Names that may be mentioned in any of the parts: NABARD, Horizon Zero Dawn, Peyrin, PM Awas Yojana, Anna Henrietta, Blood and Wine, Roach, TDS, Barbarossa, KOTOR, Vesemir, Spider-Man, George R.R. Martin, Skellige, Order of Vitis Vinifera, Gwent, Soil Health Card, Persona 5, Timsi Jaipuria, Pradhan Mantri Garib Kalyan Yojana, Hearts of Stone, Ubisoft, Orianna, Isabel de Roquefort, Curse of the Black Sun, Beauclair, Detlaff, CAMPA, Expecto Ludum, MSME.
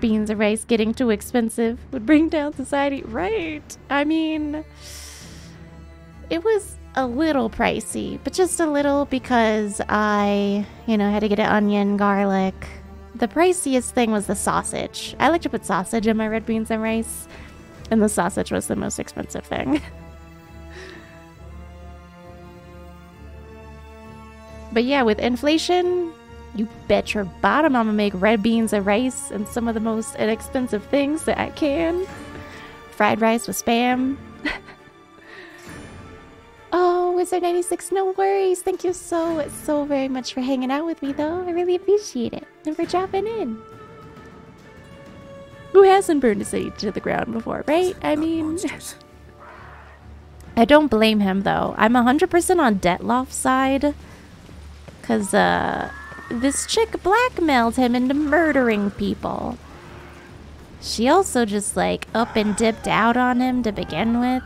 beans and rice getting too expensive would bring down society. Right. I mean, it was a little pricey, but just a little because I, you know, had to get an onion, garlic. The priciest thing was the sausage. I like to put sausage in my red beans and rice, and the sausage was the most expensive thing. But yeah, with inflation, you bet your bottom I'm gonna make red beans and rice and some of the most inexpensive things that I can. Fried rice with Spam. Oh, Wizard 96, no worries. Thank you so very much for hanging out with me, though. I really appreciate it. And for dropping in. Who hasn't burned a city to the ground before, right? I mean... I don't blame him, though. I'm 100% on Detlaff's side. Because, this chick blackmailed him into murdering people. She also just, like, up and dipped out on him to begin with.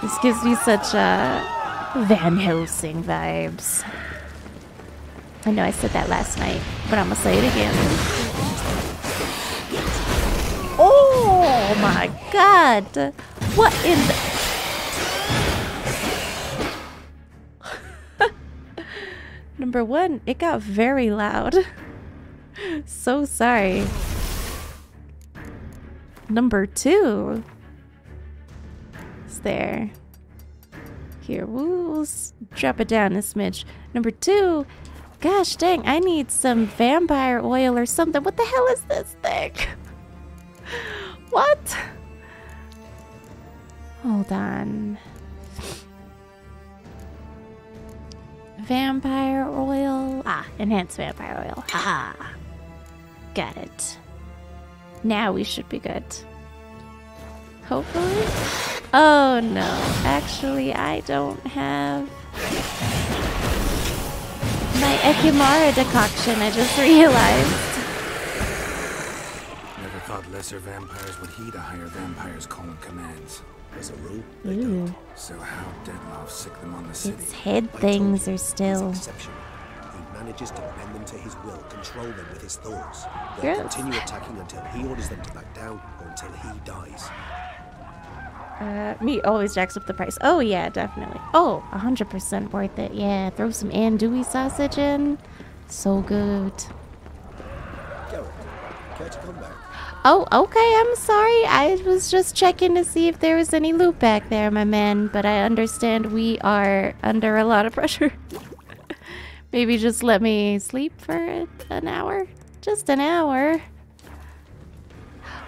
This gives me such, Van Helsing vibes. I know I said that last night, but I'm gonna say it again. Oh my god! What in the... Number one, it got very loud. So sorry. Number two. It's there. Here, we'll drop it down a smidge. Number two. Gosh dang, I need some vampire oil or something. What the hell is this thing? What? Hold on. Vampire oil. Ah, enhanced vampire oil. Ah, got it. Now we should be good. Hopefully. Oh no, actually I don't have my Ekimmara decoction, I just realized. Never thought lesser vampires would heed a higher vampire's call and commands. As a rule, they don't. So how Detlaff sick them on the city? Its head things are still. He manages to bend them to his will, control them with his thoughts. They'll continue attacking until he orders them to back down or until he dies. Meat always jacks up the price. Oh yeah, definitely. Oh, 100% worth it. Yeah, throw some andouille sausage in. So good. Geralt, care to come back? Oh, okay, I'm sorry. I was just checking to see if there was any loot back there, my man. But I understand we are under a lot of pressure. Maybe just let me sleep for an hour? Just an hour.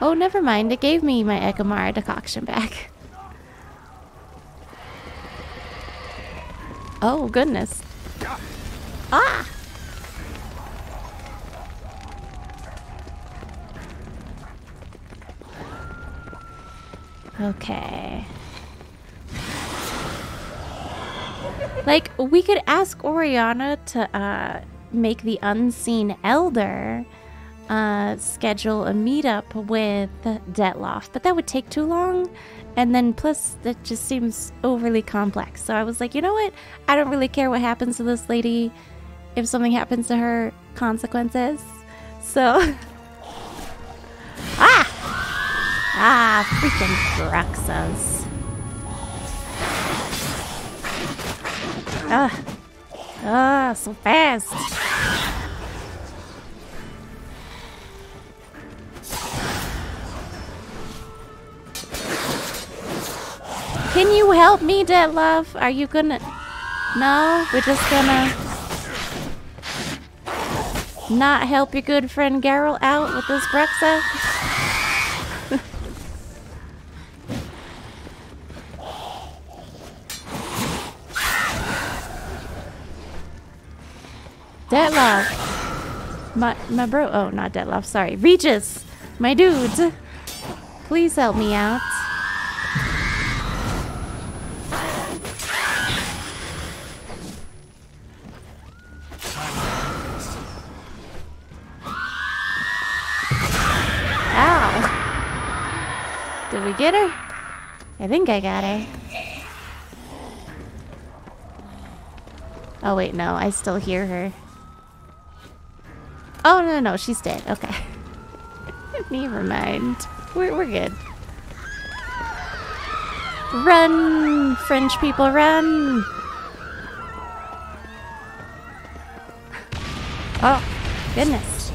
Oh, never mind. It gave me my Ekimmara decoction back. Oh, goodness. Ah! Okay. Like, we could ask Orianna to make the Unseen Elder schedule a meetup with Detlaff, but that would take too long. And then plus, that just seems overly complex. So I was like, you know what? I don't really care what happens to this lady. If something happens to her, consequences. So... Ah! Ah, freaking Bruxas. Ah, ah, so fast. Can you help me, Detlaff? Are you gonna... No, we're just gonna... Not help your good friend Geralt out with this Bruxa? Detlaff, my bro. Oh, not Detlaff. Sorry, Regis, my dude. Please help me out. Ow! Did we get her? I think I got her. Oh wait, no, I still hear her. Oh, no, no, she's dead. Okay. Never mind. We're good. Run, French people, run! Oh, goodness.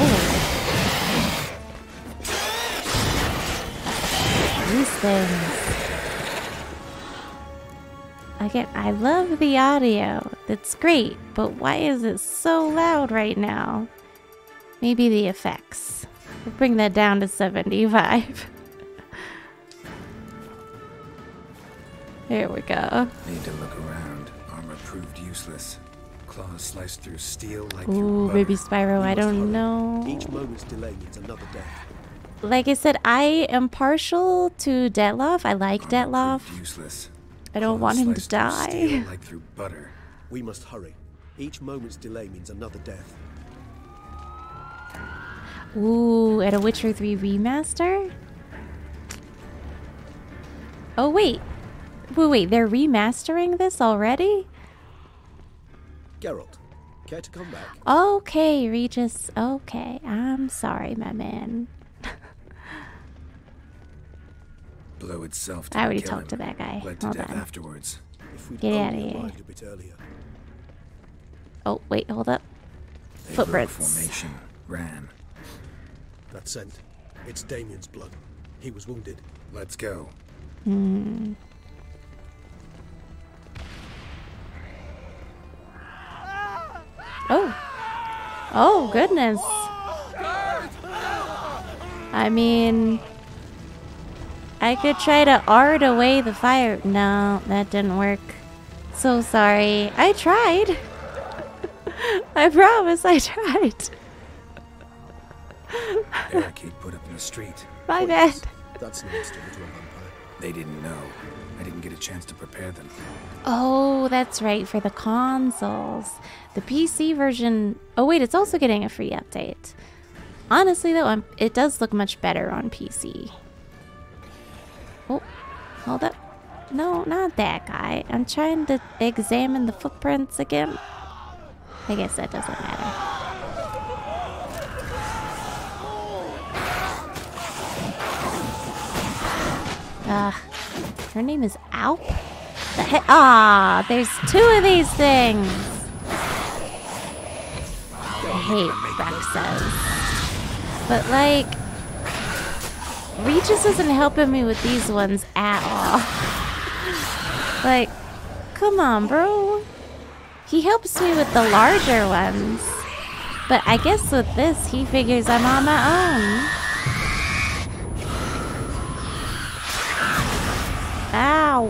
Oh. These things. Again, I love the audio. That's great, but why is it so loud right now? Maybe the effects. We'll bring that down to 75. There we go. Need to look around. Armor proved useless. Claws sliced through steel like. Ooh, baby Spyro, I don't know. Each moment's delay means another day. Like I said, I am partial to Detlaff. I like Detlaff. Useless. I don't want him to die. Like through butter. We must hurry. Each moment's delay means another death. Ooh, at a Witcher 3 remaster? Oh, wait. Wait, they're remastering this already? Geralt, care to come back? Okay, Regis. Okay, I'm sorry, my man. Blow itself to I already talked him. To that guy. Hold on. Afterwards. Get out of here. Oh, wait, hold up. Footprints. Formation ran. That scent. It's Damien's blood. He was wounded. Let's go. Hmm. Oh. Oh, goodness. I mean, I could try to art away the fire. No, that didn't work. So sorry. I tried. I promise I tried. Barricade put up in the street. My bad. That's no story to a vampire. They didn't know. I didn't get a chance to prepare them. Oh, that's right. For the consoles. The PC version. Oh, wait. It's also getting a free update. Honestly, though, it does look much better on PC. Oh, hold up. No, not that guy. I'm trying to examine the footprints again. I guess that doesn't matter. Her name is Alp? The heck? Ah, there's two of these things! I hate Bruxas. But, like, Regis isn't helping me with these ones at all. Like, come on, bro. He helps me with the larger ones. But I guess with this, he figures I'm on my own. Ow!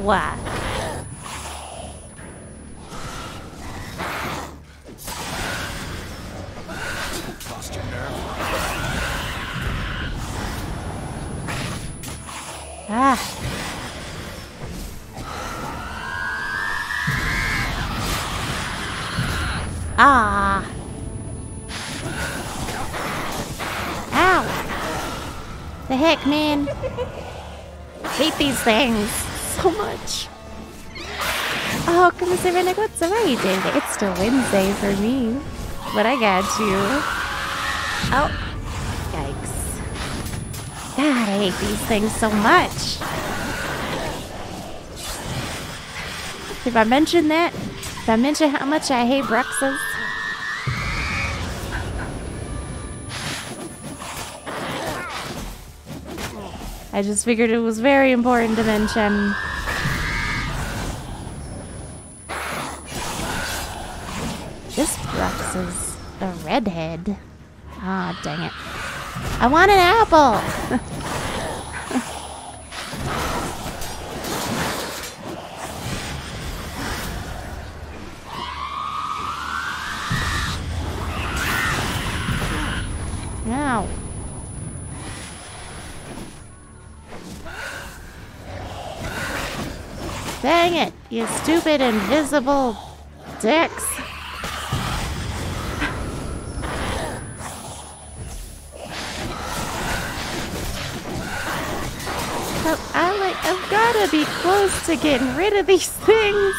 Ah. Ah. Ow. The heck, man. I hate these things so much. Oh, come on, Savannah. What's the right day? It's still Wednesday for me. But I got you. Oh. God, I hate these things so much. Did I mention that? Did I mention how much I hate Bruxas? I just figured it was very important to mention. This Bruxas, a redhead. Ah, dang it. I want an apple! No. Dang it, you stupid invisible dicks! Oh, I like, oh God! gotta be close to getting rid of these things.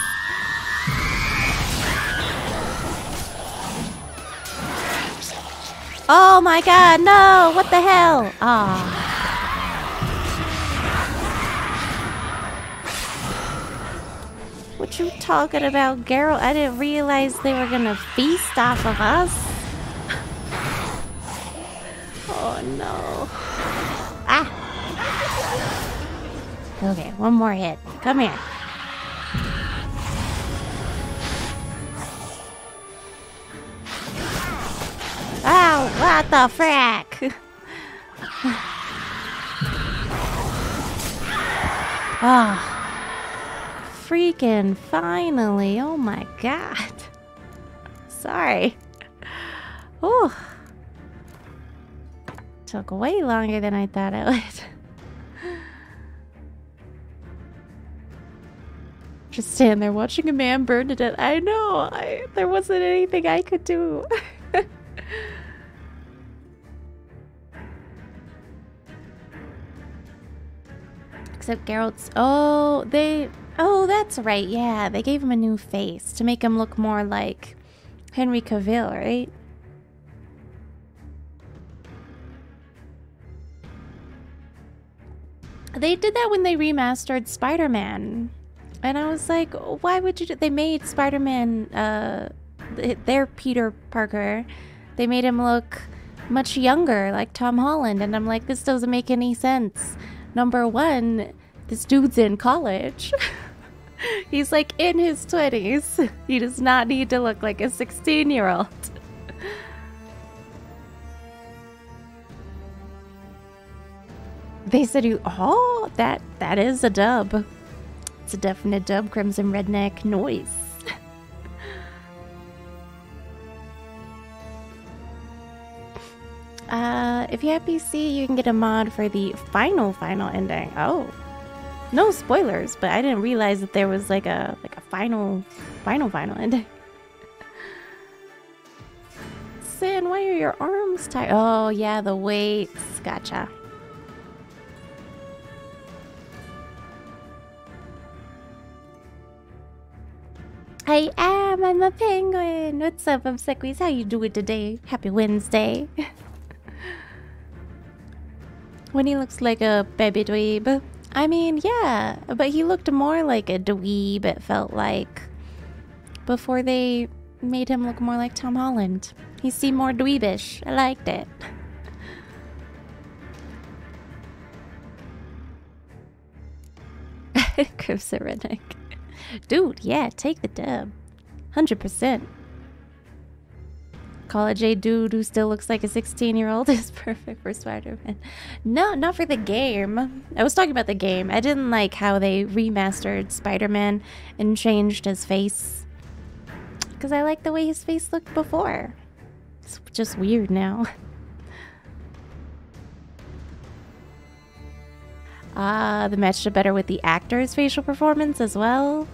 Oh my god, no! What the hell? Ah. What you talking about, Geralt? I didn't realize they were gonna feast off of us. Oh no. Ah. Okay, one more hit. Come here. Oh, what the frack? Ah. Oh. Freaking finally, oh my god. Sorry. Oh. Took way longer than I thought it would. Just stand there watching a man burn to death. I know, there wasn't anything I could do. Except Geralt's, oh, they... Oh, that's right, yeah, they gave him a new face to make him look more like Henry Cavill, right? They did that when they remastered Spider-Man. And I was like, why would you do... They made Spider-Man, their Peter Parker. They made him look much younger, like Tom Holland. And I'm like, this doesn't make any sense. Number one, this dude's in college. He's like in his 20s. He does not need to look like a 16-year-old. They said, oh, that is a dub. It's a definite dub, Crimson Redneck noise. If you're at PC, you can get a mod for the final ending. Oh. No spoilers, but I didn't realize that there was like a final ending. Sin, why are your arms tied? Oh yeah, the weights. Gotcha. I am. I'm a penguin. What's up, Obsequies? How you doing today? Happy Wednesday. When he looks like a baby dweeb. I mean, yeah, but he looked more like a dweeb, it felt like, before they made him look more like Tom Holland. He seemed more dweebish. I liked it. Crimson Redneck. Dude, yeah, take the dub. 100%. College age dude who still looks like a 16-year-old is perfect for Spider-Man. No, not for the game. I was talking about the game. I didn't like how they remastered Spider-Man and changed his face. Because I liked the way his face looked before. It's just weird now. Ah, the match did better with the actor's facial performance as well.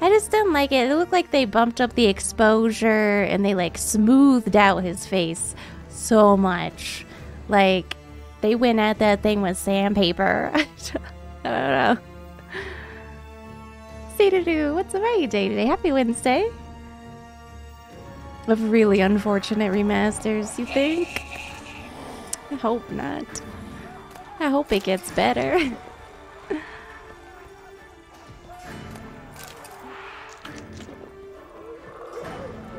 I just didn't like it. It looked like they bumped up the exposure and they like smoothed out his face so much. Like they went at that thing with sandpaper. I don't know. Say-to-do, what's the right day today? Happy Wednesday. Of really unfortunate remasters, you think? I hope not. I hope it gets better.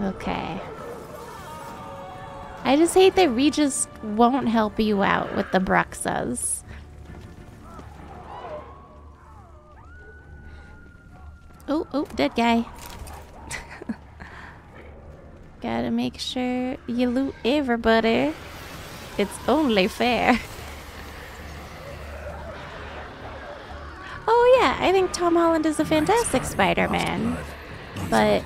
Okay. I just hate that Regis won't help you out with the Bruxas. Oh, dead guy. Gotta make sure you loot everybody. It's only fair. Oh yeah, I think Tom Holland is a fantastic Spider-Man. But...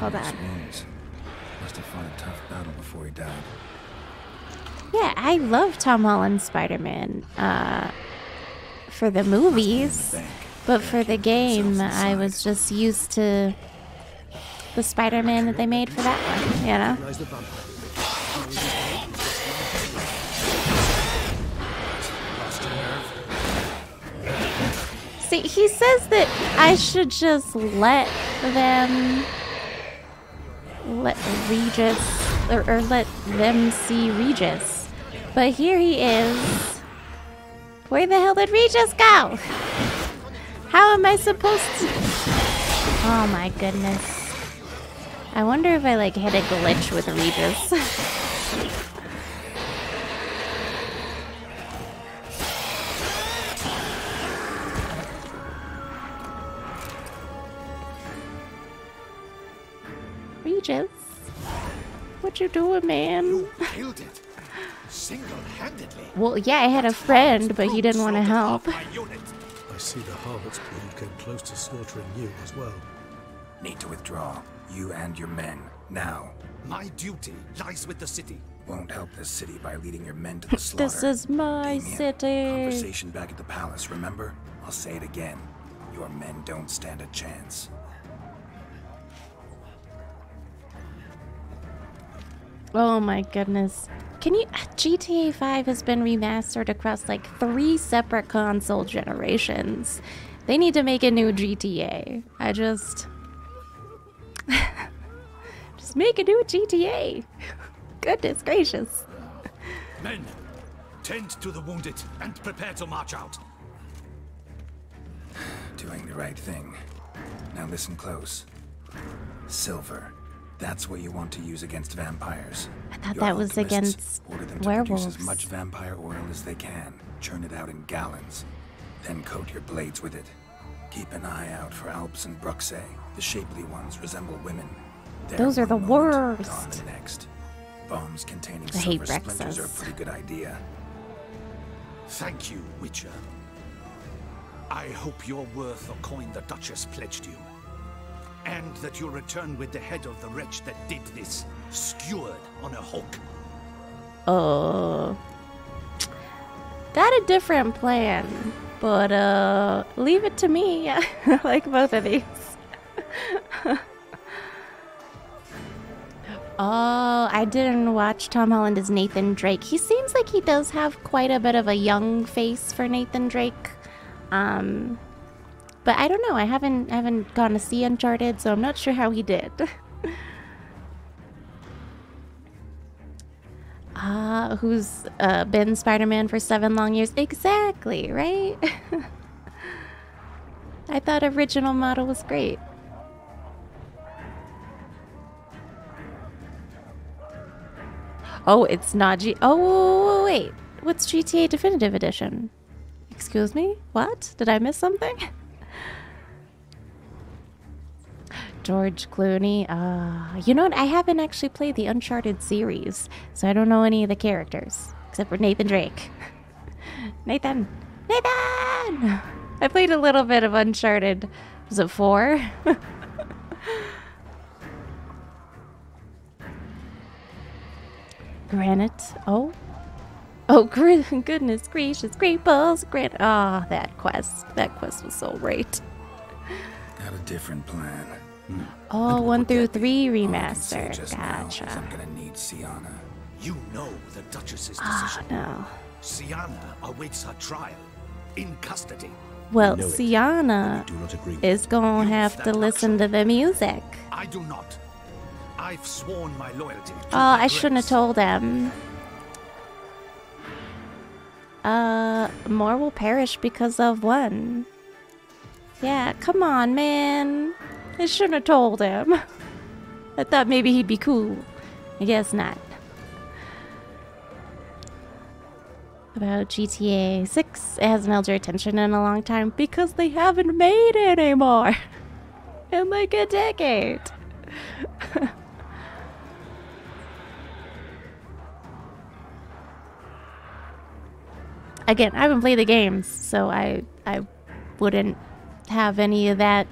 Hold on. Must have fought a tough battle before he died. Yeah, I love Tom Holland's Spider-Man for the movies, but for the game, I was just used to the Spider-Man that they made for that one, you know? See, he says that I should just let them... let Regis... or let them see Regis. But here he is. Where the hell did Regis go? How am I supposed to... Oh my goodness. I wonder if I, like, had a glitch with Regis. Regis, what you doing, man? You killed it single-handedly. Well, yeah, I had a friend, but he didn't want to help. I see the harlot's brood came close to slaughtering you as well. Need to withdraw, you and your men, now. My duty lies with the city. Won't help the city by leading your men to the slaughter. This is my city. Conversation back at the palace, remember? I'll say it again. Your men don't stand a chance. Oh my goodness. Can you... GTA 5 has been remastered across like 3 separate console generations. They need to make a new GTA. I just... just make a new GTA. Goodness gracious. Men, tend to the wounded and prepare to march out. Doing the right thing. Now listen close. Silver. That's what you want to use against vampires. I thought that was against werewolves. Use as much vampire oil as they can. Churn it out in gallons. Then coat your blades with it. Keep an eye out for Alps and Bruxa. The shapely ones resemble women. Those are the worst. Next. Bombs containing silver splinters are a pretty good idea. Thank you, Witcher. I hope you're worth a coin the Duchess pledged you. And that you'll return with the head of the wretch that did this, skewered on a hook. Oh. Got a different plan, but leave it to me. I like both of these. Oh, I didn't watch Tom Holland as Nathan Drake. He seems like he does have quite a bit of a young face for Nathan Drake. But I don't know, I haven't gone to see Uncharted, so I'm not sure how he did. Who's been Spider-Man for 7 long years? Exactly, right? I thought original model was great. Oh, it's not Oh, wait. What's GTA Definitive Edition? Excuse me? What? Did I miss something? George Clooney. You know what? I haven't actually played the Uncharted series, so I don't know any of the characters except for Nathan Drake. Nathan! Nathan! I played a little bit of Uncharted. Was it 4? Granite. Oh. Oh, goodness gracious. Great balls. Granite. Ah, that quest. That quest was so right. Got a different plan. Oh, 1 through 3 remaster. Gotcha. I'm gonna need Syanna. You know the Duchess's decision. Oh no. Syanna awaits her trial in custody. Well, Syanna is gonna have to listen to the music. I do not. I've sworn my loyalty. Oh, I shouldn't have told them. More will perish because of one. Yeah, come on, man. I shouldn't have told him. I thought maybe he'd be cool. I guess not. About GTA 6, it hasn't held your attention in a long time because they haven't made it anymore. In like a decade. Again, I haven't played the games, so I wouldn't have any of that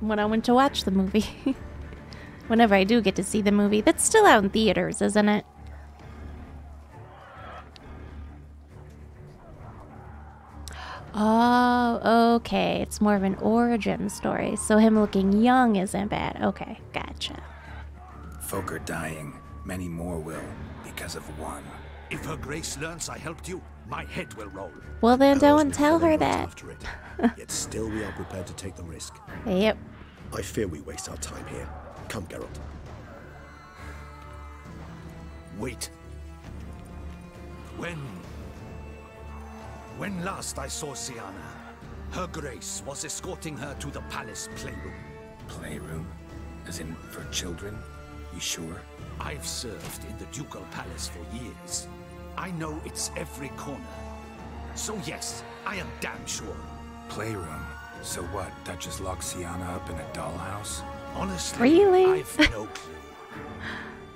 when I went to watch the movie. Whenever I do get to see the movie. That's still out in theaters, isn't it? Oh, okay. It's more of an origin story. So him looking young isn't bad. Okay, gotcha. Folk are dying. Many more will, because of one. If her grace learns I helped you, my head will roll. Well then, don't tell her that. Yet still we are prepared to take the risk. Yep. I fear we waste our time here. Come, Geralt. Wait. When last I saw Syanna, her grace was escorting her to the palace playroom. Playroom? As in for children? You sure? I've served in the ducal palace for years. I know it's every corner. So yes, I am damn sure. Playroom? So what, Duchess locked Syanna up in a dollhouse? Honestly, really? I've no clue.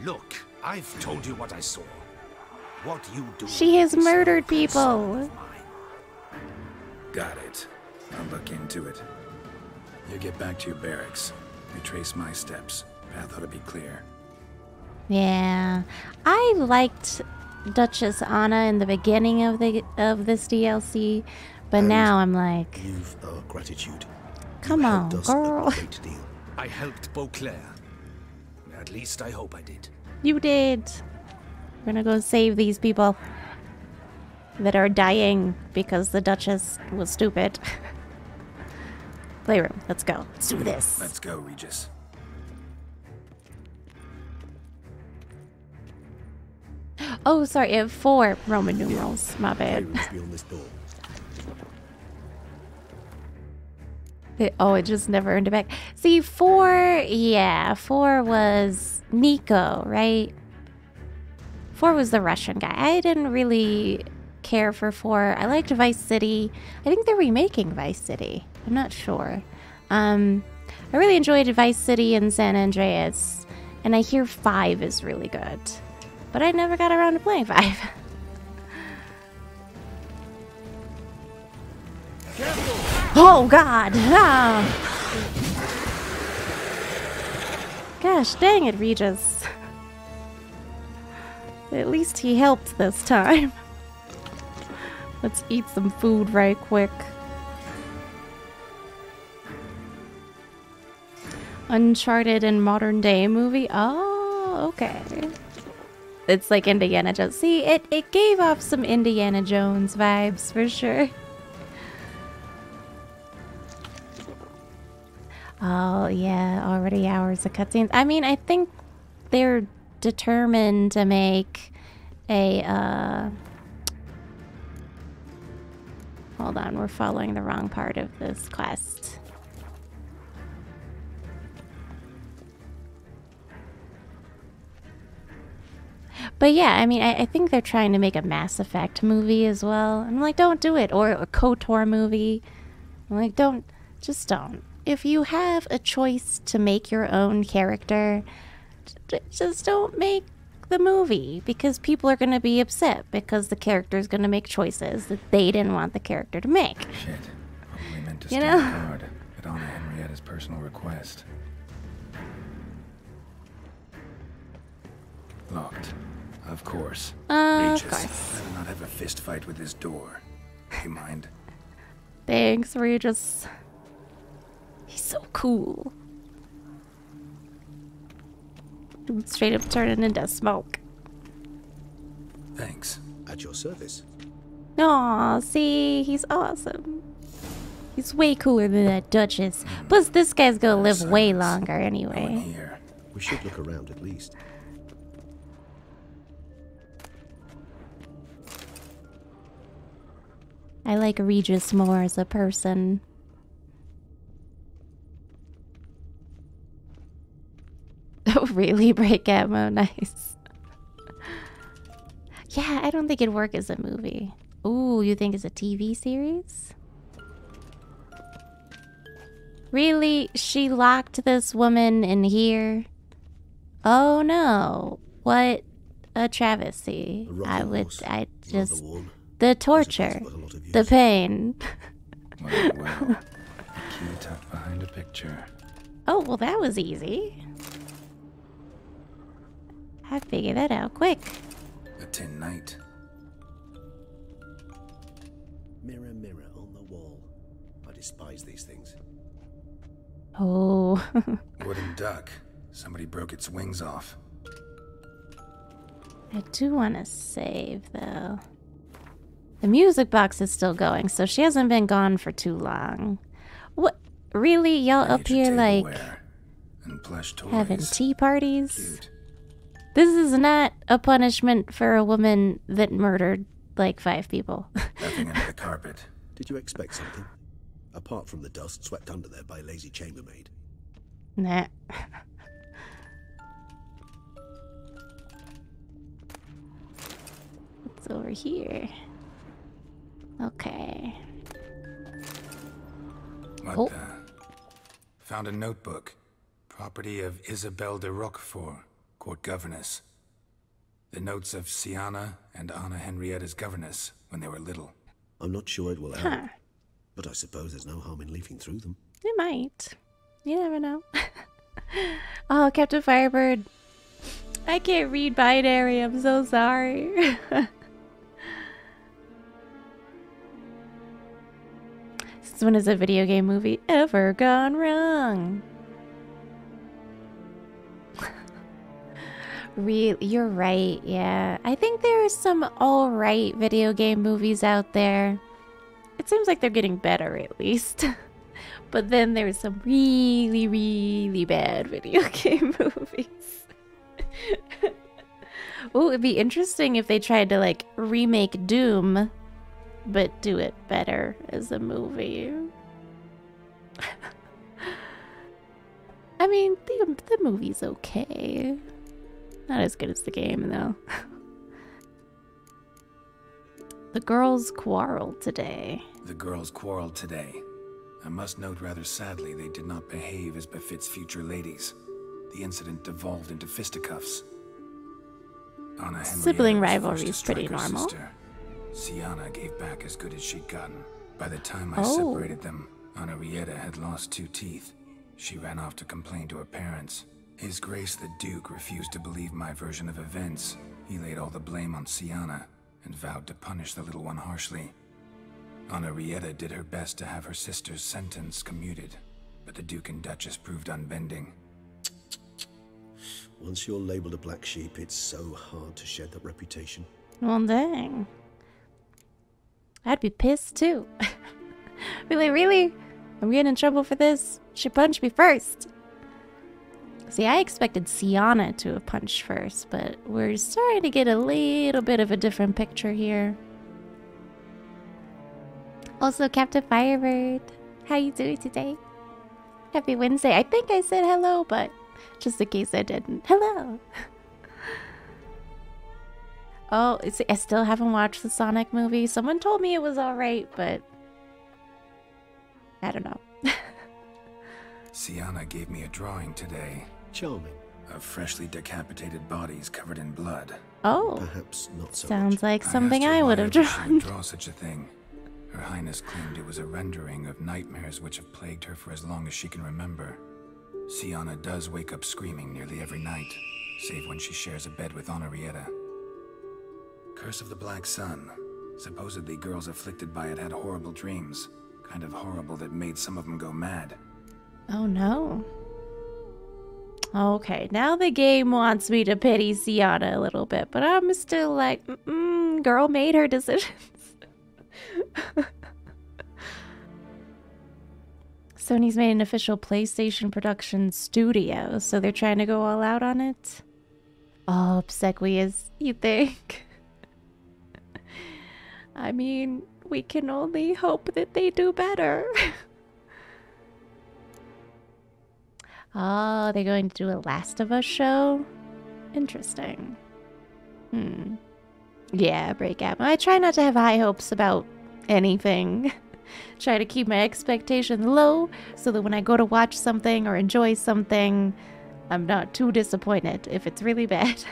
Look, I've told you what I saw. What you do. She has murdered people. Got it. I'll look into it. You get back to your barracks. Retrace my steps. Path ought to be clear. Yeah, I liked Duchess Anna in the beginning of this DLC, but and now I'm like, you've our gratitude. Come on, girl. I helped Beauclair. At least I hope I did. You did. We're gonna go save these people that are dying because the Duchess was stupid. Playroom, let's go. Let's do this. Let's go, Regis. Oh, sorry, I have 4 Roman numerals. My bad. Oh, it just never earned it back. See, 4, yeah, 4 was Nico, right? 4 was the Russian guy. I didn't really care for 4. I liked Vice City. I think they're remaking Vice City. I'm not sure. I really enjoyed Vice City and San Andreas, and I hear 5 is really good. But I never got around to playing 5. Oh God! Oh. Gosh, dang it, Regis. At least he helped this time. Let's eat some food right quick. Uncharted and modern day movie? Oh, okay. It's like Indiana Jones. See, it gave off some Indiana Jones vibes for sure. Oh, yeah, already hours of cutscenes. I mean, I think they're determined to make a hold on, we're following the wrong part of this quest. But yeah, I mean, I think they're trying to make a Mass Effect movie as well. I'm like, don't do it. Or a KOTOR movie. I'm like, don't, just don't. If you have a choice to make your own character, just don't make the movie, because people are going to be upset because the character is going to make choices that they didn't want the character to make. Shit. Only meant to stand guard at Anna Henrietta's personal request. Locked. Of course. Of course. I will not have a fist fight with this door. You mind? Thanks, Regis. He's so cool. Straight up turning into smoke. Thanks. At your service. Aw, see, he's awesome. He's way cooler than that Duchess. Plus, this guy's gonna live way longer anyway. No one here. We should look around at least. I like Regis more as a person. Oh, really? Breakout mode? Nice. Yeah, I don't think it'd work as a movie. Ooh, you think it's a TV series? Really? She locked this woman in here? Oh no. What a travesty. I just... The torture, the pain. Well, a key tucked behind a picture. Oh, well, that was easy. I figured that out quick. A tin knight. Mirror, mirror on the wall. I despise these things. Oh. Wooden duck. Somebody broke its wings off. I do want to save, though. The music box is still going, so she hasn't been gone for too long. What? Really? Y'all up here, like, having tea parties? Cute. This is not a punishment for a woman that murdered, like, 5 people. Nothing under the carpet. Did you expect something? Apart from the dust swept under there by a lazy chambermaid. Nah. What's over here? Okay. What the? Found a notebook. Property of Isabel de Roquefort, court governess. The notes of Syanna and Anna Henrietta's governess when they were little. I'm not sure it will help, but I suppose there's no harm in leafing through them. It might. You never know. Oh, Captain Firebird. I can't read binary. I'm so sorry. Since when has a video game movie ever gone wrong? Really, you're right, yeah. I think there are some alright video game movies out there. It seems like they're getting better, at least. But then there was some really, really bad video game movies. Oh, it'd be interesting if they tried to, like, remake Doom, but do it better as a movie. I mean, the movie's okay. Not as good as the game, though. The girls quarreled today. The girls quarreled today. I must note rather sadly they did not behave as befits future ladies. The incident devolved into fisticuffs. Anna Henrietta, sibling rivalry is pretty normal. Sister, Syanna gave back as good as she'd gotten. By the time I separated them, Anna Henrietta had lost 2 teeth. She ran off to complain to her parents. His Grace the Duke refused to believe my version of events. He laid all the blame on Syanna and vowed to punish the little one harshly. Anna Henrietta did her best to have her sister's sentence commuted, but the Duke and Duchess proved unbending. Once you're labeled a black sheep, it's so hard to shed that reputation. Well, dang. I'd be pissed, too. Really, really? I'm getting in trouble for this? She punched me first. See, I expected Syanna to have punched first, but we're starting to get a little bit of a different picture here. Also, Captain Firebird, how you doing today? Happy Wednesday. I think I said hello, but just in case I didn't. Hello! Oh, I still haven't watched the Sonic movie. Someone told me it was alright, but I don't know. Syanna gave me a drawing today. Charming. Of freshly decapitated bodies covered in blood. Oh. Perhaps not so sounds much. Like something I would have drawn. She would draw such a thing. Her Highness claimed it was a rendering of nightmares which have plagued her for as long as she can remember. Syanna does wake up screaming nearly every night, save when she shares a bed with Anna Henrietta. Curse of the Black Sun. Supposedly girls afflicted by it had horrible dreams. Kind of horrible that made some of them go mad. Oh no. Okay, now the game wants me to pity Syanna a little bit, but I'm still like, girl made her decision. Sony's made an official PlayStation production studio, so they're trying to go all out on it. Oh, obsequious, you think? I mean, we can only hope that they do better. Oh, they're going to do a Last of Us show? Interesting. Yeah, Breakout. I try not to have high hopes about anything. Try to keep my expectations low so that when I go to watch something or enjoy something, I'm not too disappointed if it's really bad.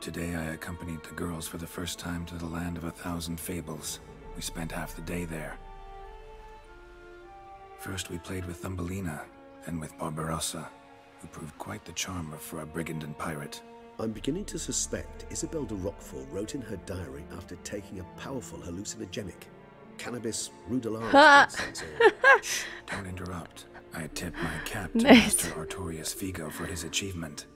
Today I accompanied the girls for the first time to the Land of a Thousand Fables. We spent half the day there. First we played with Thumbelina, then with Barbarossa, who proved quite the charmer for a brigand and pirate. I'm beginning to suspect Isabel de Roquefort wrote in her diary after taking a powerful hallucinogenic. Cannabis, rudeola, Don't interrupt. I tip my cap to Master Artorius Vigo for his achievement.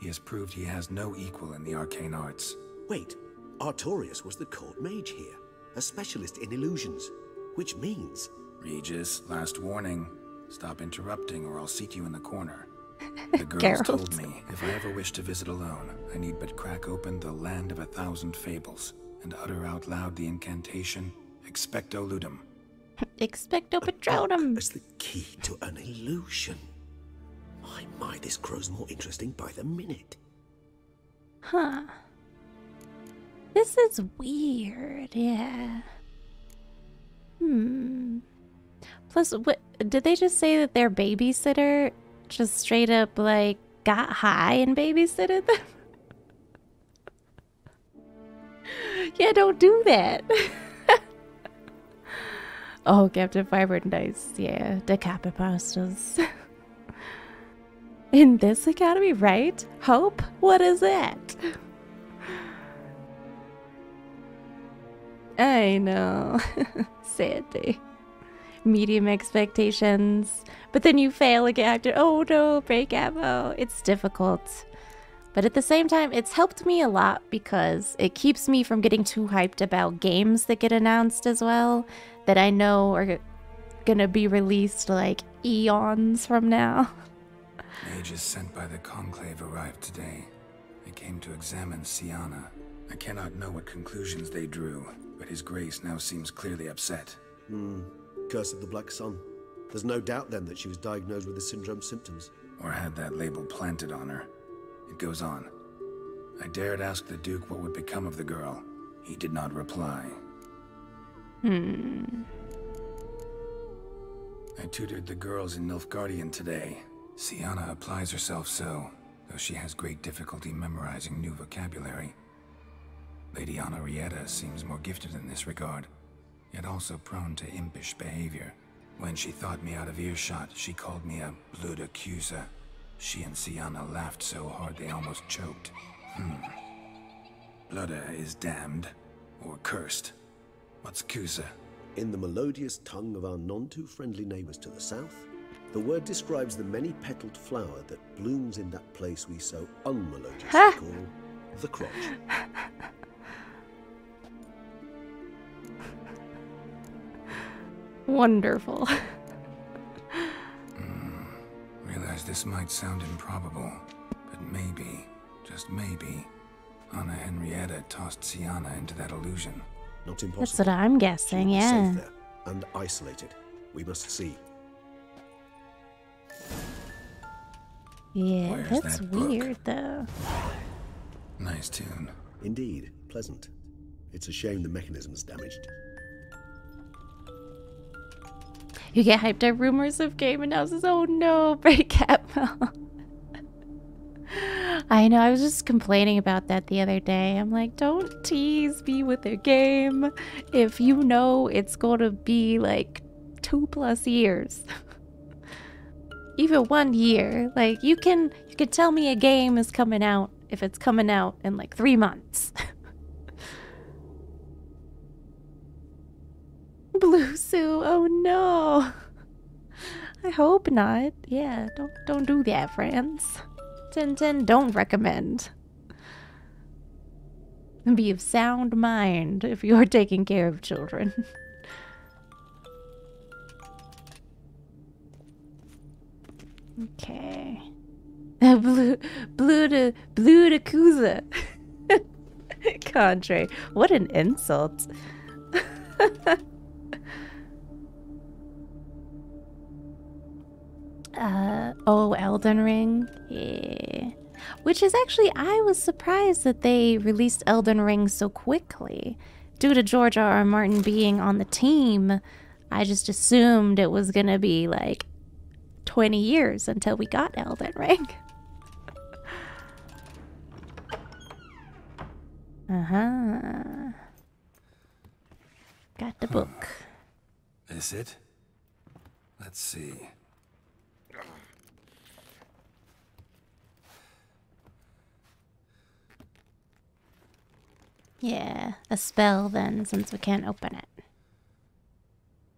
He has proved he has no equal in the arcane arts. Wait, Artorius was the court mage here, a specialist in illusions, which means... Regis, last warning. Stop interrupting or I'll seat you in the corner. The girls told me if I ever wish to visit alone, I need but crack open the land of 1,000 fables and utter out loud the incantation, Expecto Ludum. Expecto Patronum. That's the key to an illusion. My, this grows more interesting by the minute. Huh. This is weird, yeah. Plus, what did they just say that their babysitter just straight up like got high and babysitted them? Yeah, don't do that. Oh, Captain Fiberdice, yeah, the capipastas. In this academy, right? Hope? What is that? I know. Sad day. Medium expectations. But then you fail again after. Oh no, break ammo. It's difficult. But at the same time, it's helped me a lot because it keeps me from getting too hyped about games that get announced as well. That I know are gonna be released like eons from now. Mages sent by the Conclave arrived today. They came to examine Syanna. I cannot know what conclusions they drew, but His Grace now seems clearly upset. Curse of the Black Sun. There's no doubt then that she was diagnosed with the syndrome symptoms. Or had that label planted on her. It goes on. I dared ask the Duke what would become of the girl. He did not reply. I tutored the girls in Nilfgaardian today. Syanna applies herself so, though she has great difficulty memorizing new vocabulary. Lady Anna Henrietta seems more gifted in this regard, yet also prone to impish behavior. When she thought me out of earshot, she called me a blood accuser. She and Syanna laughed so hard they almost choked. Blooda is damned, or cursed. What's accuser? In the melodious tongue of our none-too-friendly neighbors to the south, the word describes the many-petaled flower that blooms in that place we so unmelodiously call the crotch. Wonderful. Realize this might sound improbable, but maybe, just maybe, Anna Henrietta tossed Syanna into that illusion. Not impossible. That's what I'm guessing, yeah. Safe there and isolated. We must see. Yeah, where's that's that weird though. Nice tune. Indeed, pleasant. It's a shame the mechanism's damaged. You get hyped at rumors of game announcements. Oh no, break up. I know, I was just complaining about that the other day. I'm like, don't tease me with a game if you know it's gonna be like 2+ years. Even 1 year, like you can tell me a game is coming out if it's coming out in like 3 months. Blue Sue, oh no. I hope not. Yeah, don't do that, friends. 10-10, don't recommend. And be of sound mind if you're taking care of children. Okay. Blue Kuza. Contre. What an insult. Oh, Elden Ring. Yeah. Which is actually, I was surprised that they released Elden Ring so quickly. Due to George R.R. Martin being on the team, I just assumed it was going to be like 20 years until we got Elden Ring. Got the book. Is it? Let's see. Yeah, a spell then, since we can't open it.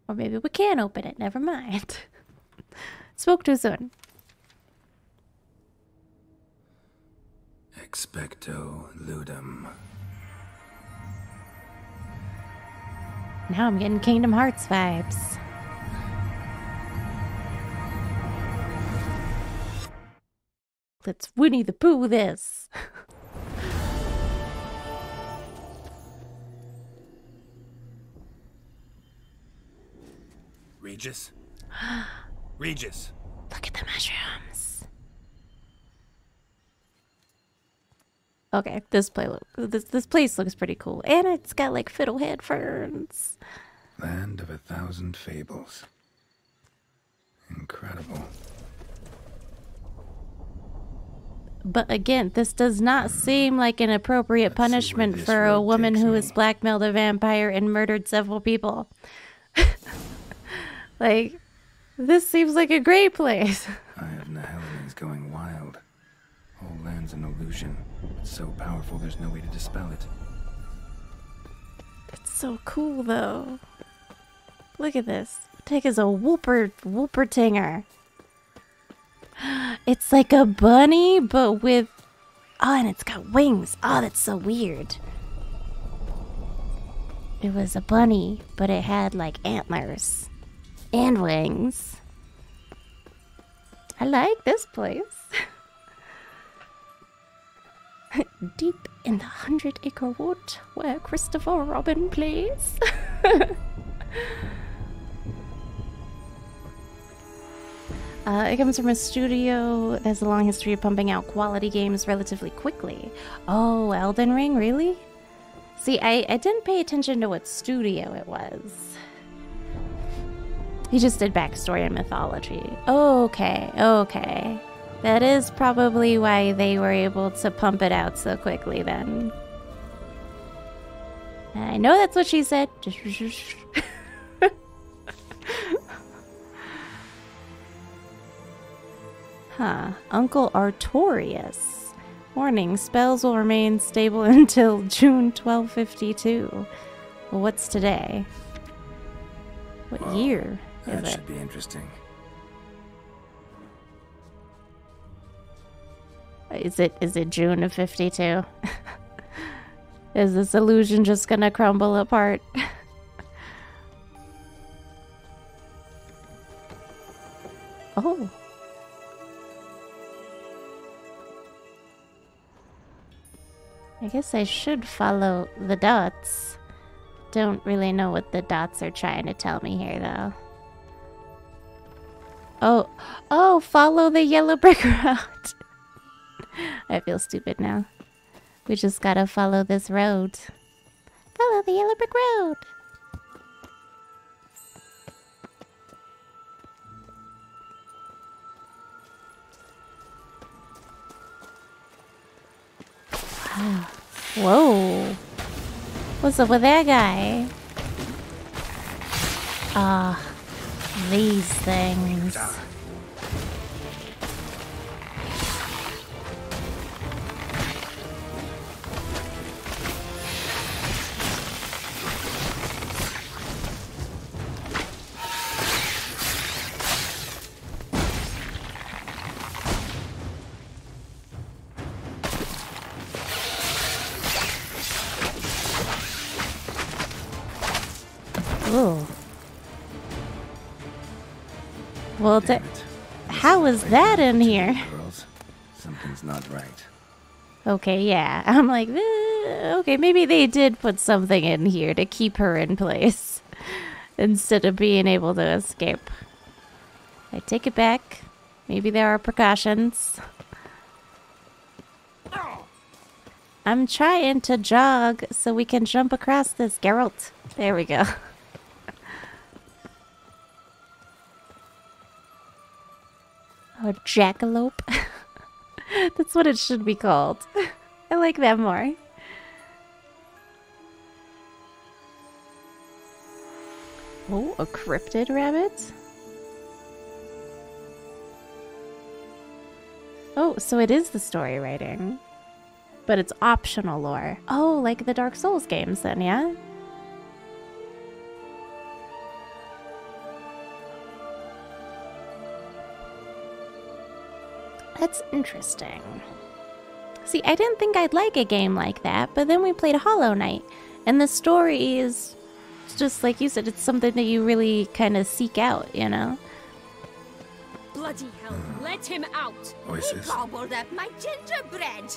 Or maybe we can open it, never mind. Spoke too soon. Expecto Ludum. Now I'm getting Kingdom Hearts vibes. Let's Winnie the Pooh this. Regis? Regis! Look at the mushrooms. Okay, this place looks pretty cool. And it's got like fiddlehead ferns. Land of a thousand fables. Incredible. But again, this does not seem like an appropriate punishment for a woman who has blackmailed a vampire and murdered several people. Like, this seems like a great place. I have Nihilines going wild. Whole land's an illusion. It's so powerful there's no way to dispel it. That's so cool though. Look at this. Take as a whoopertinger. It's like a bunny, but with... Oh, and it's got wings. Oh, that's so weird. It was a bunny, but it had, like, antlers. And wings. I like this place. Deep in the 100-acre wood, where Christopher Robin plays. It comes from a studio that has a long history of pumping out quality games relatively quickly. Oh, Elden Ring, really? See, I didn't pay attention to what studio it was. He just did backstory and mythology. Oh, okay, okay. That is probably why they were able to pump it out so quickly then. I know that's what she said. Huh. Uncle Artorius. Warning, spells will remain stable until June 1252. Well, what's today? What year is it? That should be interesting. Is it June of 52? Is this illusion just gonna crumble apart? Oh. I guess I should follow the dots. Don't really know what the dots are trying to tell me here, though. Oh, oh, follow the yellow brick road. I feel stupid now. We just gotta follow this road. Follow the yellow brick road. Whoa. What's up with that guy? Ah, these things. Well, how is that in here? Something's not right. Okay, yeah. I'm like, okay, maybe they did put something in here to keep her in place instead of being able to escape. I take it back. Maybe there are precautions. I'm trying to jog so we can jump across this, Geralt. There we go. A jackalope. That's what it should be called. I like that more. Oh, a cryptid rabbit? Oh, so it is the story writing. But it's optional lore. Oh, like the Dark Souls games then, yeah? That's interesting. See, I didn't think I'd like a game like that, but then we played Hollow Knight, and the story is just like you said, it's something that you really kind of seek out, you know? Bloody hell, let him out! He gobbled up my gingerbread!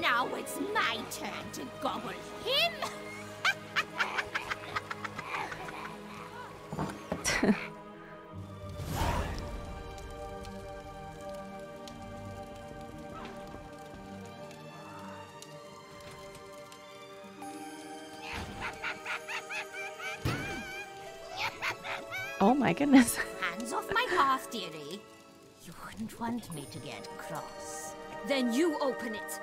Now it's my turn to gobble him! Oh my goodness. Hands off my path, dearie. You wouldn't want me to get cross. Then you open it.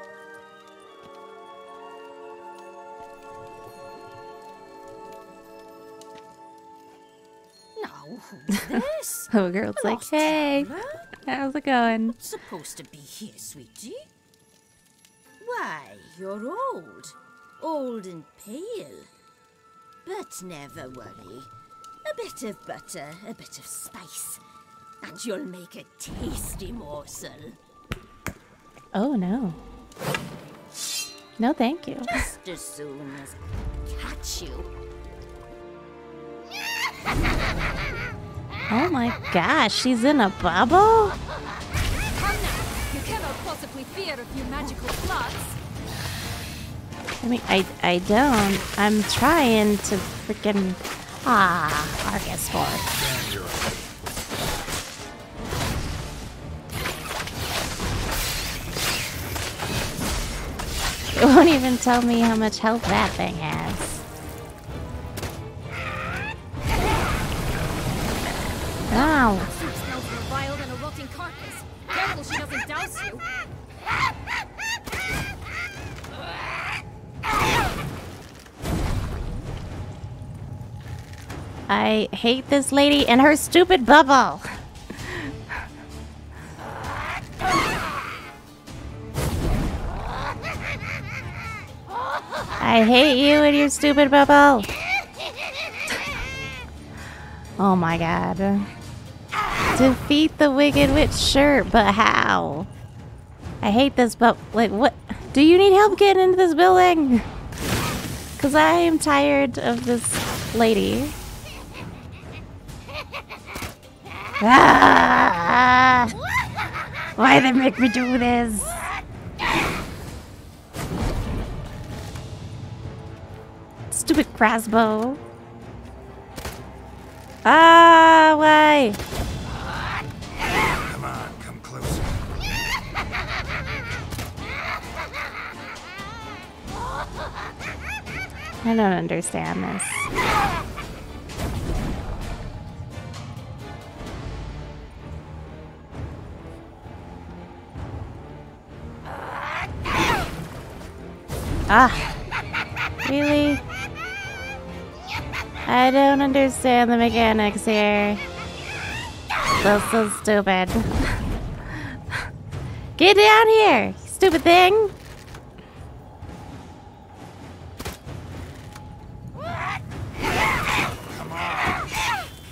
Now who's this? Oh, girl's like, hey, how's it going? Not supposed to be here, sweetie. Why, you're old. Old and pale. But never worry. A bit of butter, a bit of spice, and you'll make a tasty morsel. Oh no. No thank you. Just as soon as I catch you. Oh my gosh, she's in a bubble? Come now, you cannot possibly fear a few magical plots. I mean, I don't. I'm trying to freaking... Ah, Argus Force. It won't even tell me how much health that thing has. Wow. Careful she doesn't douse you. I hate this lady and her stupid bubble. I hate you and your stupid bubble. Oh my god. Defeat the Wicked Witch, sure, but how? I hate this bubble. Like, what? Do you need help getting into this building? Because I am tired of this lady. Ah, why they make me do this? Stupid crossbow. Ah, why? Come on, come closer. I don't understand this. Ah, really? I don't understand the mechanics here. That's so stupid. Get down here, you stupid thing!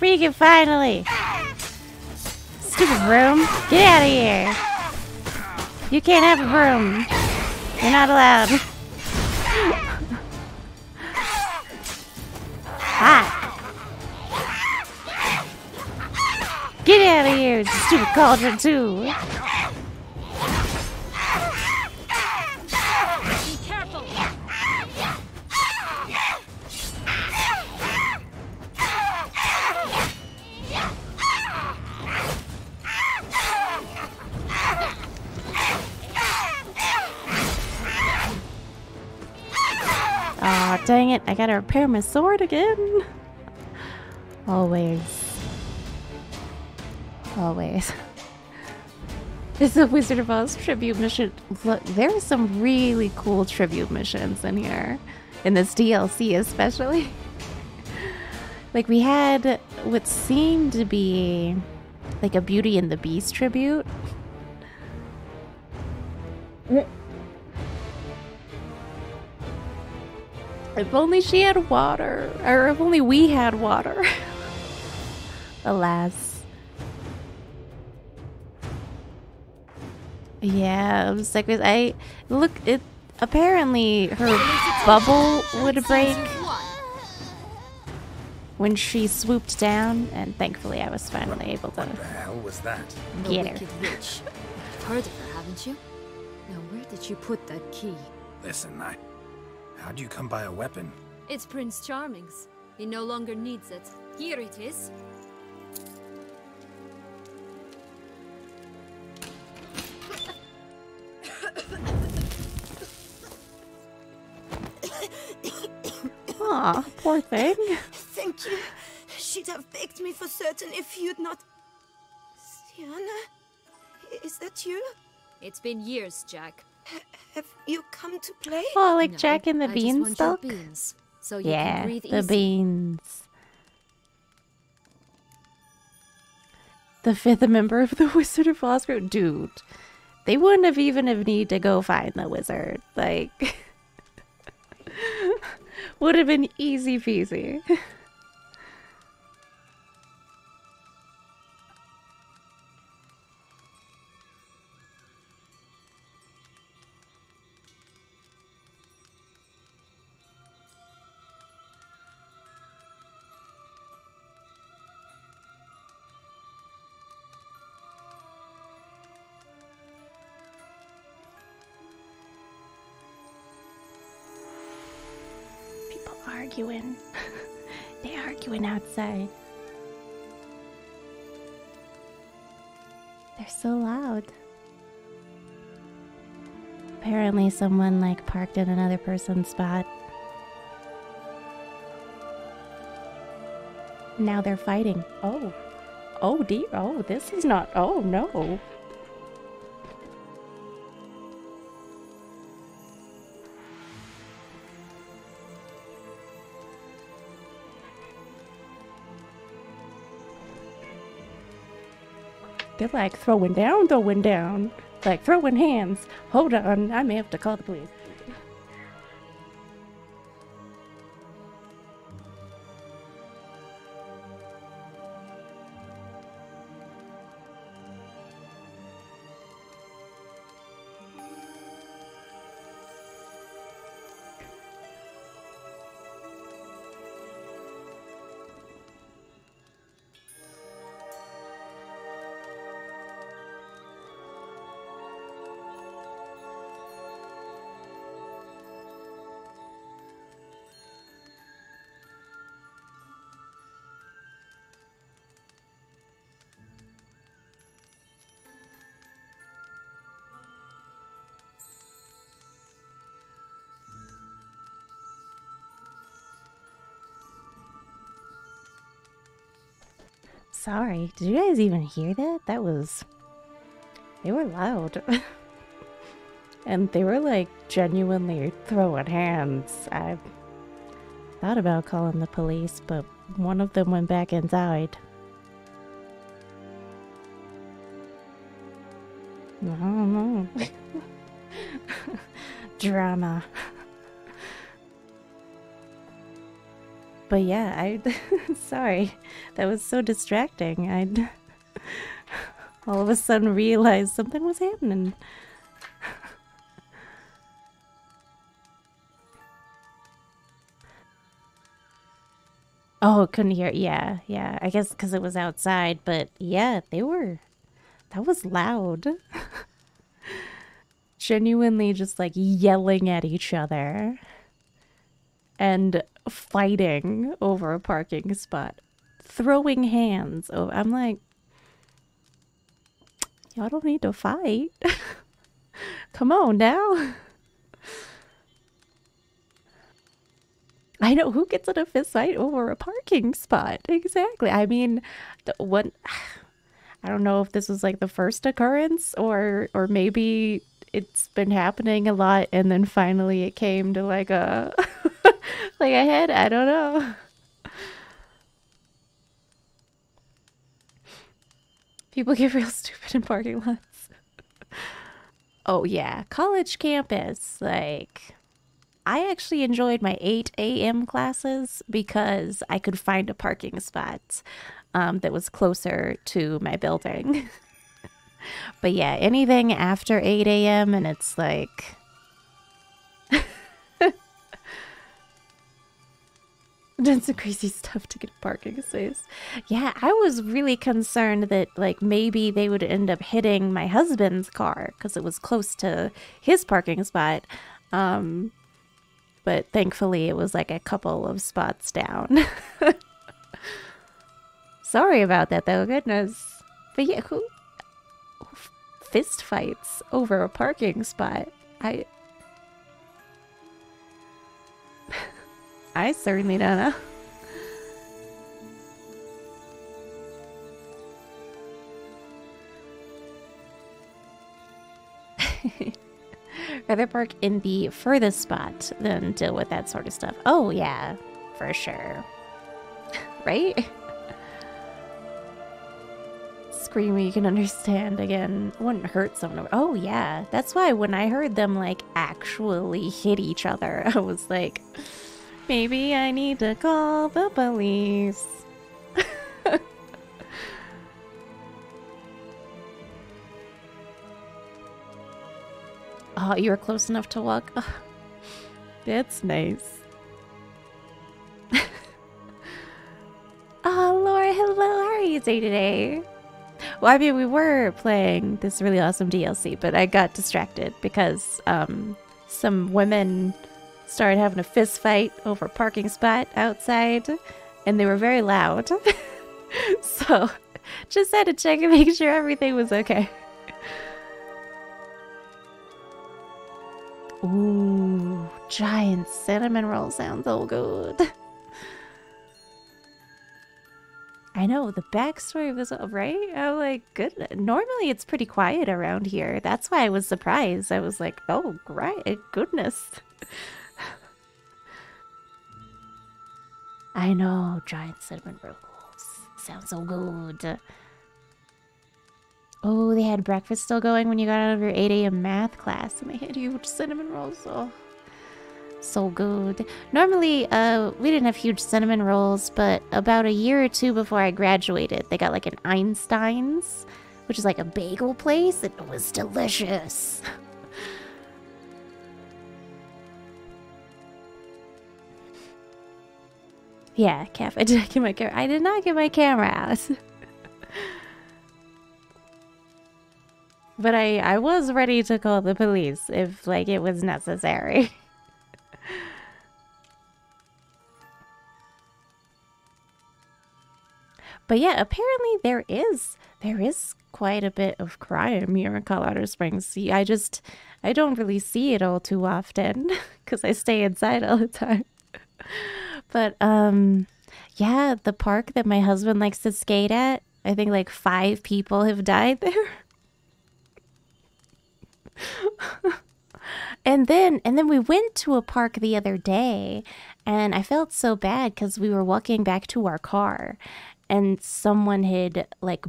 Freaking finally! Stupid broom, get out of here! You can't have a broom. You're not allowed. Ah. Get out of here, stupid cauldron too. Be careful. Aw, oh, dang it, I gotta repair my sword again. Always. It's a Wizard of Oz tribute mission. Look, there are some really cool tribute missions in here. In this DLC especially. Like we had what seemed to be like a Beauty and the Beast tribute. If only she had water, or if only we had water. Alas. Yeah, I'm stuck with look, it apparently her bubble would break when she swooped down, and thankfully I was finally able to. What the hell was that? Get her. You've heard of her, haven't you? Now where did you put that key? Listen, how'd you come by a weapon? It's Prince Charming's. He no longer needs it. Here it is. Aw, poor thing. Thank you. She'd have begged me for certain if you'd not... Syanna? Is that you? It's been years, Jack. Have you come to play? Oh, like no, Jack and the Beanstalk? So you can breathe easy. Beans. The fifth member of the Wizard of Oz group. Dude, they wouldn't have even needed to go find the wizard. Like... would have been easy peasy. Arguing. They arguing outside. They're so loud. Apparently someone like parked in another person's spot. Now they're fighting. Oh. Oh dear. Oh, this is not. Oh no. They're like throwing down, like throwing hands. Hold on, I may have to call the police. Sorry, did you guys even hear that? That was... they were loud. And they were like genuinely throwing hands. I thought about calling the police, but one of them went back inside. I don't know. Drama. But yeah, sorry, that was so distracting. I all of a sudden realized something was happening. Oh, couldn't hear. Yeah. I guess because it was outside. But yeah, they were. That was loud. Genuinely, just like yelling at each other. And fighting over a parking spot, throwing hands. Oh, I'm like, y'all don't need to fight. Come on now. I know who gets in a fist fight over a parking spot. Exactly. I mean, I don't know if this was like the first occurrence or maybe it's been happening a lot and then finally it came to like a like a head, I don't know. People get real stupid in parking lots. Oh yeah, college campus. Like, I actually enjoyed my 8 a.m. classes because I could find a parking spot that was closer to my building. But yeah, anything after 8 a.m. and it's like... done some crazy stuff to get a parking space. Yeah, I was really concerned that like maybe they would end up hitting my husband's car because it was close to his parking spot. But thankfully it was like a couple of spots down. Sorry about that though, goodness. But yeah, who fist fights over a parking spot? I certainly don't know. Rather park in the furthest spot than deal with that sort of stuff. Oh yeah, for sure. Right? Scream where you can understand again. Wouldn't hurt someone. Oh yeah, that's why when I heard them like actually hit each other, I was like... maybe I need to call the police. Oh, you were close enough to walk? Oh, that's nice. Oh, Laura, hello. How are you today? Well, I mean, we were playing this really awesome DLC, but I got distracted because some women... started having a fist fight over a parking spot outside, and they were very loud. So just had to check and make sure everything was okay. Ooh, giant cinnamon roll sounds all good. I know, the backstory was all right. I'm like, good. Normally it's pretty quiet around here. That's why I was surprised. I was like, oh, right, goodness. I know, giant cinnamon rolls. Sounds so good. Oh, they had breakfast still going when you got out of your 8 a.m. math class, and they had huge cinnamon rolls. Oh, so good. Normally, we didn't have huge cinnamon rolls, but about a year or two before I graduated, they got like an Einstein's, which is like a bagel place, and it was delicious. Yeah, Cap, I did not get my camera. I did not get my camera out. But I was ready to call the police if, like, it was necessary. But yeah, apparently there is quite a bit of crime here in Colorado Springs. See, I don't really see it all too often because I stay inside all the time. But, yeah, the park that my husband likes to skate at, I think like 5 people have died there. and then we went to a park the other day, and I felt so bad because we were walking back to our car, and someone had, like,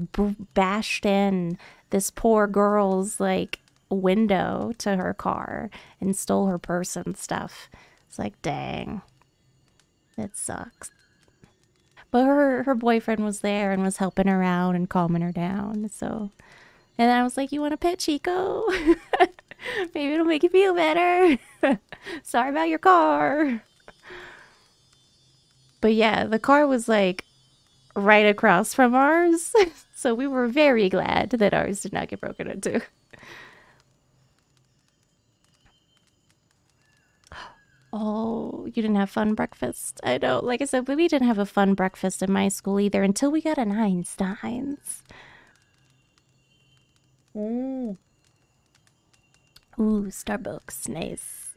bashed in this poor girl's, like, window to her car and stole her purse and stuff. It's like, dang. That sucks. But her boyfriend was there and was helping her out and calming her down. So, and I was like, you want a pet, Chico? Maybe it'll make you feel better. Sorry about your car. But yeah, the car was like right across from ours. So we were very glad that ours did not get broken into. Oh, you didn't have fun breakfast. I know. Like I said, we didn't have a fun breakfast in my school either until we got an Einstein's. Ooh, Starbucks. Nice.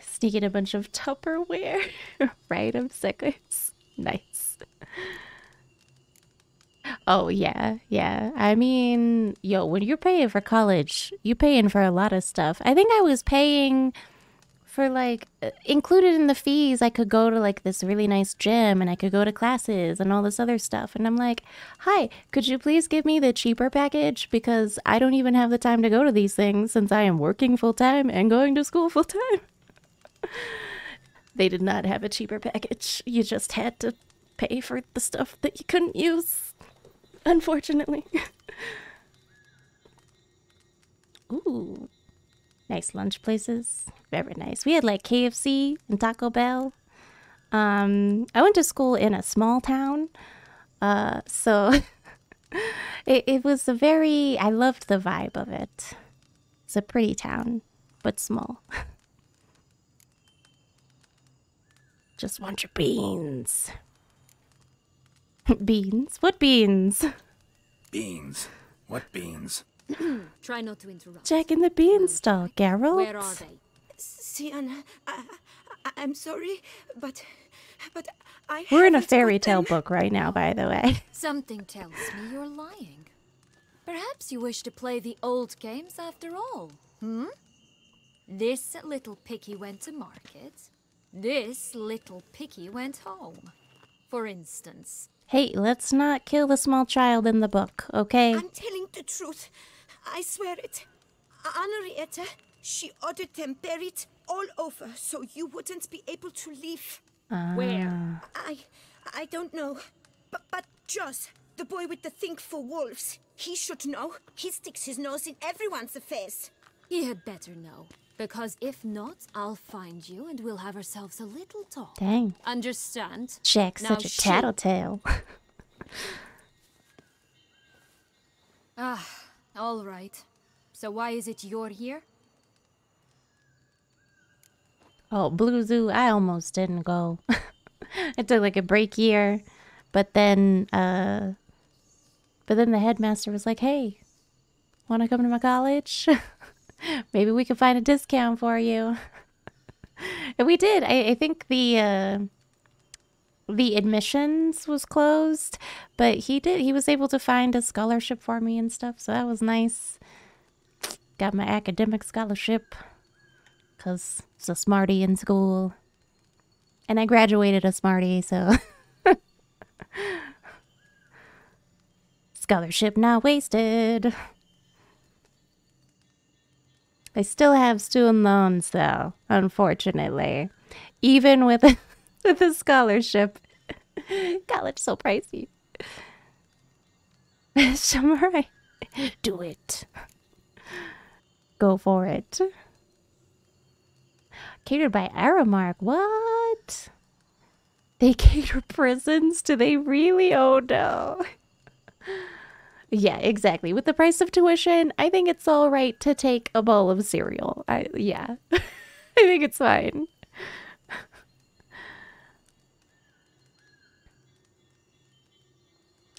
Sneaking a bunch of Tupperware. Right, I'm sick. Nice. Oh, yeah, yeah. I mean, yo, when you're paying for college, you're paying for a lot of stuff. I think I was paying for, like, included in the fees, I could go to, like, this really nice gym, and I could go to classes and all this other stuff. And I'm like, hi, could you please give me the cheaper package? Because I don't even have the time to go to these things since I am working full-time and going to school full-time. They did not have a cheaper package. You just had to pay for the stuff that you couldn't use, unfortunately. Ooh, nice lunch places. Very nice. We had like KFC and Taco Bell. I went to school in a small town, so it was a very, I loved the vibe of it. It's a pretty town, but small. Just want your beans. Beans? What beans? Beans. What beans? Try not to interrupt. Jack in the beanstalk, Geralt. Where are they? Syanna, I'm sorry, but I. We're in a fairy tale book right now, by the way. Something tells me you're lying. Perhaps you wish to play the old games after all. Hmm? This little picky went to market. This little picky went home. For instance. Hey, let's not kill the small child in the book, okay? I'm telling the truth. I swear it. Anna Henrietta, she ordered them buried all over so you wouldn't be able to leave. Where? I don't know. But Joss, the boy with the thing for wolves, he should know. He sticks his nose in everyone's affairs. He had better know. Because if not, I'll find you and we'll have ourselves a little talk. Dang. Understand? Jack's such a tattletale. All right. So why is it you're here? Oh, Blue Zoo, I almost didn't go. I took like a break year. But then the headmaster was like, hey, want to come to my college? Maybe we can find a discount for you. And we did. I think the admissions was closed, but he did. He was able to find a scholarship for me and stuff, so that was nice. Got my academic scholarship, because it's a smarty in school. And I graduated a smarty, so... Scholarship not wasted. I still have student loans, though, unfortunately. Even with a scholarship. College so pricey. Samurai, do it. Go for it. Catered by Aramark, what? They cater prisons? Do they really? Oh, no. Yeah, exactly. With the price of tuition, I think it's all right to take a bowl of cereal. Yeah, I think it's fine.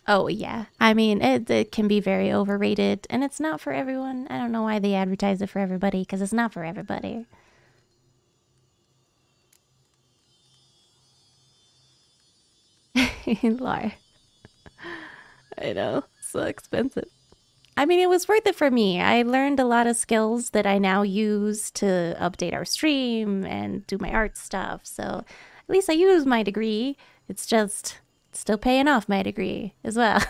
Oh, yeah. I mean, it can be very overrated, and it's not for everyone. I don't know why they advertise it for everybody, because it's not for everybody. Lar. I know. So expensive. I mean, it was worth it for me. I learned a lot of skills that I now use to update our stream and do my art stuff. So at least I use my degree. It's just still paying off my degree as well.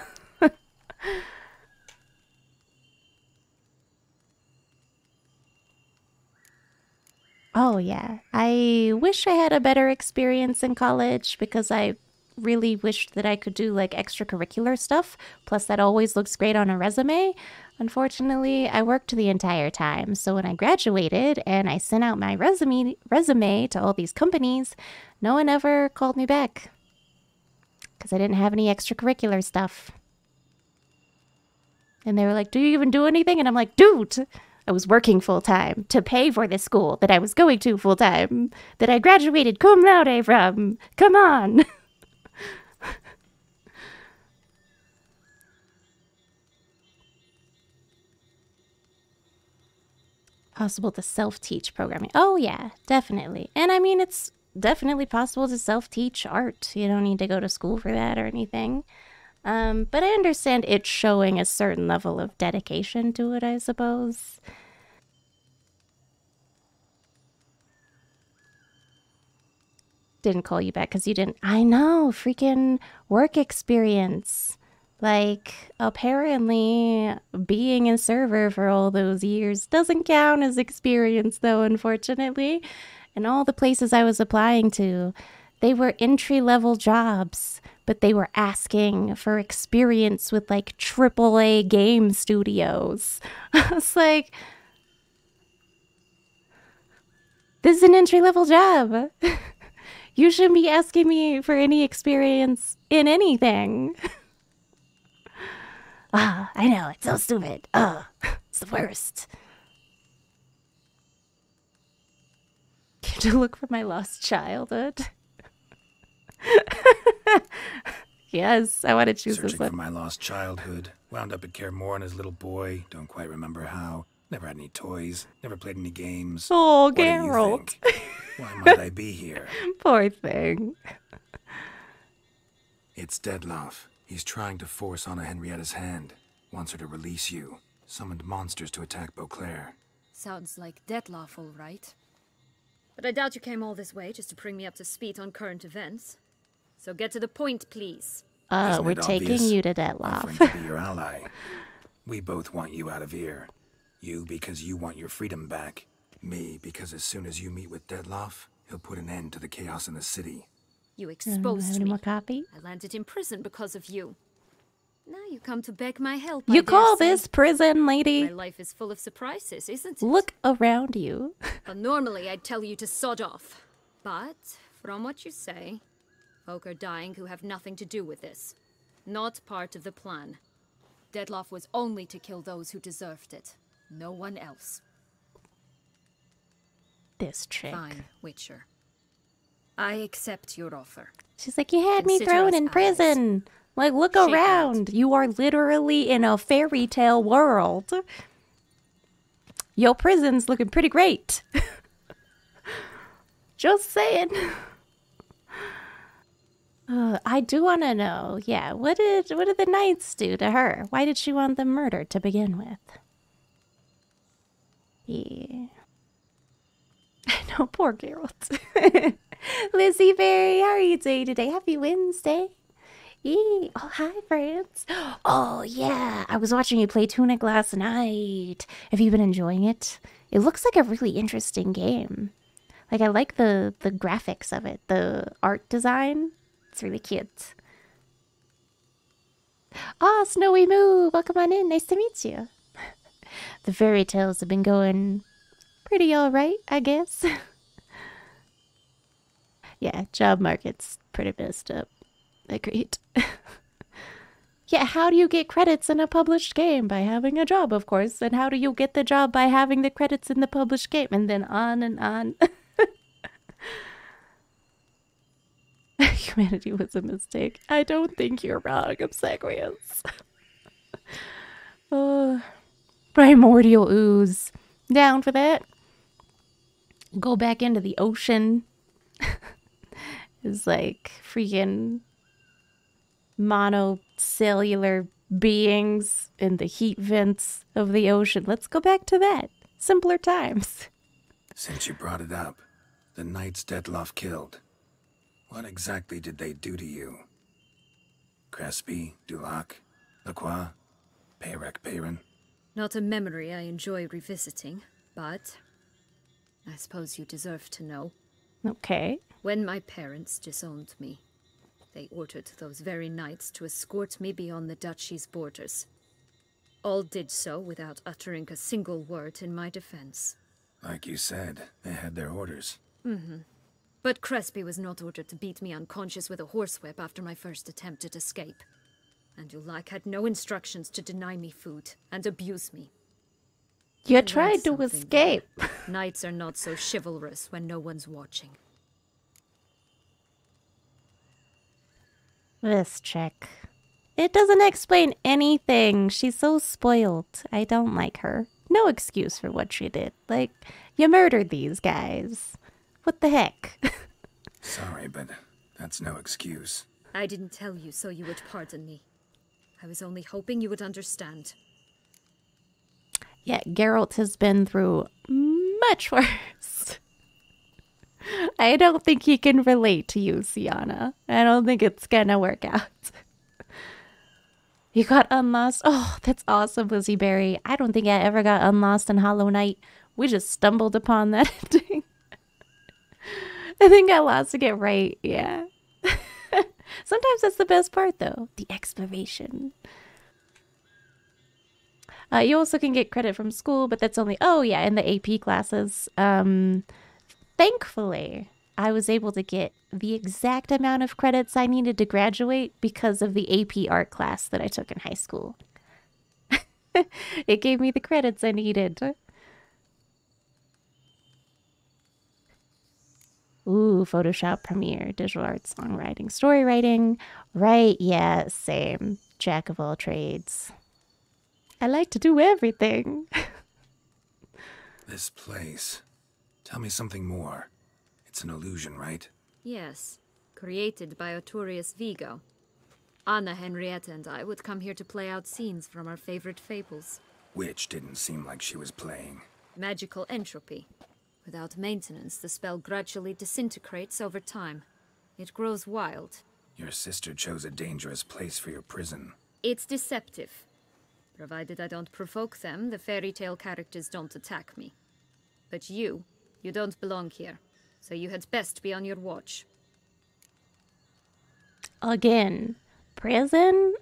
Oh, yeah. I wish I had a better experience in college because I really wished that I could do like extracurricular stuff, plus that always looks great on a resume. Unfortunately, I worked the entire time, so when I graduated and I sent out my resume to all these companies, no one ever called me back because I didn't have any extracurricular stuff. And they were like, do you even do anything? And I'm like, dude, I was working full-time to pay for this school that I was going to full-time, that I graduated cum laude from. Come on. Possible to self-teach programming. Oh, yeah, definitely. And I mean, it's definitely possible to self-teach art. You don't need to go to school for that or anything. But I understand it's showing a certain level of dedication to it, I suppose. Didn't call you back because you didn't... I know, freaking work experience. Like, apparently, being a server for all those years doesn't count as experience, though, unfortunately. And all the places I was applying to, they were entry-level jobs but they were asking for experience with like AAA game studios. I was like, this is an entry-level job. You shouldn't be asking me for any experience in anything. Ah, I know, it's so stupid. Ah, it's the worst. Came to look for my lost childhood. Yes, I want to choose this one. Searching for my lost childhood. Wound up at Kaer Morhen as a little boy. Don't quite remember how. Never had any toys. Never played any games. Oh, Geralt. Why might I be here? Poor thing. It's Detlaff. He's trying to force Anna Henrietta's hand. Wants her to release you. Summoned monsters to attack Beauclair. Sounds like Detlaff, all right. But I doubt you came all this way just to bring me up to speed on current events. So get to the point, please. We're taking you to Detlaff. To be your ally. We both want you out of here. You because you want your freedom back. Me because as soon as you meet with Detlaff, he'll put an end to the chaos in the city. You exposed me. I landed in prison because of you. Now you come to beg my help. You call this prison, lady? My life is full of surprises, isn't it? Look around you. Well, normally I'd tell you to sod off. But from what you say, folk are dying who have nothing to do with this. Not part of the plan. Detlaff was only to kill those who deserved it. No one else. This trick. Fine, Witcher. I accept your offer. She's like, you had me thrown in prison. Like, look around. You are literally in a fairy tale world. Your prison's looking pretty great. Just saying. I do want to know. Yeah, what did the knights do to her? Why did she want them murdered to begin with? Yeah. I know, poor Geralt. Lizzie Berry, how are you doing today? Happy Wednesday. Eee. Oh, hi, friends. Oh, yeah. I was watching you play Tunic last night. Have you been enjoying it? It looks like a really interesting game. Like, I like the graphics of it. The art design. It's really cute. Ah, oh, Snowy Moo. Welcome on in. Nice to meet you. The fairy tales have been going pretty all right, I guess. Yeah, job market's pretty messed up. Agreed. Yeah, how do you get credits in a published game? By having a job, of course. And how do you get the job? By having the credits in the published game. And then on and on. Humanity was a mistake. I don't think you're wrong, Obsequious. Primordial ooze. Down for that. Go back into the ocean. Is like freaking monocellular beings in the heat vents of the ocean. Let's go back to that. Simpler times. Since you brought it up, the knights Detlaff killed. What exactly did they do to you? Crespi, Dulac, Lacroix, Payrek, Peyrin. Not a memory I enjoy revisiting, but I suppose you deserve to know. Okay. When my parents disowned me, they ordered those very knights to escort me beyond the duchy's borders. All did so without uttering a single word in my defense. Like you said, they had their orders. Mm-hmm. But Crespi was not ordered to beat me unconscious with a horsewhip after my first attempt at escape. And Dulac had no instructions to deny me food and abuse me. You tried to escape. Knights are not so chivalrous when no one's watching. This chick. It doesn't explain anything. She's so spoiled. I don't like her. No excuse for what she did. Like, you murdered these guys. What the heck? Sorry, but that's no excuse. I didn't tell you so you would pardon me. I was only hoping you would understand. Yeah, Geralt has been through much worse. I don't think he can relate to you, Syanna. I don't think it's gonna work out. You got unlost? Oh, that's awesome, Lizzie Berry. I don't think I ever got unlost in Hollow Knight. We just stumbled upon that ending. I think I lost to get right, yeah. Sometimes that's the best part, though. The exploration. You also can get credit from school, but that's only... Oh, yeah, in the AP classes. Thankfully, I was able to get the exact amount of credits I needed to graduate because of the AP art class that I took in high school. It gave me the credits I needed. Ooh, Photoshop, Premiere, digital art, songwriting, story writing. Right, yeah, same. Jack of all trades. I like to do everything. This place. Tell me something more. It's an illusion, right? Yes. Created by Artorius Vigo. Anna Henrietta and I would come here to play out scenes from our favorite fables. Which didn't seem like she was playing. Magical entropy. Without maintenance, the spell gradually disintegrates over time. It grows wild. Your sister chose a dangerous place for your prison. It's deceptive. Provided I don't provoke them, the fairy tale characters don't attack me. But you don't belong here. So you had best be on your watch. Again, prison?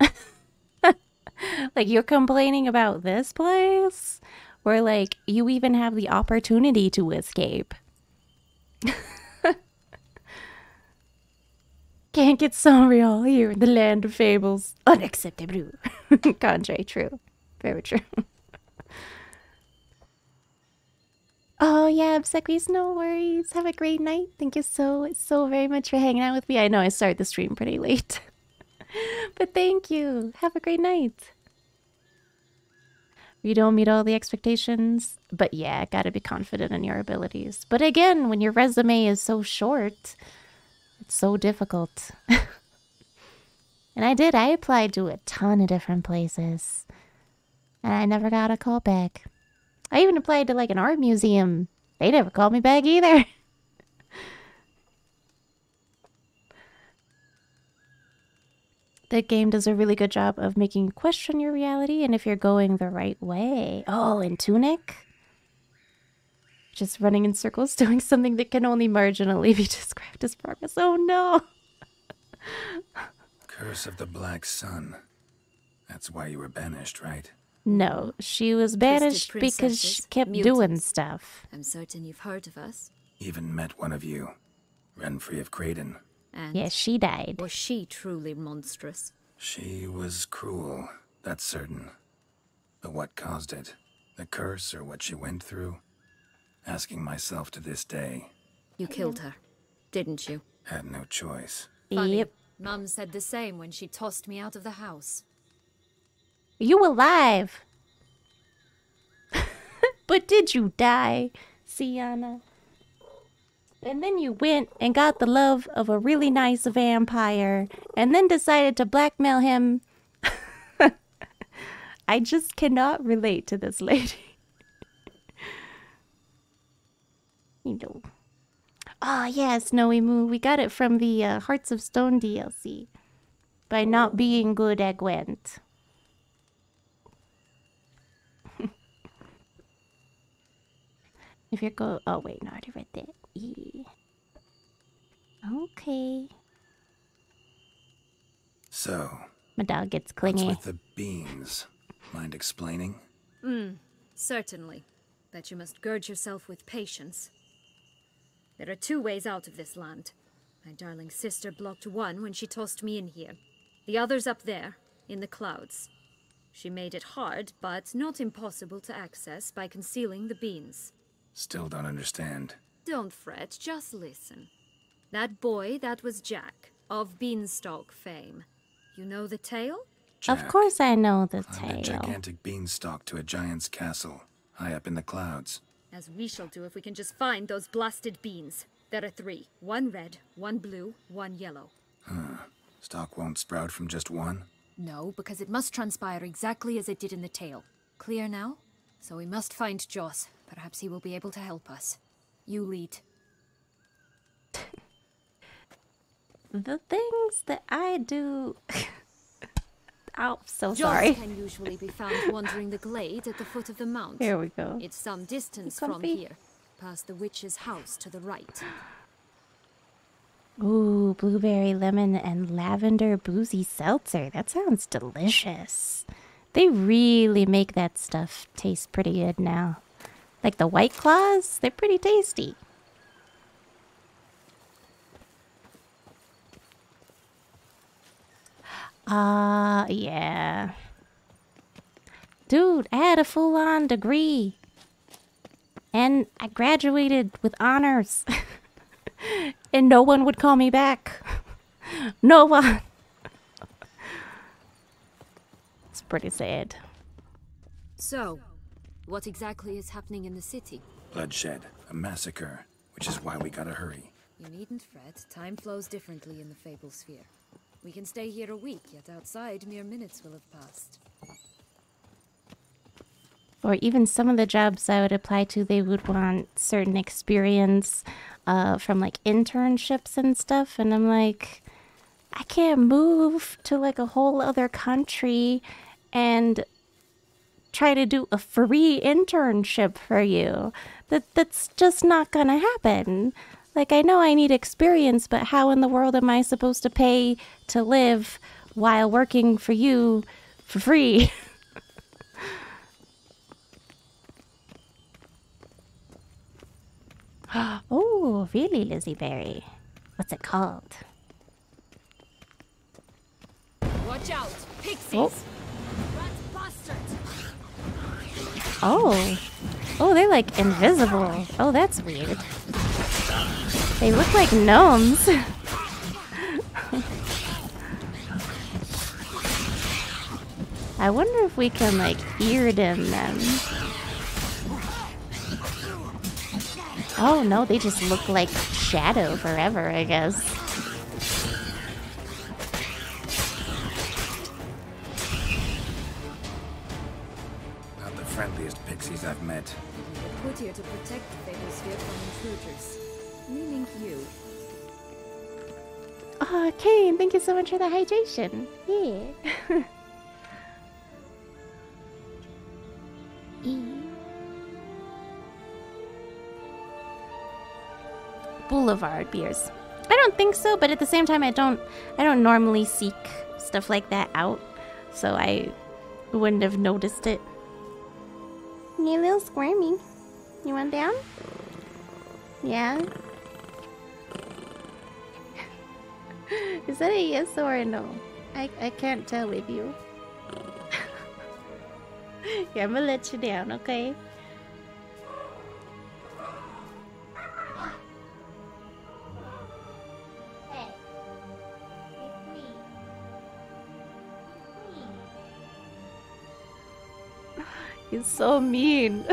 Like, you're complaining about this place? Where, like, you even have the opportunity to escape. Can't get so real here in the land of fables. Unacceptable. Contrary, true. Very true. Oh, yeah, obsequies, no worries. Have a great night. Thank you so very much for hanging out with me. I know I started the stream pretty late. But thank you. Have a great night. You don't meet all the expectations, but yeah, gotta be confident in your abilities. But again, when your resume is so short, it's so difficult. And I applied to a ton of different places. And I never got a call back. I even applied to like an art museum. They never called me back either. The game does a really good job of making you question your reality and if you're going the right way. Oh, and Tunic? Just running in circles, doing something that can only marginally be described as progress. Oh no! Curse of the Black Sun. That's why you were banished, right? No, she was banished because she kept doing stuff. I'm certain you've heard of us. Even met one of you, Renfri of Kraeden. And yes, she died. Was she truly monstrous? She was cruel, that's certain. But what caused it? The curse or what she went through? Asking myself to this day. You killed her, didn't you? Had no choice. Funny. Yep. Mum said the same when she tossed me out of the house. You alive? But did you die, Syanna? And then you went and got the love of a really nice vampire and then decided to blackmail him. I just cannot relate to this lady. You know. Oh, yeah, Snowy Moon. We got it from the Hearts of Stone DLC by not being good at Gwent. If you're go... Oh, wait, no, I already read that. Yeah. Okay. So. My dog gets clingy. What's with the beans? Mind explaining? Certainly. But you must gird yourself with patience. There are two ways out of this land. My darling sister blocked one when she tossed me in here. The other's up there, in the clouds. She made it hard, but not impossible to access by concealing the beans. Still don't understand. Don't fret, just listen. That boy, that was Jack, of Beanstalk fame. You know the tale? Jack, of course I know the tale. A gigantic beanstalk to a giant's castle, high up in the clouds. As we shall do if we can just find those blasted beans. There are three. One red, one blue, one yellow. Huh. Stalk won't sprout from just one? No, because it must transpire exactly as it did in the tale. Clear now? So we must find Joss. Perhaps he will be able to help us. You lead. The things that I do... Oh, so sorry. Joss can usually be found wandering the glade at the foot of the mountain. Here we go. It's some distance from here, past the witch's house to the right. Ooh, blueberry, lemon, and lavender boozy seltzer. That sounds delicious. They really make that stuff taste pretty good now. Like the White Claws, they're pretty tasty. Yeah. Dude, I had a full-on degree. And I graduated with honors. And no one would call me back. No one. It's pretty sad. So, what exactly is happening in the city? Bloodshed, a massacre, which is why we gotta hurry. You needn't fret. Time flows differently in the Fable Sphere. We can stay here a week, yet outside mere minutes will have passed. Or even some of the jobs I would apply to, they would want certain experience from like internships and stuff. And I'm like, I can't move to like a whole other country and try to do a free internship for you. That's just not gonna happen. Like, I know I need experience, but how in the world am I supposed to pay to live while working for you for free? Oh, really, Lizzie Berry? What's it called? Watch out, pixies! Oh. Oh. Oh, they're like invisible. Oh, that's weird. They look like gnomes. I wonder if we can like eardom them. Oh no, they just look like shadow forever, I guess. Not the friendliest pixies I've met. We're put here to protect the Fable Sphere from intruders. Meaning you. Oh, Kane, thank you so much for the hydration. Yeah. Boulevard beers. I don't think so, but at the same time, I don't normally seek stuff like that out, so I wouldn't have noticed it. You little squirmy. You want down? Yeah. Is that a yes or a no? I can't tell with you. Yeah, I'm gonna let you down, okay? He's so mean.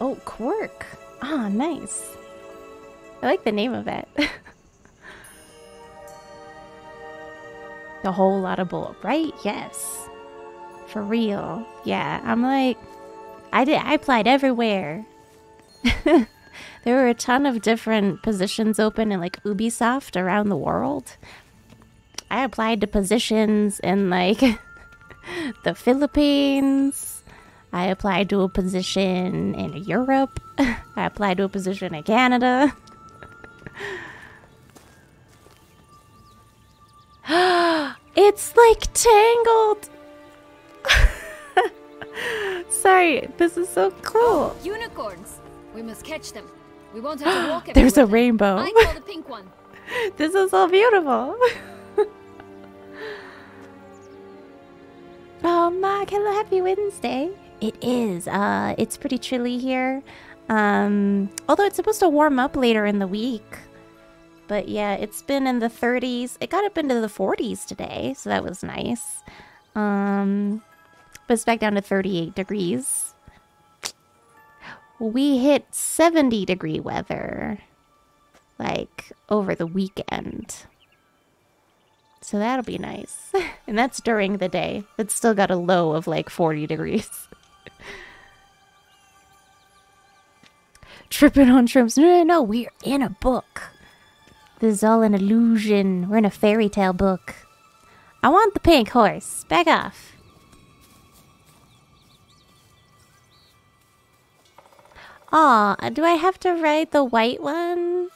Oh, Quirk. Ah, oh, nice. I like the name of it. The whole lot of bull, right? Yes. For real. Yeah, I'm like... I applied everywhere. There were a ton of different positions open in like Ubisoft around the world. I applied to positions in like... the Philippines. I applied to a position in Europe. I applied to a position in Canada. It's like Tangled. Sorry, this is so cool. Oh, unicorns. We must catch them. We won't have to walk. There's a rainbow. I call the pink one. This is so beautiful. Oh, Mark, hello, happy Wednesday. It is. It's pretty chilly here. Although it's supposed to warm up later in the week. But yeah, it's been in the 30s. It got up into the 40s today, so that was nice. But it's back down to 38 degrees. We hit 70-degree weather, like, over the weekend. So that'll be nice. And that's during the day. It's still got a low of like 40 degrees. Tripping on shrimps. No, we're in a book. This is all an illusion. We're in a fairy tale book. I want the pink horse. Back off. Aw, do I have to ride the white one?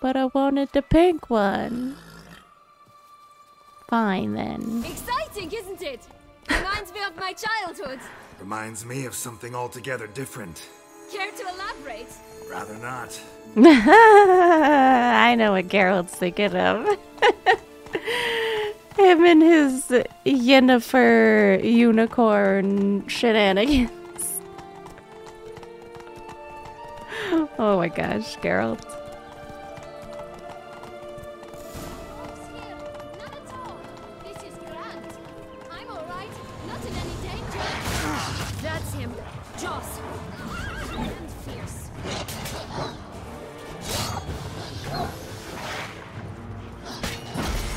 But I wanted the pink one. Fine then. Exciting, isn't it? Reminds me of my childhood. Reminds me of something altogether different. Care to elaborate? Rather not. I know what Geralt's thinking of. Him and his Yennefer unicorn shenanigans. Oh my gosh, Geralt.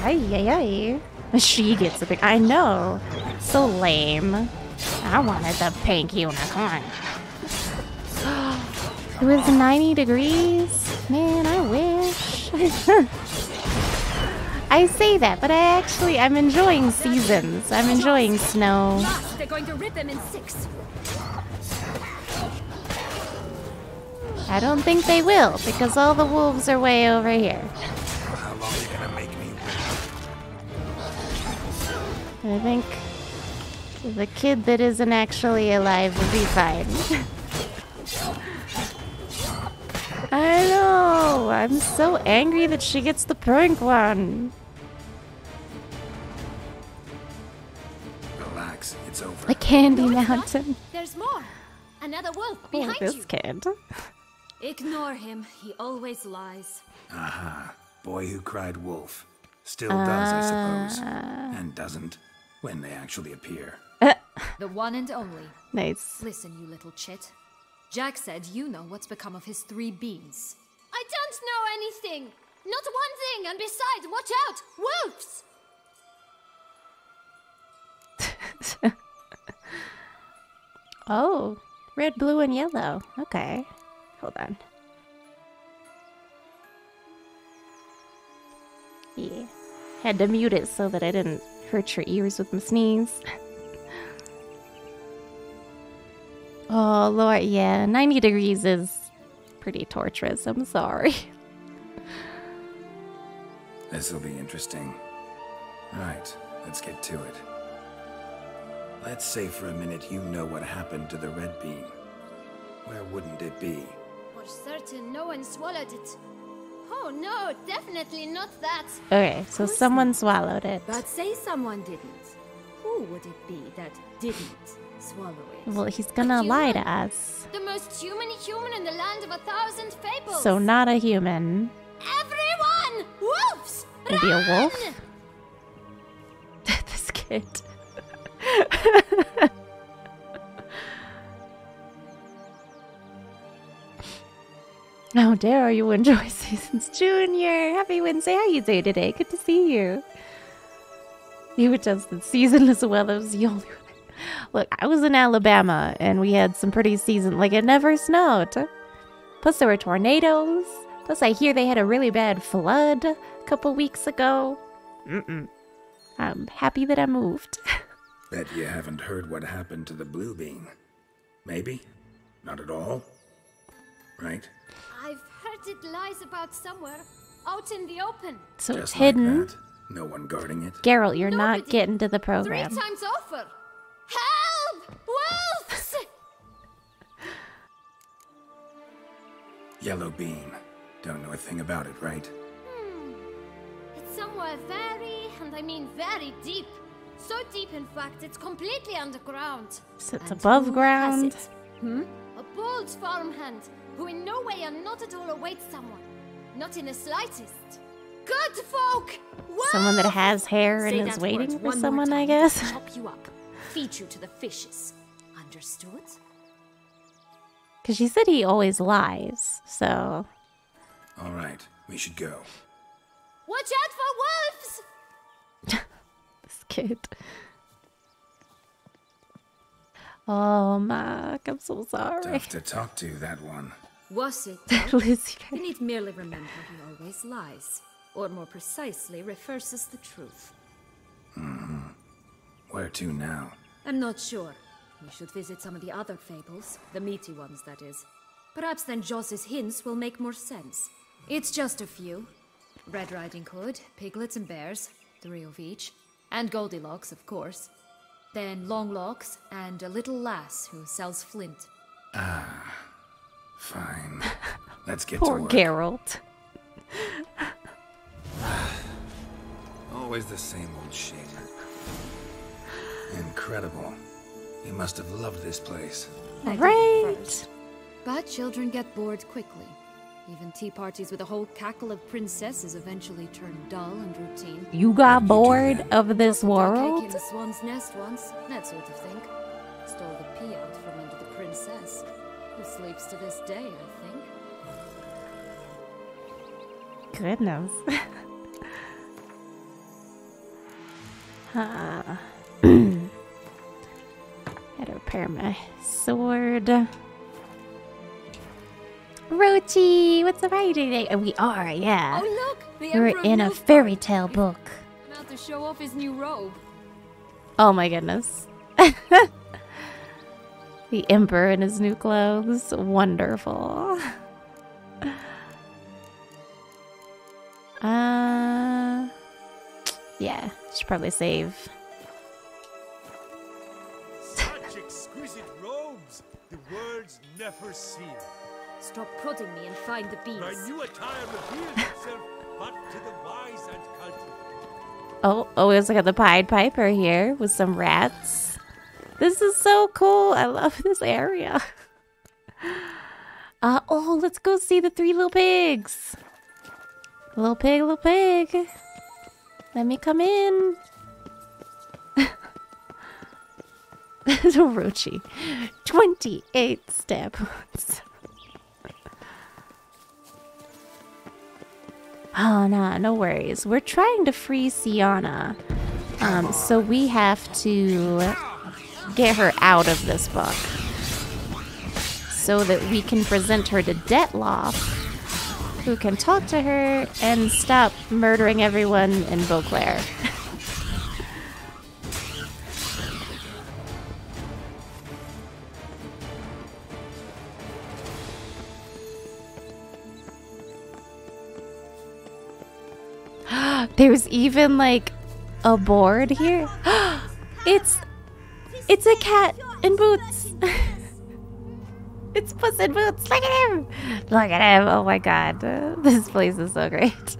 Ay, she gets the pink. I know. So lame. I wanted the pink unicorn. It was 90 degrees. Man, I wish. I say that, but I'm enjoying seasons. I'm enjoying snow. They're going to rip them in six. I don't think they will, because all the wolves are way over here. I think the kid that isn't actually alive will be fine. I know! I'm so angry that she gets the prank one! Relax, it's over. The candy mountain. There's more! Another wolf behind you! Oh, this kid. Ignore him, he always lies. Aha, boy who cried wolf. Still does, I suppose. And doesn't. When they actually appear. The one and only. Nice. Listen, you little chit. Jack said you know what's become of his three beans. I don't know anything. Not one thing. And besides, watch out. Wolves. Oh. Red, blue, and yellow. Okay. Hold on. Yeah. Had to mute it so that I didn't hurt your ears with my sneeze. Oh Lord, yeah, 90 degrees is pretty torturous, I'm sorry. This'll be interesting. Alright, let's get to it. Let's say for a minute you know what happened to the red bean. Where wouldn't it be? For certain no one swallowed it. Oh no, definitely not that. Okay, so someone swallowed it. But say someone didn't. Who would it be that didn't swallow it? Well, he's gonna lie to us. The most human in the land of 1,000 fables. So not a human. Everyone! Wolves! Maybe a wolf? This kid. How dare you enjoy seasons, Junior! Happy Wednesday! How you doing today? Good to see you. You adjusted season as well. That was the only one. Look, I was in Alabama and we had some pretty season. Like it never snowed. Plus there were tornadoes. Plus I hear they had a really bad flood a couple weeks ago. I'm happy that I moved. Bet you haven't heard what happened to the blue bean. Maybe, not at all, right? It lies about somewhere out in the open. So it's hidden. Like that, no one guarding it. Geralt, you're not getting to the program. 3 times over. Help! Wolves! Yellow bean. Don't know a thing about it, right? It's somewhere very, and I mean very deep. So deep, in fact, it's completely underground. So it's above ground. A bold farmhand. Who in no way and not at all awaits someone. Not in the slightest. Good folk! Whoa! Someone that has hair and is waiting for someone, I guess. Chop you up. Feed you to the fishes. Understood? Because she said he always lies, so... Alright, we should go. Watch out for wolves! This kid. Oh, Mark, I'm so sorry. Tough to talk to, that one. Was it? You need merely remember he always lies. Or more precisely, reverses the truth. Where to now? I'm not sure. We should visit some of the other fables. The meaty ones, that is. Perhaps then Joss's hints will make more sense. It's just a few. Red Riding Hood, Piglets and Bears, 3 of each. And Goldilocks, of course. Then Longlocks and a little lass who sells flint. Ah, fine. Let's get to work. Poor Geralt. Always the same old shit. Incredible. You must have loved this place. Right. But children get bored quickly. Even tea parties with a whole cackle of princesses eventually turn dull and routine. You got bored of this world? I came to Swan's Nest once, that sort of thing. Stole the pea out from under the princess, who sleeps to this day, I think. Goodness. Huh. Had to repair my sword. Roachy, what's the variety today? Oh, we are, yeah. Oh, look, we're in a fairy tale book. About to show off his new robe. Oh my goodness. The Emperor in his new clothes. Wonderful. Yeah, should probably save. Such exquisite robes, the words never seen. Stop prodding me and find the bees. My new attire revealed itself, but to the wise and cultivated. Oh, we also got the Pied Piper here with some rats. This is so cool. I love this area. Oh, let's go see the 3 little pigs. Little pig, little pig. Let me come in. It's a Roachy. 28 stab wounds. Oh, nah, no worries. We're trying to free Syanna. So we have to get her out of this book so that we can present her to Detlaff, who can talk to her and stop murdering everyone in Beauclair. There's even like a board here. It's a cat in boots. It's Puss in Boots. Look at him. Look at him. Oh my god. This place is so great.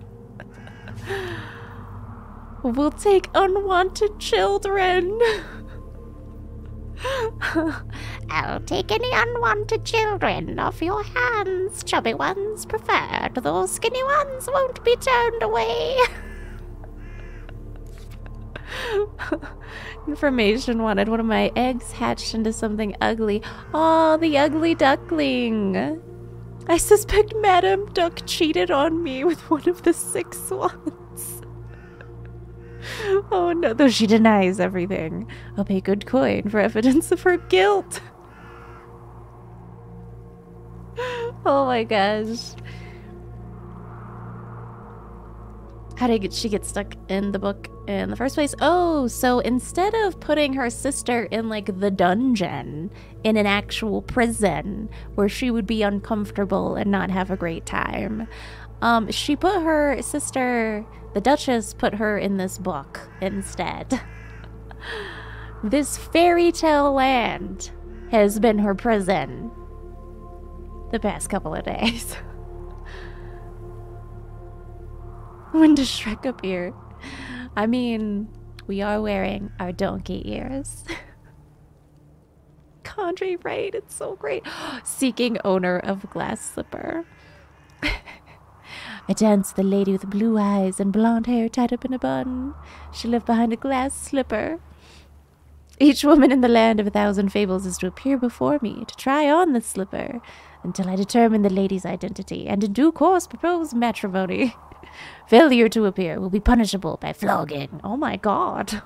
We'll take unwanted children. I'll take any unwanted children off your hands. Chubby ones preferred. Those skinny ones won't be turned away. Information wanted. One of my eggs hatched into something ugly. Oh, the ugly duckling. I suspect Madame Duck cheated on me with one of the 6 swans. Oh no, though she denies everything. I'll pay good coin for evidence of her guilt. Oh my gosh. How did she get stuck in the book in the first place? Oh, so instead of putting her sister in like the dungeon in an actual prison where she would be uncomfortable and not have a great time, she put her sister, the Duchess, put her in this book instead. This fairy tale land has been her prison the past couple of days. When does Shrek appear? I mean, we are wearing our donkey ears. Condrey Raid, it's so great. Seeking owner of glass slipper. I danced the lady with blue eyes and blonde hair tied up in a bun. She lived behind a glass slipper. Each woman in the land of 1,000 fables is to appear before me to try on the slipper until I determine the lady's identity and in due course propose matrimony. Failure to appear will be punishable by flogging. Oh my god.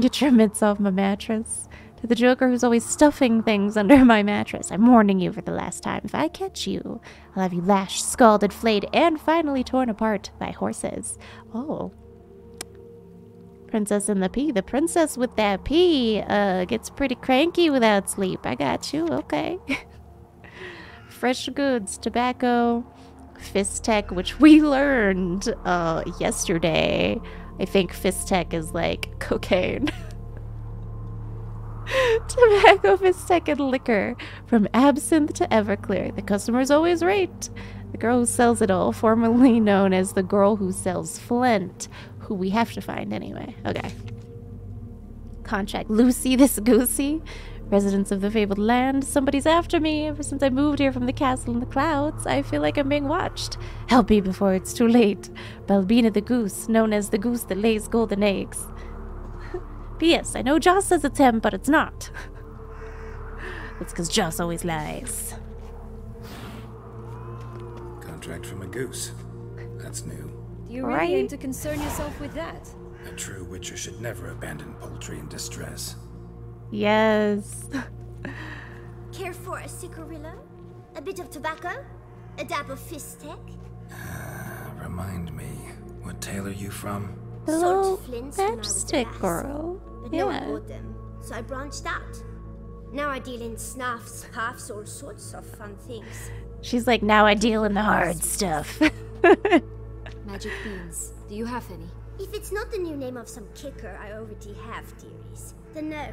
Get your mitts off my mattress. To the Joker who's always stuffing things under my mattress, I'm warning you for the last time. If I catch you, I'll have you lashed, scalded, flayed, and finally torn apart by horses. Oh. Princess and the pea. The princess with that pea gets pretty cranky without sleep. I got you. Okay. fresh goods, tobacco, Fisstech, which we learned yesterday. I think Fisstech is like cocaine. Tobacco, Fisstech, and liquor. From Absinthe to Everclear. The customer's always right. The girl who sells it all, formerly known as the girl who sells Flint, who we have to find anyway. Okay. Contract. Lucy this Goosey. Residents of the fabled land, somebody's after me. Ever since I moved here from the castle in the clouds, I feel like I'm being watched. Help me before it's too late. Balbina the goose, known as the goose that lays golden eggs. P.S. I know Joss says it's him, but it's not. That's because Joss always lies. Contract from a goose. That's new. You really need to concern yourself with that. A true witcher should never abandon poultry in distress. Yes. Care for a cigarillo? A bit of tobacco? A dab of Fisstech? Remind me, what tale are you from? Hello, Fisstech girl. But no one bought them, so I branched out. Now I deal in snuffs, puffs, all sorts of fun things. She's like, now I deal in the hard stuff. Magic beans. Do you have any? If it's not the new name of some kicker I already have, dearies, then no.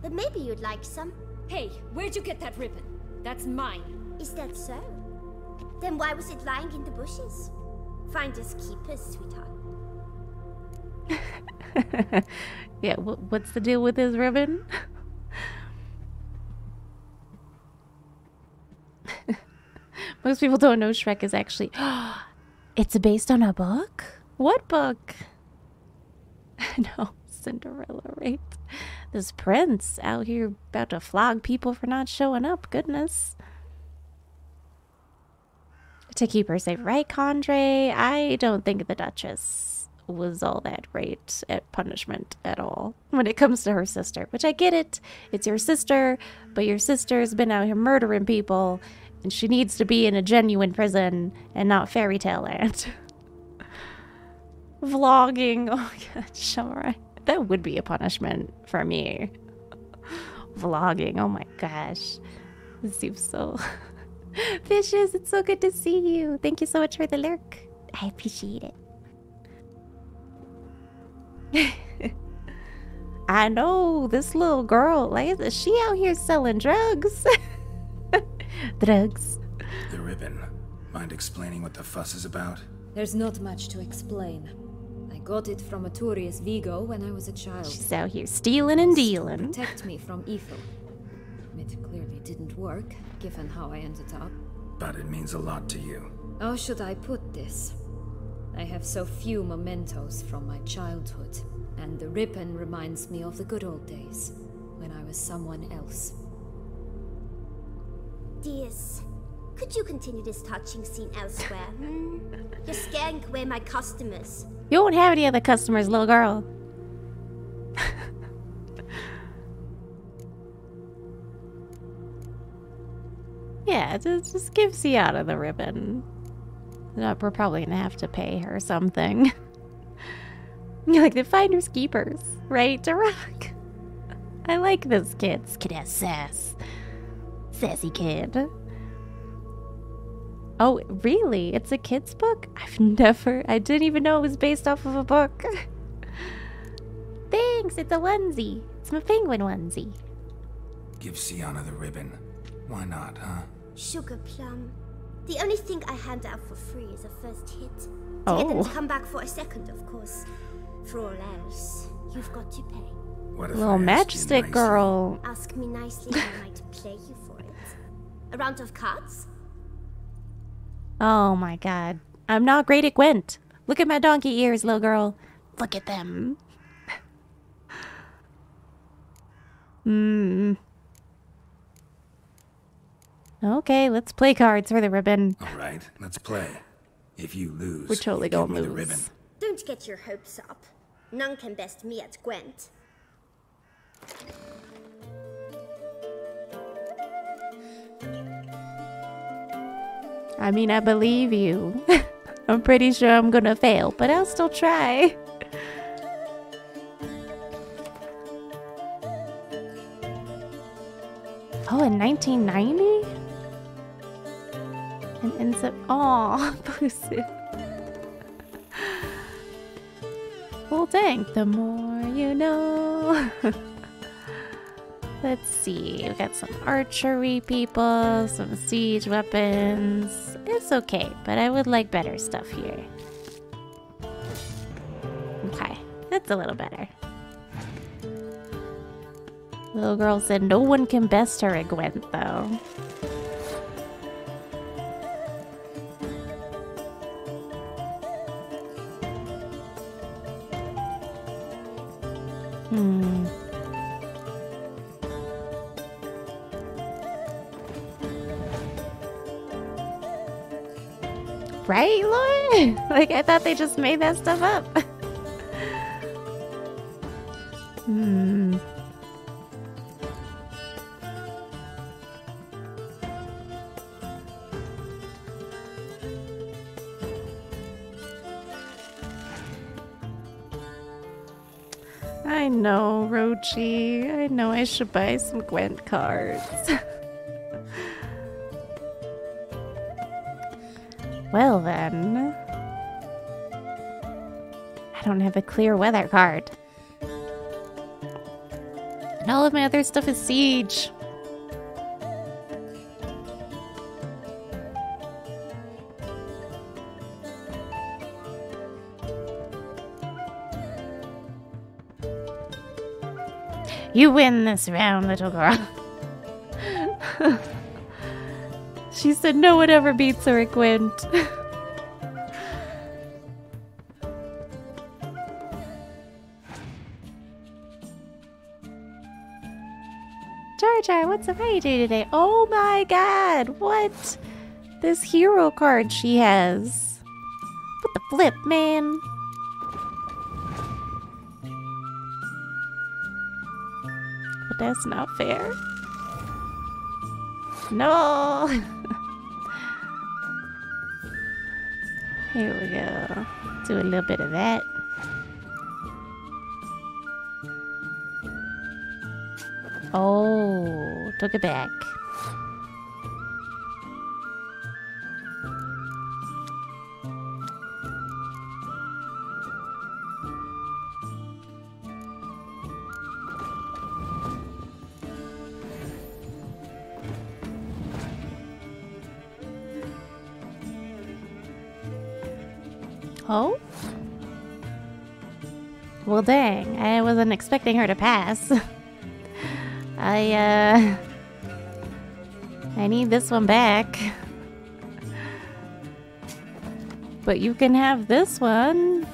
But maybe you'd like some. Hey, where'd you get that ribbon? That's mine. Is that so? Then why was it lying in the bushes? Finders keepers, sweetheart. Yeah, what's the deal with his ribbon? Most people don't know Shrek is actually... It's based on a book? What book? No, Cinderella, right? This prince out here about to flog people for not showing up. Goodness. To keep her safe, right, Condrey? I don't think the Duchess was all that great at punishment at all when it comes to her sister, which I get it. It's your sister, but your sister's been out here murdering people, and she needs to be in a genuine prison and not fairy tale land. Vlogging. Oh, God, Shamara. That would be a punishment for me. Vlogging. Oh, my gosh. This seems so... Fishes, it's so good to see you. Thank you so much for the lurk. I appreciate it. I know, this little girl. Like, is she out here selling drugs? Drugs. The ribbon. Mind explaining what the fuss is about? There's not much to explain. I got it from Artorius Vigo when I was a child. She's out here stealing and dealing. Protect me from evil. It clearly didn't work, given how I ended up. But it means a lot to you. How should I put this? I have so few mementos from my childhood, and the ribbon reminds me of the good old days, when I was someone else. Dears. Could you continue this touching scene elsewhere? You skank away my customers. You won't have any other customers, little girl. Yeah, just give Syanna the ribbon. No, we're probably gonna have to pay her something. You're like the finders keepers, right, Durak? I like this kid. This kid has sass. Sassy kid. Oh, really? It's a kid's book? I didn't even know it was based off of a book. Thanks, it's a onesie. It's my penguin onesie. Give Syanna the ribbon. Why not, huh? Sugar plum. The only thing I hand out for free is a first hit. To get them to come back for a second, of course. For all else, you've got to pay. What if little matchstick girl. Ask me nicely, I might play you for it. A round of cards? Oh my god. I'm not great at Gwent. Look at my donkey ears, little girl. Look at them. Okay, let's play cards for the ribbon. Alright, let's play. If you lose, we're totally gonna lose. The ribbon. Don't get your hopes up. None can best me at Gwent. I mean, I believe you. I'm pretty sure I'm gonna fail, but I'll still try. Oh, in 1990? Ends up. Aw, Bosu. Well, dang. The more you know. Let's see. We've got some archery people, some siege weapons. It's okay, but I would like better stuff here. Okay, that's a little better. Little girl said no one can best her at Gwent, though. Right, Lauren? Like, I thought they just made that stuff up. I know, Roachy. I know I should buy some Gwent cards. Well then, I don't have a clear weather card. And all of my other stuff is siege. You win this round, little girl. She said no one ever beats her at Gwent. Jar Jar, what's up? How you doing today? Oh my god, what? This hero card she has. What the flip, man? But that's not fair. No! Here we go. Do a little bit of that. Oh, took it back. Oh? Well dang, I wasn't expecting her to pass. I need this one back. But you can have this one.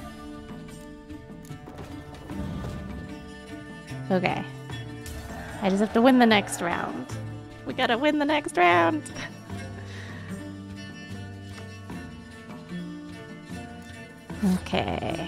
Okay. I just have to win the next round. We gotta win the next round. Okay.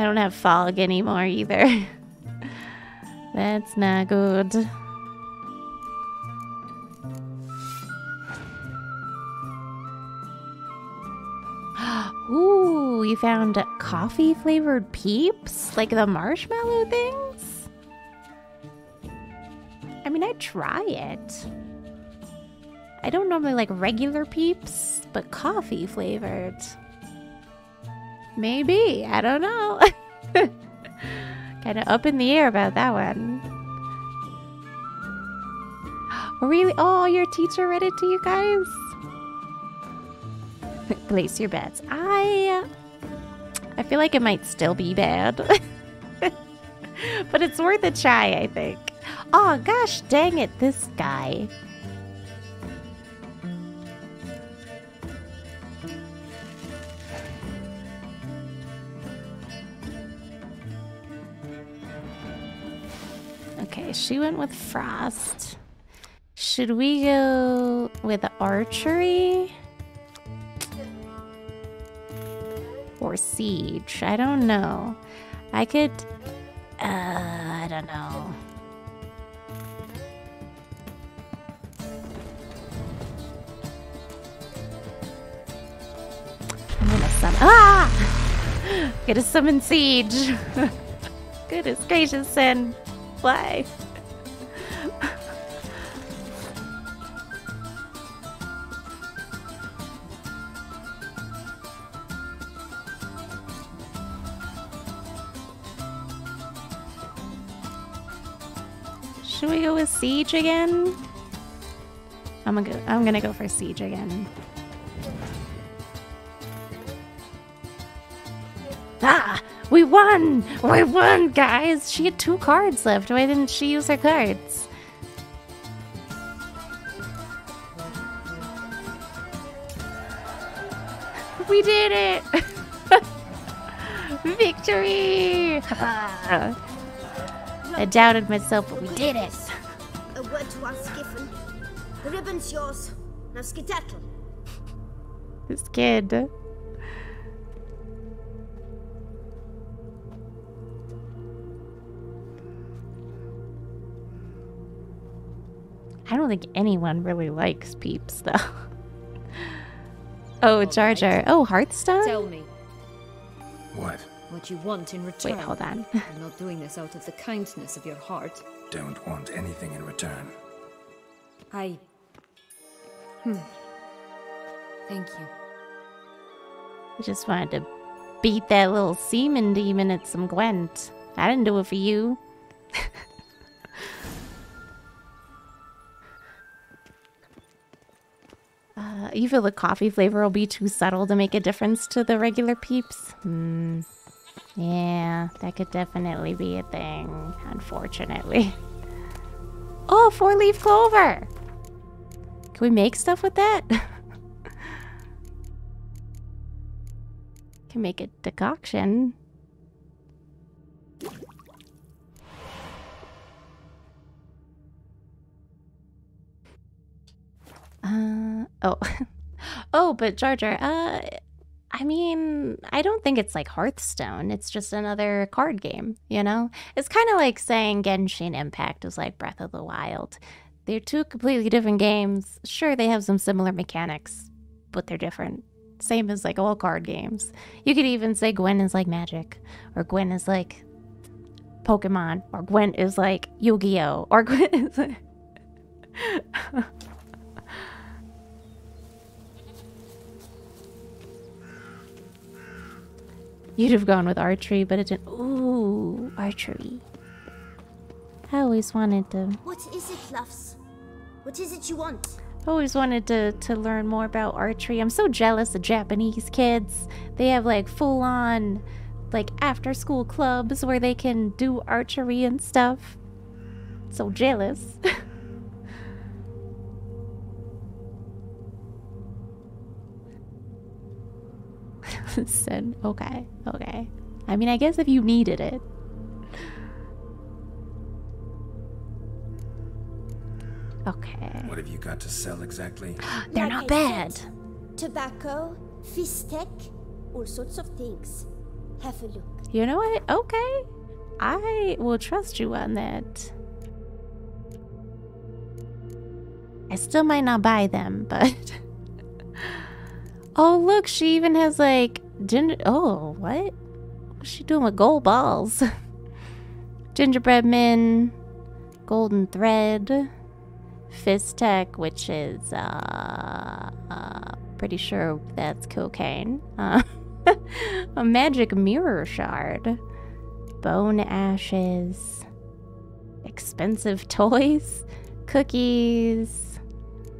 I don't have fog anymore either. That's not good. You found coffee flavored peeps? Like the marshmallow things? I mean, I'd try it. I don't normally like regular peeps, but coffee flavored. Maybe. I don't know. Kind of up in the air about that one. Really? Oh, your teacher read it to you guys? Place your bets. I feel like it might still be bad. But it's worth a try, I think. Oh, gosh dang it, this guy. Okay, she went with frost. Should we go with archery? Or siege. I don't know. I could... I don't know. Get a summon siege. Goodness gracious, and why? Should we go with siege again? I'm gonna go for siege again. Ah! We won! We won, guys! She had 2 cards left. Why didn't she use her cards? We did it! Victory! I doubted myself, but we did it! A word to us given. The ribbon's yours. Now skedaddle. This kid. I don't think anyone really likes Peeps, though. Oh, Jar Jar. Oh, Hearthstone? Tell me. What? What you want in return. Wait, hold on. I'm not doing this out of the kindness of your heart. Don't want anything in return. I... Thank you. I just wanted to beat that little semen demon at some Gwent. I didn't do it for you. You feel the coffee flavor will be too subtle to make a difference to the regular peeps? Yeah, that could definitely be a thing, unfortunately. Oh, 4-leaf clover! Can we make stuff with that? Can make a decoction. Oh, but Jar Jar, I mean, I don't think it's like Hearthstone. It's just another card game, you know? It's kind of like saying Genshin Impact is like Breath of the Wild. They're 2 completely different games. Sure, they have some similar mechanics, but they're different. Same as like all card games. You could even say Gwent is like Magic, or Gwent is like Pokemon, or Gwent is like Yu-Gi-Oh, or Gwent is like... You'd have gone with archery, but it didn't. Ooh, archery. I always wanted to... What is it, loves? What is it you want? I always wanted to learn more about archery. I'm so jealous of Japanese kids. They have, like, full-on, like, after-school clubs where they can do archery and stuff. So jealous. Said, okay, okay. I mean, I guess if you needed it. Okay. What have you got to sell exactly? They're like not bad. Said, tobacco, Fisstech, all sorts of things. Have a look. You know what? Okay. I will trust you on that. I still might not buy them, but... Oh, look, she even has, like, ginger... Oh, what? What's she doing with gold balls? Gingerbread men, golden thread, Fisstech, which is, pretty sure that's cocaine. A magic mirror shard. Bone ashes. Expensive toys. Cookies.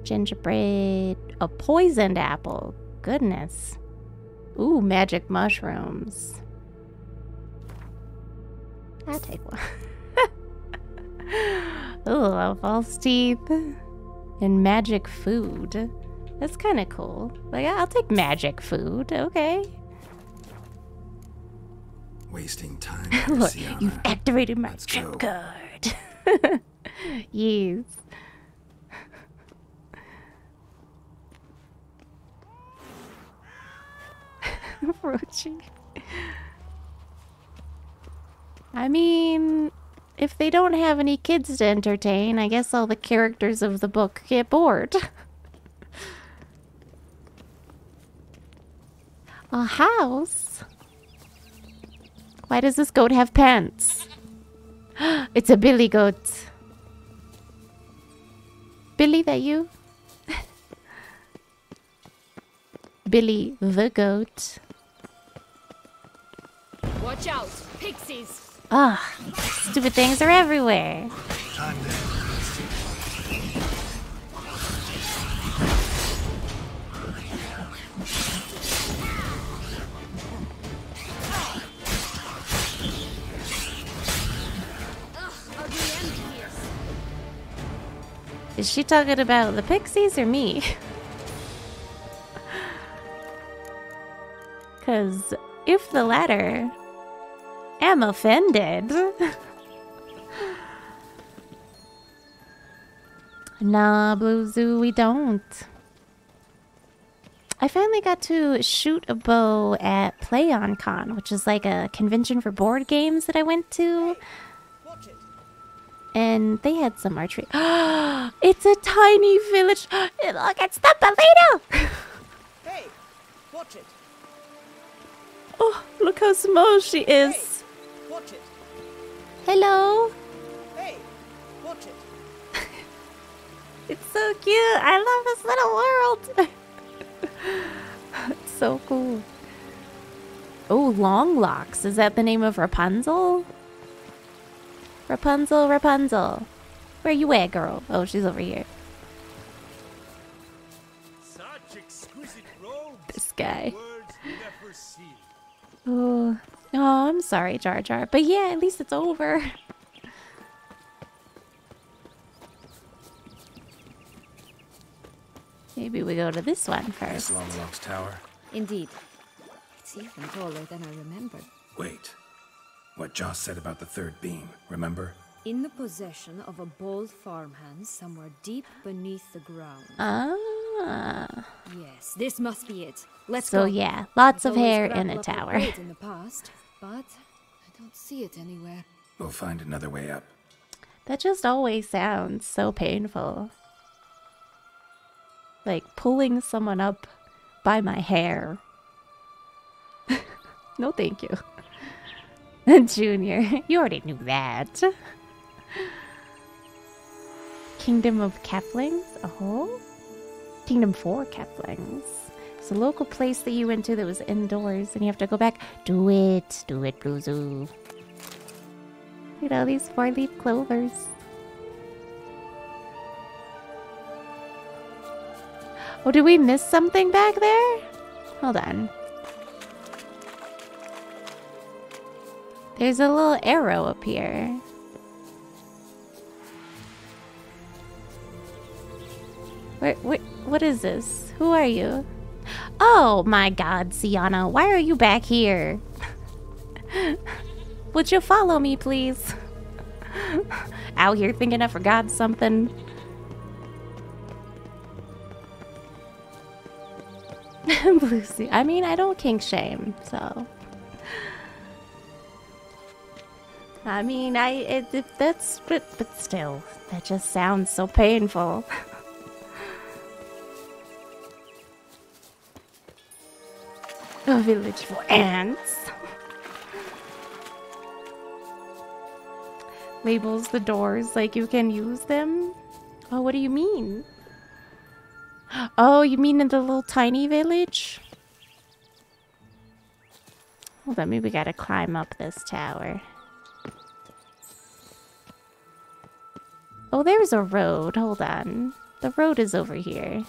Gingerbread. A poisoned apple. Goodness. Ooh, magic mushrooms. I'll take one. Ooh, false teeth. And magic food. That's kind of cool. Like, I'll take magic food. Okay. Wasting time. Look, you've activated my trip card. Yes. Roachy. I mean, if they don't have any kids to entertain, I guess all the characters of the book get bored. A house? Why does this goat have pants? It's a billy goat. Billy, that you? Billy the goat. Watch out, pixies! Ah, stupid things are everywhere. Is she talking about the pixies or me? Because if the latter, I'm offended. Nah, Blue Zoo, we don't. I finally got to shoot a bow at PlayOnCon, which is like a convention for board games that I went to. And they had some archery. It's a tiny village. Look, it's the Palito. Hey, watch it. Oh, look how small she is. Hey, watch it. Hello. Hey, watch it. It's so cute. I love this little world. It's so cool. Oh, Longlocks. Is that the name of Rapunzel? Rapunzel, Rapunzel. Where you at, girl? Oh, she's over here. Such exquisite robes. This guy. Oh. Oh, I'm sorry, Jar Jar. But yeah, at least it's over. Maybe we go to this one first. This Longlock's tower. Indeed. It's even taller than I remembered. Wait. What Joss said about the third beam, remember? In the possession of a bold farmhand somewhere deep beneath the ground. Ah. Yes, this must be it. Let's go. So yeah, lots of hair in a tower. In the past, but I don't see it anywhere. We'll find another way up. That just always sounds so painful. Like pulling someone up by my hair. No, thank you. Junior, you already knew that. Kingdom of Caplings? Oh? Kingdom 4 Caplings. It's a local place that you went to that was indoors and you have to go back. Do it, Blue Zoo. Look at all these four-leaf clovers. Oh, did we miss something back there? Hold on. There's a little arrow up here. What is this? Who are you? Oh my god, Syanna, why are you back here? Would you follow me, please? Out here thinking I forgot something. Lucy, I mean, I don't kink shame, so... I mean, but still, that just sounds so painful. A village for ants. Labels the doors like you can use them. Oh, what do you mean? Oh, you mean in the little tiny village? Hold on, maybe we gotta climb up this tower. Oh, there's a road. Hold on. The road is over here.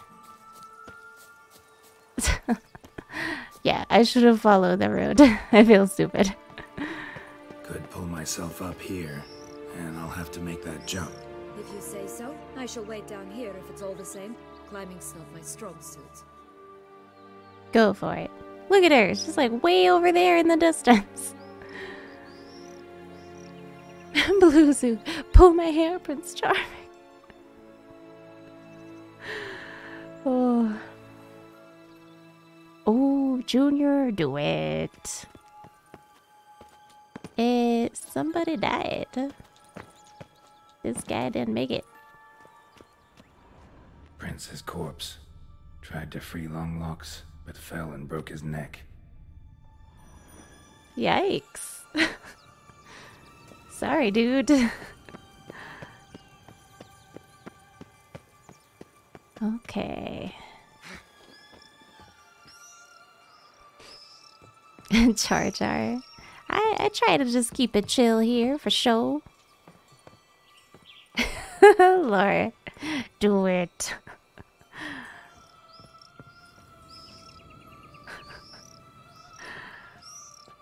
Yeah, I should have followed the road. I feel stupid. Could pull myself up here, and I'll have to make that jump. If you say so, I shall wait down here if it's all the same. Climbing's not my strong suit. Go for it. Look at her. She's like way over there in the distance. Blue Zoo, pull my hair, Prince Charming. Oh. Oh, Junior, do it. Somebody died. This guy didn't make it. Prince's corpse. Tried to free Longlocks, but fell and broke his neck. Yikes. Sorry, dude. Okay. Jar Jar. I try to just keep it chill here for show. Laura, do it.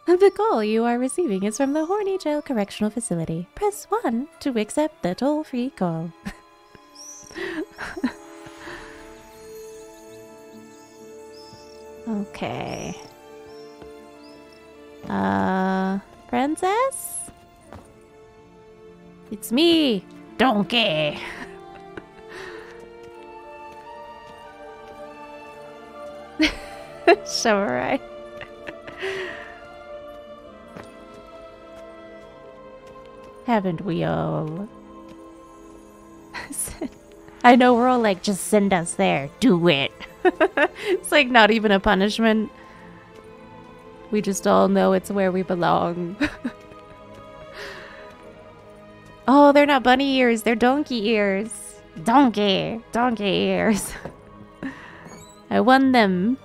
The call you are receiving is from the Horny Jail Correctional Facility. Press 1 to accept the toll-free call. Okay. Princess? It's me, Donkey! Sure, right. Haven't we all? I know we're all like, just send us there. Do it. It's like not even a punishment. We just all know it's where we belong. Oh, they're not bunny ears. They're donkey ears. Donkey. Donkey ears. I won them.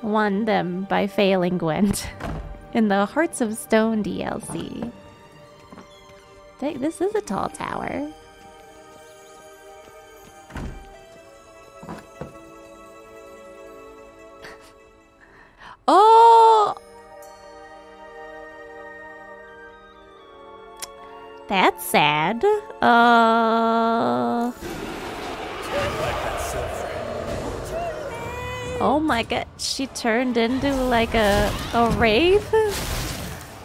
Won them by failing Gwent. In the Hearts of Stone DLC. This is a tall tower. Oh! That's sad. Oh my god, she turned into like a wraith?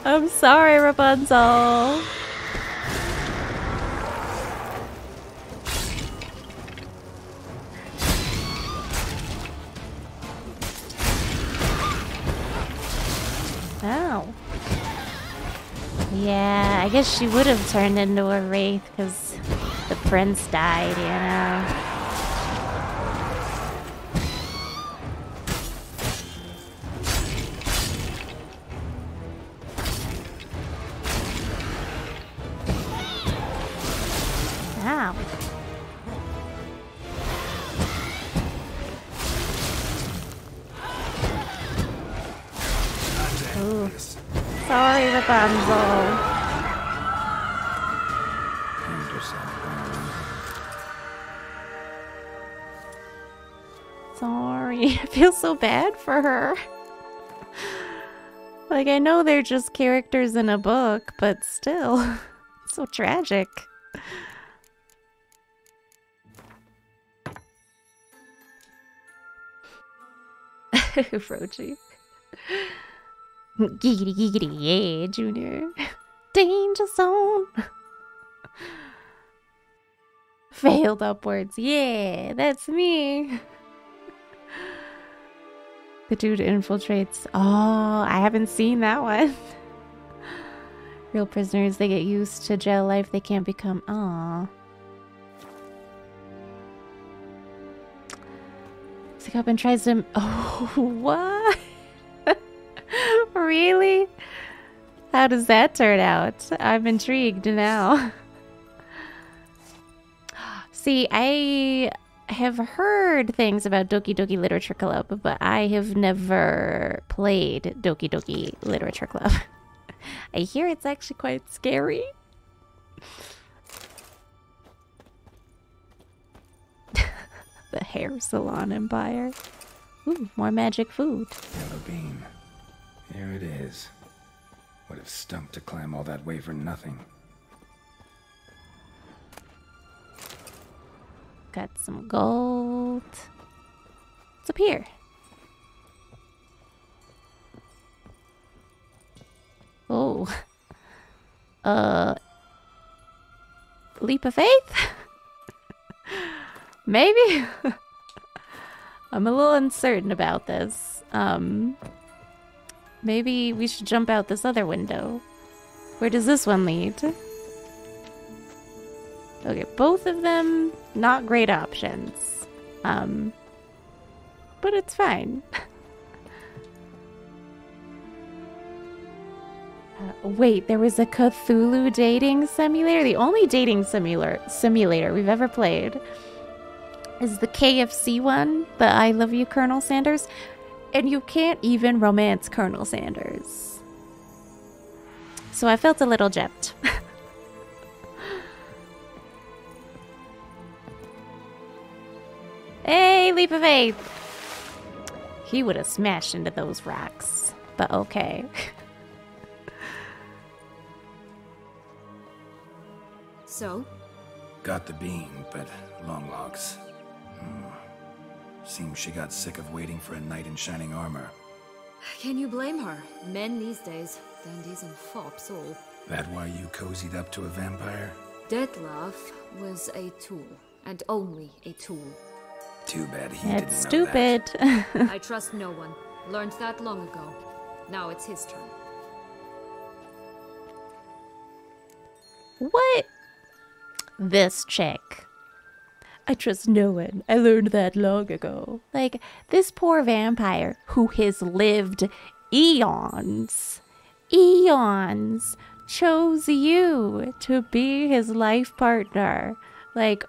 I'm sorry, Rapunzel. Oh. Yeah, I guess she would have turned into a wraith because the prince died, you know. Wow. Ooh. Sorry, Rapunzel. Sorry, I feel so bad for her. Like, I know they're just characters in a book, but still, it's so tragic. Roachy. Giggity, giggity, yeah, Junior. Danger zone. Failed upwards. Yeah, that's me. The dude infiltrates. Oh, I haven't seen that one. Real prisoners, they get used to jail life. They can't become... Aw. Sticks up and tries to... Oh, what? Really? How does that turn out? I'm intrigued now. See, I have heard things about Doki Doki Literature Club, but I have never played Doki Doki Literature Club. I hear it's actually quite scary. The hair salon empire. Ooh, more magic food. Yellow bean. Here it is. Would have stumped to climb all that way for nothing. Got some gold. It's up here. Oh. Leap of faith? Maybe? I'm a little uncertain about this. Maybe we should jump out this other window. Where does this one lead? Okay, both of them, not great options. But it's fine. Wait, there was a Cthulhu dating simulator? The only dating simulator we've ever played is the KFC one, the I Love You Colonel Sanders, and you can't even romance Colonel Sanders. So I felt a little gypped. Hey, leap of faith! He would have smashed into those rocks, but okay. So? Got the beam, but Longlocks. Seems she got sick of waiting for a knight in shining armor. Can you blame her? Men these days, dandies and fops all. That why you cozied up to a vampire? Detlaff was a tool, and only a tool. Too bad he didn't know stupid. That. I trust no one. Learned that long ago. Now it's his turn. What? This chick. I trust no one. I learned that long ago. Like, this poor vampire who has lived eons, chose you to be his life partner. Like,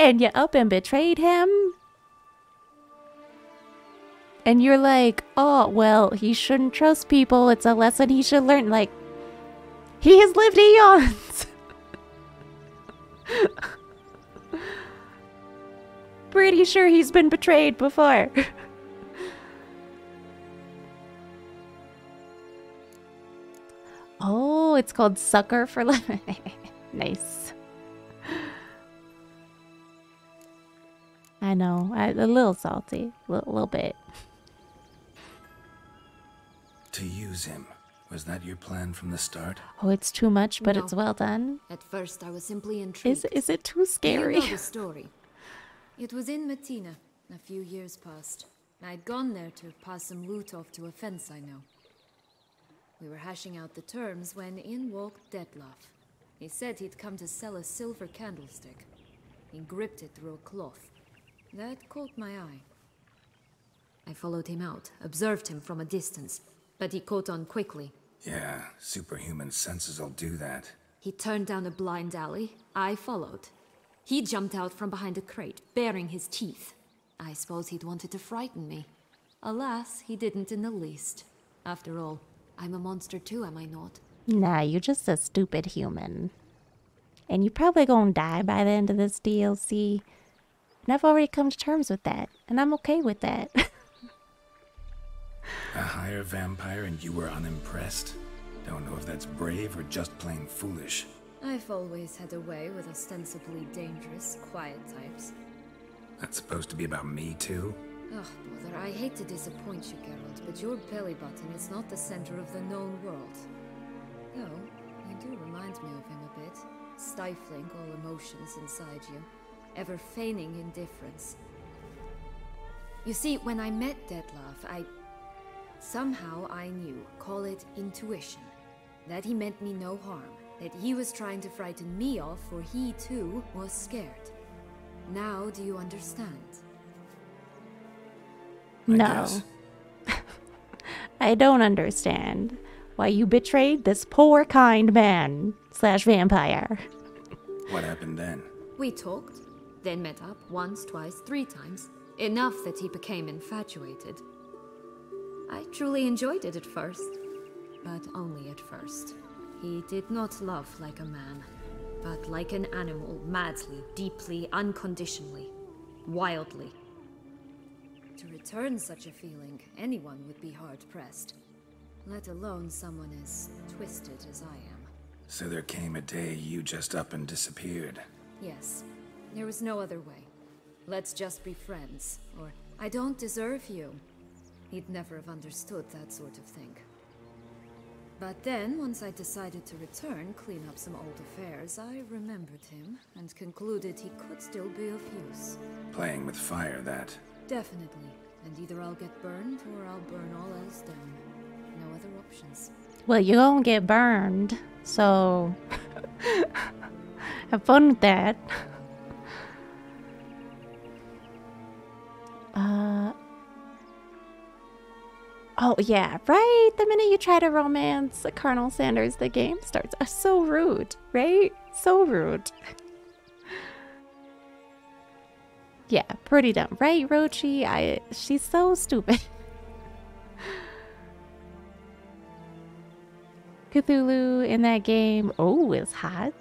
and you up and betrayed him? And you're like, oh, well, he shouldn't trust people. It's a lesson he should learn. Like, he has lived eons. Pretty sure he's been betrayed before. Oh, it's called Sucker for Lemonade. Nice. I know, a little salty, a little bit. To use him, was that your plan from the start? Oh, it's too much, but no, it's well done. At first, I was simply intrigued. Is it too scary? You know the story. It was in Matina. A few years passed. I'd gone there to pass some loot off to a fence I know. We were hashing out the terms when in walked Detlaff. He said he'd come to sell a silver candlestick. He gripped it through a cloth. That caught my eye. I followed him out, observed him from a distance, but he caught on quickly. Yeah, superhuman senses will do that. He turned down a blind alley. I followed. He jumped out from behind a crate, baring his teeth. I suppose he'd wanted to frighten me. Alas, he didn't in the least. After all, I'm a monster too, am I not? Nah, you're just a stupid human. And you're probably gonna die by the end of this DLC. And I've already come to terms with that, and I'm okay with that. A higher vampire and you were unimpressed? Don't know if that's brave or just plain foolish. I've always had a way with ostensibly dangerous, quiet types. That's supposed to be about me, too? Oh, brother, I hate to disappoint you, Geralt, but your belly button is not the center of the known world. Though, you do remind me of him a bit, stifling all emotions inside you. Ever feigning indifference. You see, when I met Detlaff, I knew, call it intuition, that he meant me no harm, that he was trying to frighten me off, for he too was scared. Now do you understand? No. I don't understand why you betrayed this poor kind man slash vampire. What happened then? We talked. Then met up once, twice, three times. Enough that he became infatuated. I truly enjoyed it at first, but only at first. He did not love like a man, but like an animal, madly, deeply, unconditionally, wildly. To return such a feeling, anyone would be hard-pressed, let alone someone as twisted as I am. So there came a day you just up and disappeared. Yes. There was no other way. Let's just be friends, or I don't deserve you. He'd never have understood that sort of thing. But then, once I decided to return, clean up some old affairs, I remembered him and concluded he could still be of use. Playing with fire, that. Definitely. And either I'll get burned or I'll burn all else down. No other options. Well, you won't get burned, so... Have fun with that. Oh, yeah, right? The minute you try to romance Colonel Sanders, the game starts. So rude, right? So rude. Yeah, pretty dumb, right, Roachie? She's so stupid. Cthulhu in that game, oh, is hot.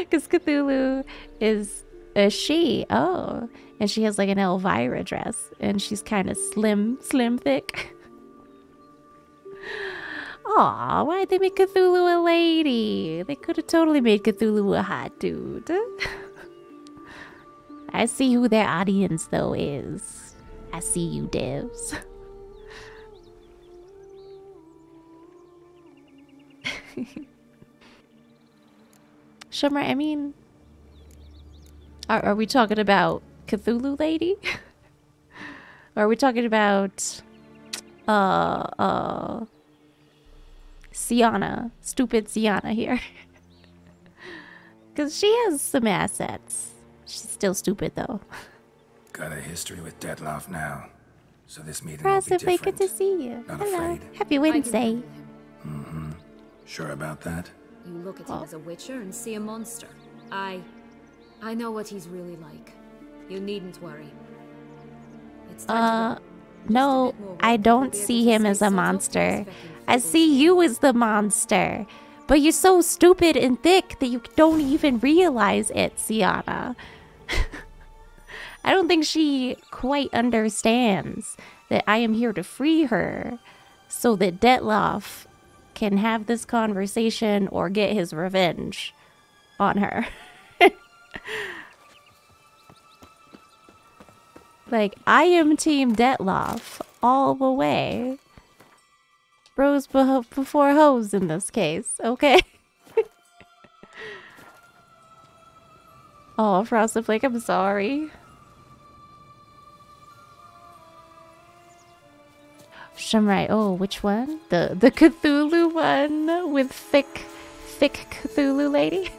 Because Cthulhu is a she, oh. And she has like an Elvira dress. And she's kind of slim thick. Aw, why'd they make Cthulhu a lady? They could have totally made Cthulhu a hot dude. I see who their audience though is. I see you devs. Shummer, I mean, are we talking about Cthulhu lady? Or are we talking about Syanna, stupid Syanna here? Cause she has some assets. She's still stupid though. Got a history with Detlaff now. So this meeting will be different. Good to see you. Not Hello. Afraid. Happy Wednesday. Mm-hmm. Sure about that? You look at him as a witcher and see a monster. I know what he's really like. You needn't worry. It's no, I don't see him as a monster. I see you as the monster. But you're so stupid and thick that you don't even realize it, Syanna. I don't think she quite understands that I am here to free her so that Detlaff can have this conversation or get his revenge on her. Like, I am Team Detlaff all the way. Bros before hoes in this case, okay? Oh, Frosted Flake, I'm sorry. Shumrai, oh, which one? The Cthulhu one with thick Cthulhu lady?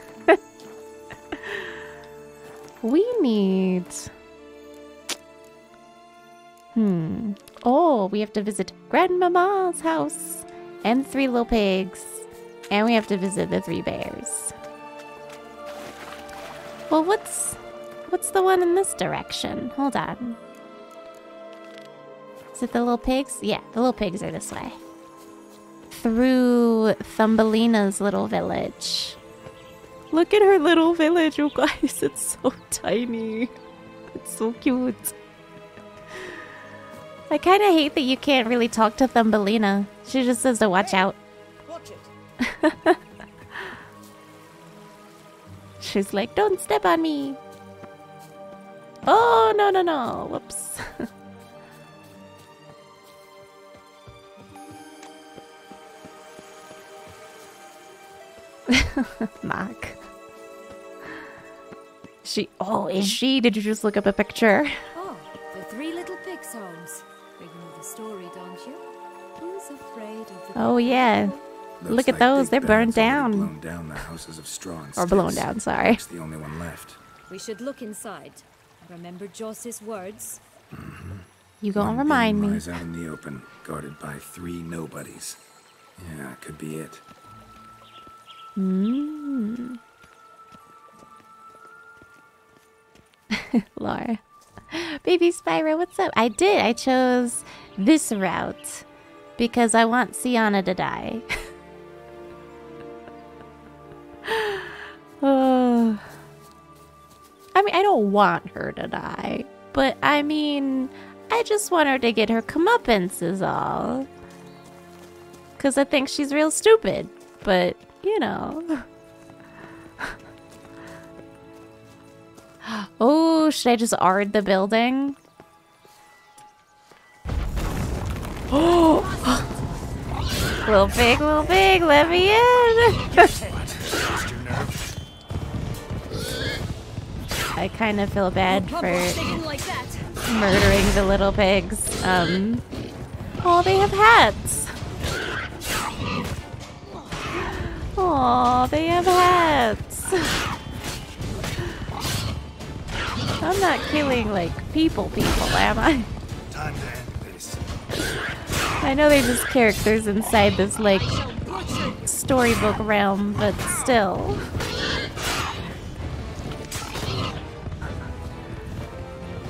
We need... Oh, we have to visit Grandmama's house and 3 little pigs, and we have to visit the 3 bears. Well, what's the one in this direction? Hold on. Is it the little pigs? Yeah, the little pigs are this way. Through Thumbelina's little village. Look at her little village, you guys. It's so tiny. It's so cute. I kind of hate that you can't really talk to Thumbelina. She just says to watch out. Watch it. She's like, don't step on me. Oh, no. Whoops. Mark. She, oh, is she? Did you just look up a picture? Oh, the 3 little pig's arms. Story, don't you? Who's afraid of the oh yeah, look at like those. They're burned down. Blown down the houses of straw and or blown down. Sorry. It's the only one left. We should look inside. Remember Joss's words. Mm-hmm. You gonna remind me? Lies out in the open, guarded by 3 nobodies. Yeah, could be it. Laura. Baby Spyro, what's up? I did. I chose this route because I want Syanna to die. Oh. I mean, I don't want her to die, but I mean, I just want her to get her comeuppance is all. Because I think she's real stupid, but you know. Oh, should I just ard the building? Oh! Little pig, let me in! I kind of feel bad for murdering the little pigs. Oh, they have hats! Oh, they have hats! I'm not killing, like, people, am I? Time to end this. I know they're just characters inside this, like, storybook realm, but still.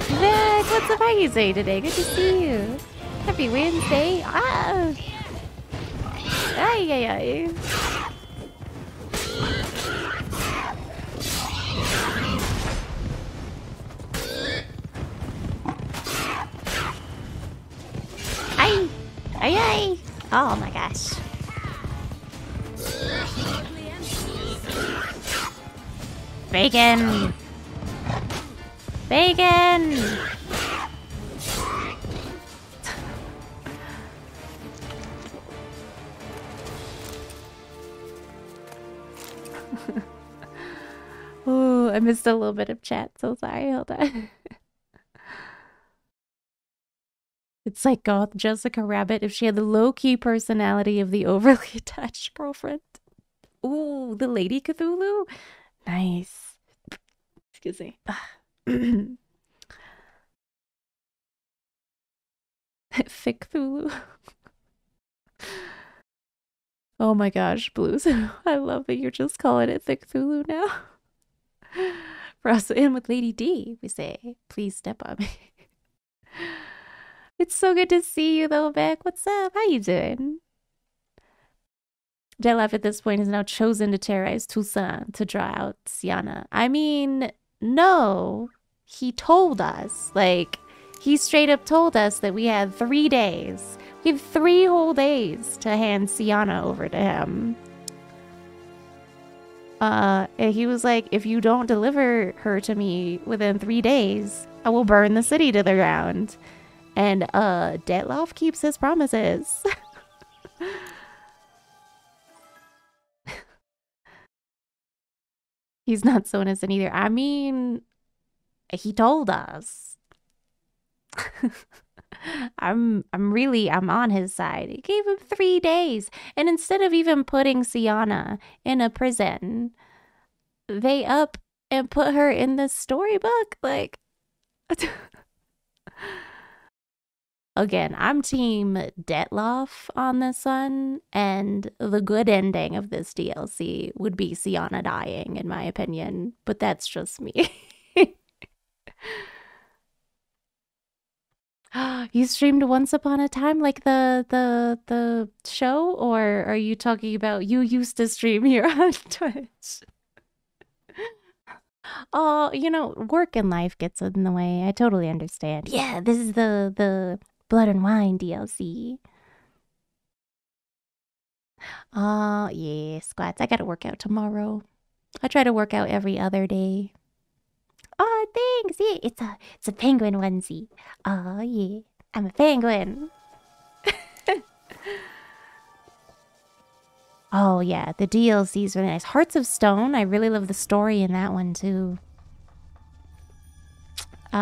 Vic, what's up? How are you doing today? Good to see you. Happy Wednesday. Ah! Ay, ay, ay. Ay! Ay, ay! Oh my gosh. Bacon! Bacon! Ooh, I missed a little bit of chat, so sorry, hold on. It's like goth Jessica Rabbit if she had the low-key personality of the overly attached girlfriend. Ooh, the Lady Cthulhu? Nice. Excuse me. Thick Cthulhu. Oh my gosh, Blues. I love that you're just calling it Thick Cthulhu now. We're also in with Lady D. We say, please step on me. It's so good to see you though, Vic. What's up? How you doing? Detlaff at this point has now chosen to terrorize Toussaint to draw out Syanna. I mean, no. He told us. Like, he straight up told us that we had 3 days. We had 3 whole days to hand Syanna over to him. And he was like, if you don't deliver her to me within 3 days, I will burn the city to the ground. And, Detlaff keeps his promises. He's not so innocent either. I mean, he told us. I'm on his side. He gave him 3 days. And instead of even putting Syanna in a prison, they up and put her in the storybook. Like... Again, I'm team Detlaff on this one, and the good ending of this DLC would be Syanna dying, in my opinion, but that's just me. You streamed Once Upon a Time, like the show, or are you talking about you used to stream here on Twitch? Oh, you know, work and life gets in the way. I totally understand. Yeah, this is the Blood and Wine DLC. Oh, yeah, squats. I gotta work out tomorrow. I try to work out every other day. Oh, thanks. Yeah, it's a penguin onesie. Oh, yeah. I'm a penguin. Oh, yeah. The DLC's really nice. Hearts of Stone. I really love the story in that one, too.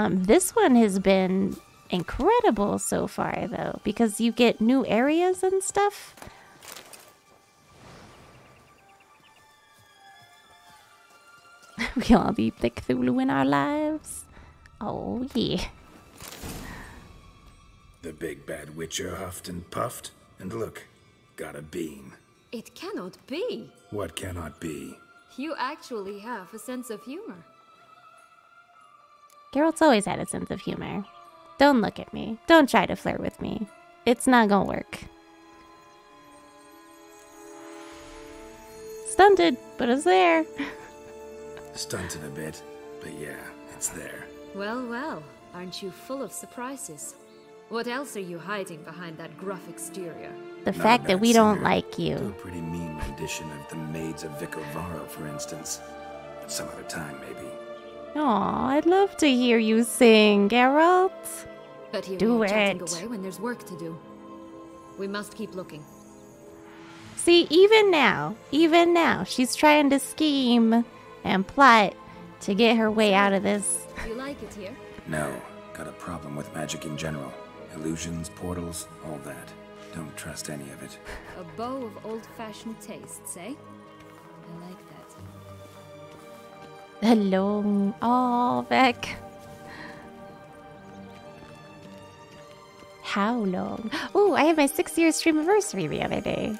This one has been... incredible so far though, because you get new areas and stuff. We all need the Cthulhu in our lives. Oh yeah. The big bad Witcher huffed and puffed, and look, got a beam. It cannot be. What cannot be? You actually have a sense of humor. Geralt's always had a sense of humor. Don't look at me. Don't try to flirt with me. It's not gonna work. Stunted, but it's there. Stunted a bit, but yeah, it's there. Well, well, aren't you full of surprises? What else are you hiding behind that gruff exterior? The not fact that we don't like you. A pretty mean rendition of the Maids of Vicovaro, for instance. But some other time, maybe. Aw, I'd love to hear you sing, Geralt. But here do it. Away when there's work to do. We must keep looking. See, even now, she's trying to scheme and plot to get her way out of this. You like it here? No, got a problem with magic in general. Illusions, portals, all that. Don't trust any of it. A bow of old-fashioned tastes, eh? I like that. Hello. Oh, Vic. how long? Oh, I had my 6-year stream anniversary the other day.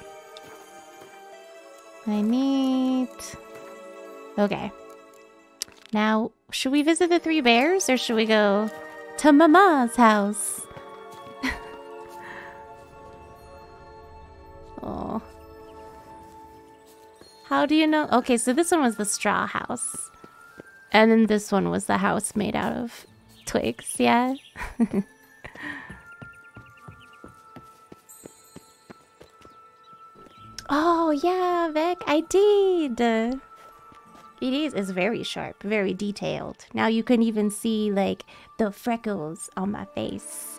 I need... Okay. Now, should we visit the Three Bears, or should we go to Mama's house? Oh. How do you know? Okay, so this one was the straw house. And then this one was the house made out of twigs, yeah? Oh, yeah, Vic, I did! It is very sharp, very detailed. Now you can even see, like, the freckles on my face.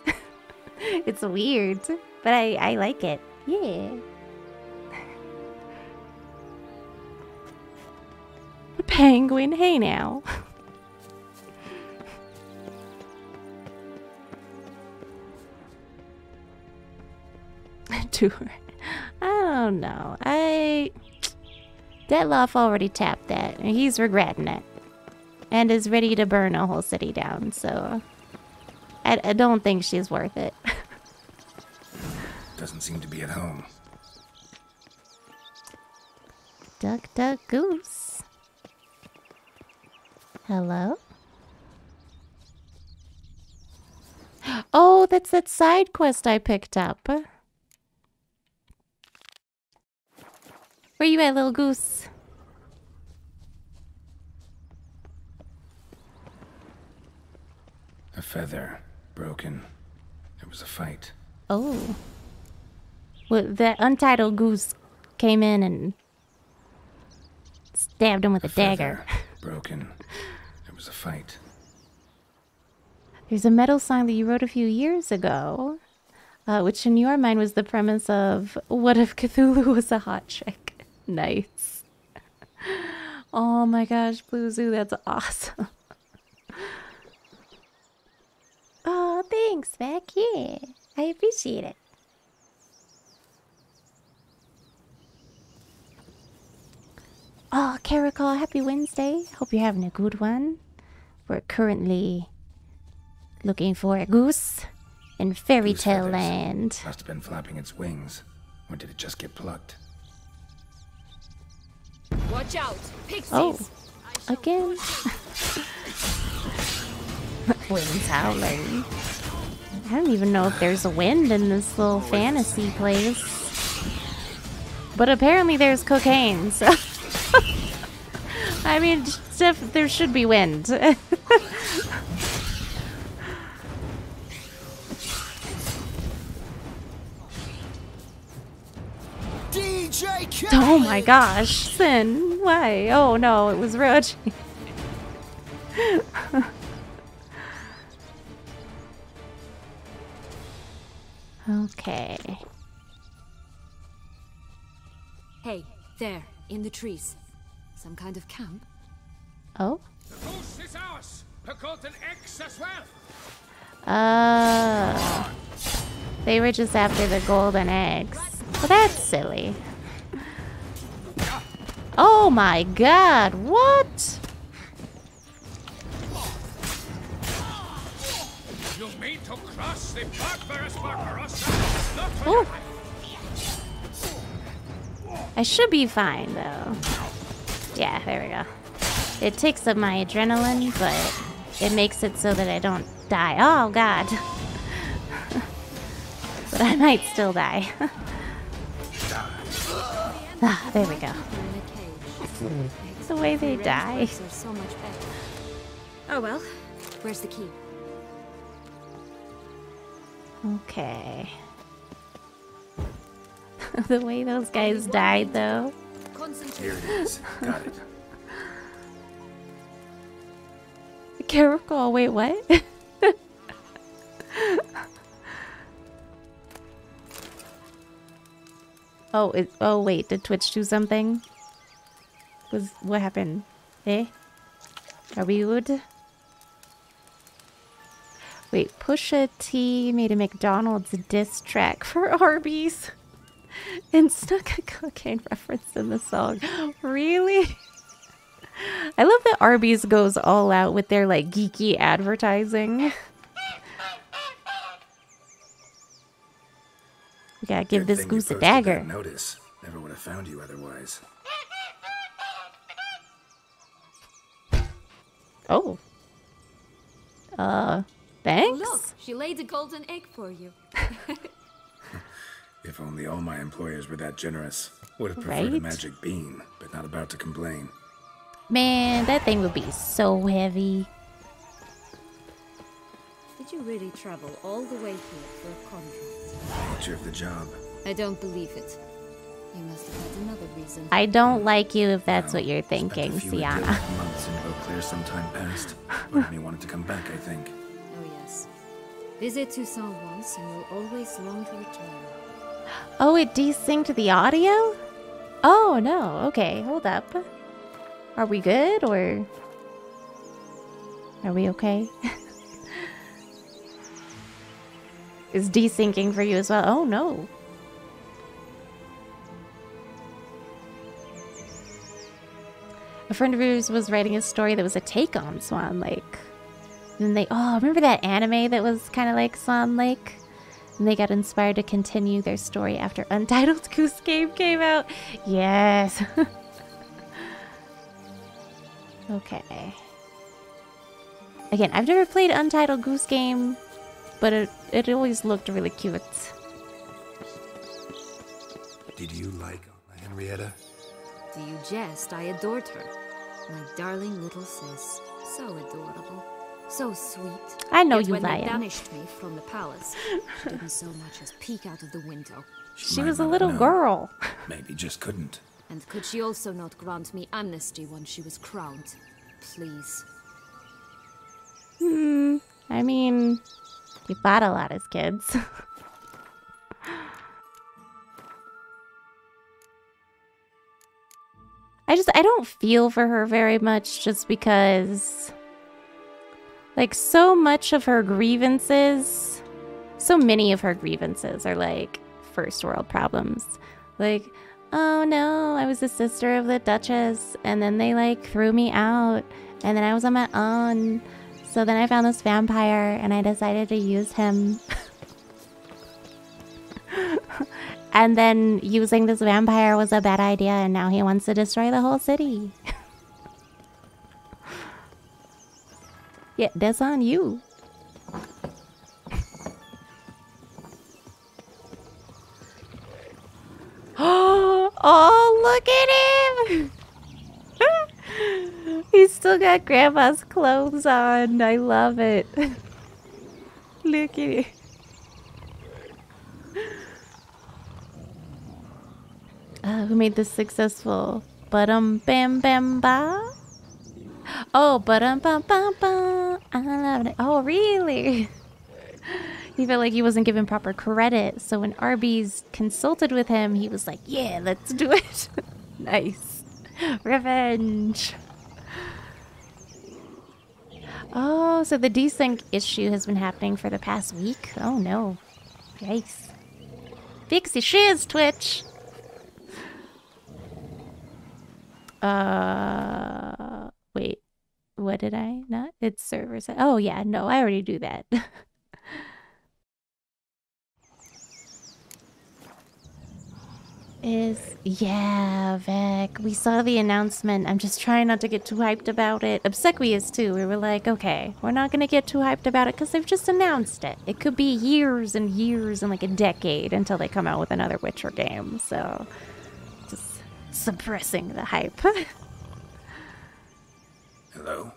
It's weird, but I like it. Yeah. Penguin, hey now. Tour. I don't know. Detlaff already tapped that. And he's regretting it. And is ready to burn a whole city down, so... I don't think she's worth it. Doesn't seem to be at home. Duck, duck, goose. Hello? Oh, that's that side quest I picked up. Where you at, little goose? A feather. Broken. There was a fight. Oh. Well, that untitled goose came in and... stabbed him with a dagger. Broken. It was a fight. There's a metal song that you wrote a few years ago, which in your mind was the premise of what if Cthulhu was a hot chick? Nice. Oh my gosh, Blue Zoo, that's awesome. Oh, thanks, Mac. Yeah, I appreciate it. Oh, Caracol, happy Wednesday. Hope you're having a good one. We're currently looking for a goose in fairy tale land. Must have been flapping its wings. Or did it just get plucked? Watch out, pixies. Oh, again. Wind's howling. I don't even know if there's a wind in this little fantasy place. But apparently there's cocaine, so... I mean, there should be wind. DJ, oh my gosh, Sin, why? Oh no, it was Roach. Okay. Hey, there, in the trees. Some kind of camp? Oh? The goose is ours! Took out an X as well! They were just after the golden eggs. Well, that's silly. Oh my god, what? You mean to cross the barbarous Barbarossa? Ooh. I should be fine, though. Yeah, there we go. It takes up my adrenaline, but it makes it so that I don't die. Oh, God. But I might still die. Ah, there we go. The way they die. Oh, well. Where's the key? Okay. The way those guys died, though. Here it is. Got it. Caracol, wait, what? Oh, oh wait, did Twitch do something? What happened? Eh? Are we good? Wait, Pusha T made a McDonald's diss track for Arby's. And snuck a cocaine reference in the song. Really? I love that Arby's goes all out with their, like, geeky advertising. We gotta give this goose a dagger. Notice. Never would have found you otherwise. Oh. Thanks? Look, she laid a golden egg for you. If only all my employers were that generous. Would have preferred a magic beam, but not about to complain. Man, that thing would be so heavy. Did you really travel all the way here for a contract? Nature of the job. I don't believe it. You must have had another reason. I don't like you if that's what you're thinking, Syanna. Months in Beauclair sometime past. He wanted to come back, I think. Oh yes. Visit Toussaint once and you'll always long to return. Oh, it desynced the audio? Oh no, okay, hold up. Are we good or are we okay? Is desyncing for you as well? Oh no. A friend of yours was writing a story that was a take on Swan Lake. And they, oh, remember that anime that was kind of like Swan Lake? And they got inspired to continue their story after Untitled Goose Game came out. Yes. Okay. Again, I've never played Untitled Goose Game, but it always looked really cute. Did you like Anna Henrietta? Do you jest? I adored her. My darling little sis. So adorable. So sweet. I know you lie. When they banished me from the palace, she didn't so much as peek out of the window. She was a little girl. Maybe just couldn't. And could she also not grant me amnesty when she was crowned? Please. Hmm. I mean, you fought a lot as kids. I don't feel for her very much just because, like, so much of her grievances, so many of her grievances are, like, first world problems. Like, oh no, I was the sister of the Duchess, and then they, like, threw me out, and then I was on my own. So then I found this vampire, and I decided to use him. And then using this vampire was a bad idea, and now he wants to destroy the whole city. Yeah, that's on you. Oh, look at him! He's still got Grandma's clothes on. I love it. Look at it. Who made this successful? Ba-dum-bam-bam-ba? Oh, ba-dum-bam-bam-ba. I love it. Oh, really? He felt like he wasn't given proper credit. So when Arby's consulted with him, he was like, yeah, let's do it. Nice. Revenge. Oh, so the desync issue has been happening for the past week? Oh, no. Yikes. Fix your shiz, Twitch! Wait, what did I not? It's server side. Oh yeah, no, I already do that. Yeah, Vec. We saw the announcement. I'm just trying not to get too hyped about it. Obsequious too. We were like, okay, we're not gonna get too hyped about it because they've just announced it. It could be years and years and like a decade until they come out with another Witcher game. So. Suppressing the hype. Hello?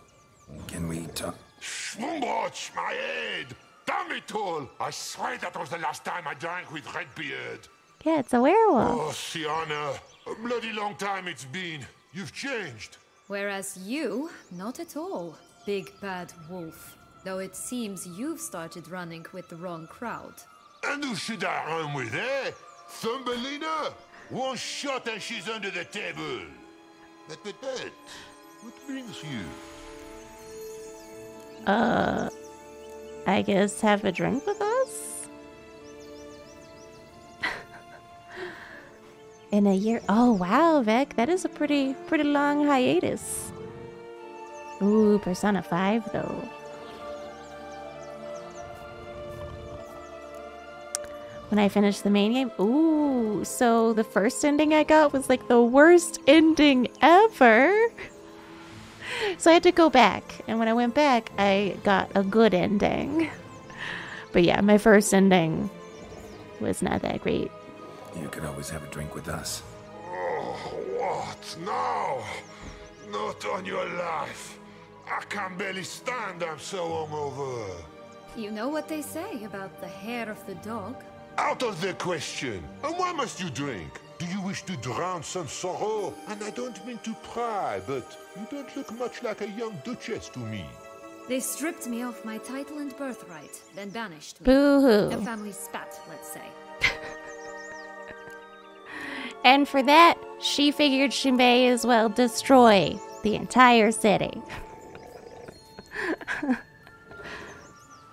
Can we talk? Shmooch, my aid! Damn it all! I swear that was the last time I drank with Redbeard. Yeah, it's a werewolf. Oh, Syanna, a bloody long time it's been. You've changed. Whereas you, not at all, big bad wolf. Though it seems you've started running with the wrong crowd. And who should I run with, eh? Thumbelina? One shot and she's under the table. But, what brings you? I guess have a drink with us? In a year? Oh, wow, Vec. That is a pretty long hiatus. Ooh, Persona 5, though. when I finish the main game. Ooh, so the first ending I got was like the worst ending ever. So I had to go back, and when I went back, I got a good ending. But yeah, my first ending was not that great. You could always have a drink with us. Oh, what? No! Not on your life. I can barely stand, I'm so hungover. You know what they say about the hair of the dog? Out of the question! And why must you drink? Do you wish to drown some sorrow? And I don't mean to pry, but you don't look much like a young duchess to me. They stripped me of my title and birthright, then banished me. Boo-hoo. The family spat, let's say. And for that, she figured she may as well destroy the entire city.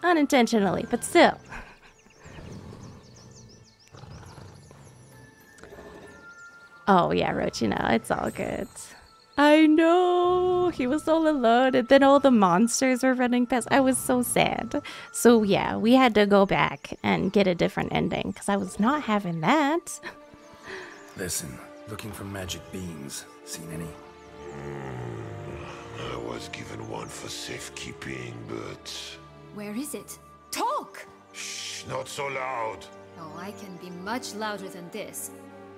Unintentionally, but still. Oh yeah, Roach, you know, it's all good. I know! He was all alone, and then all the monsters were running past. I was so sad. So yeah, we had to go back and get a different ending, because I was not having that. Listen, looking for magic beans. Seen any? I was given one for safekeeping, but... Where is it? Talk! Shh, not so loud. Oh, I can be much louder than this.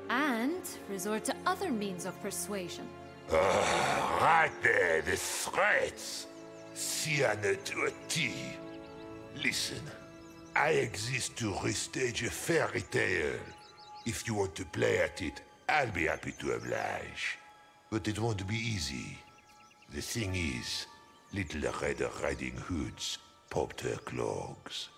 And resort to other means of persuasion. Right there, the threats. Syanna to a T. Listen, I exist to restage a fairy tale. If you want to play at it, I'll be happy to oblige. But it won't be easy. The thing is, little Red Riding Hood's popped her clogs.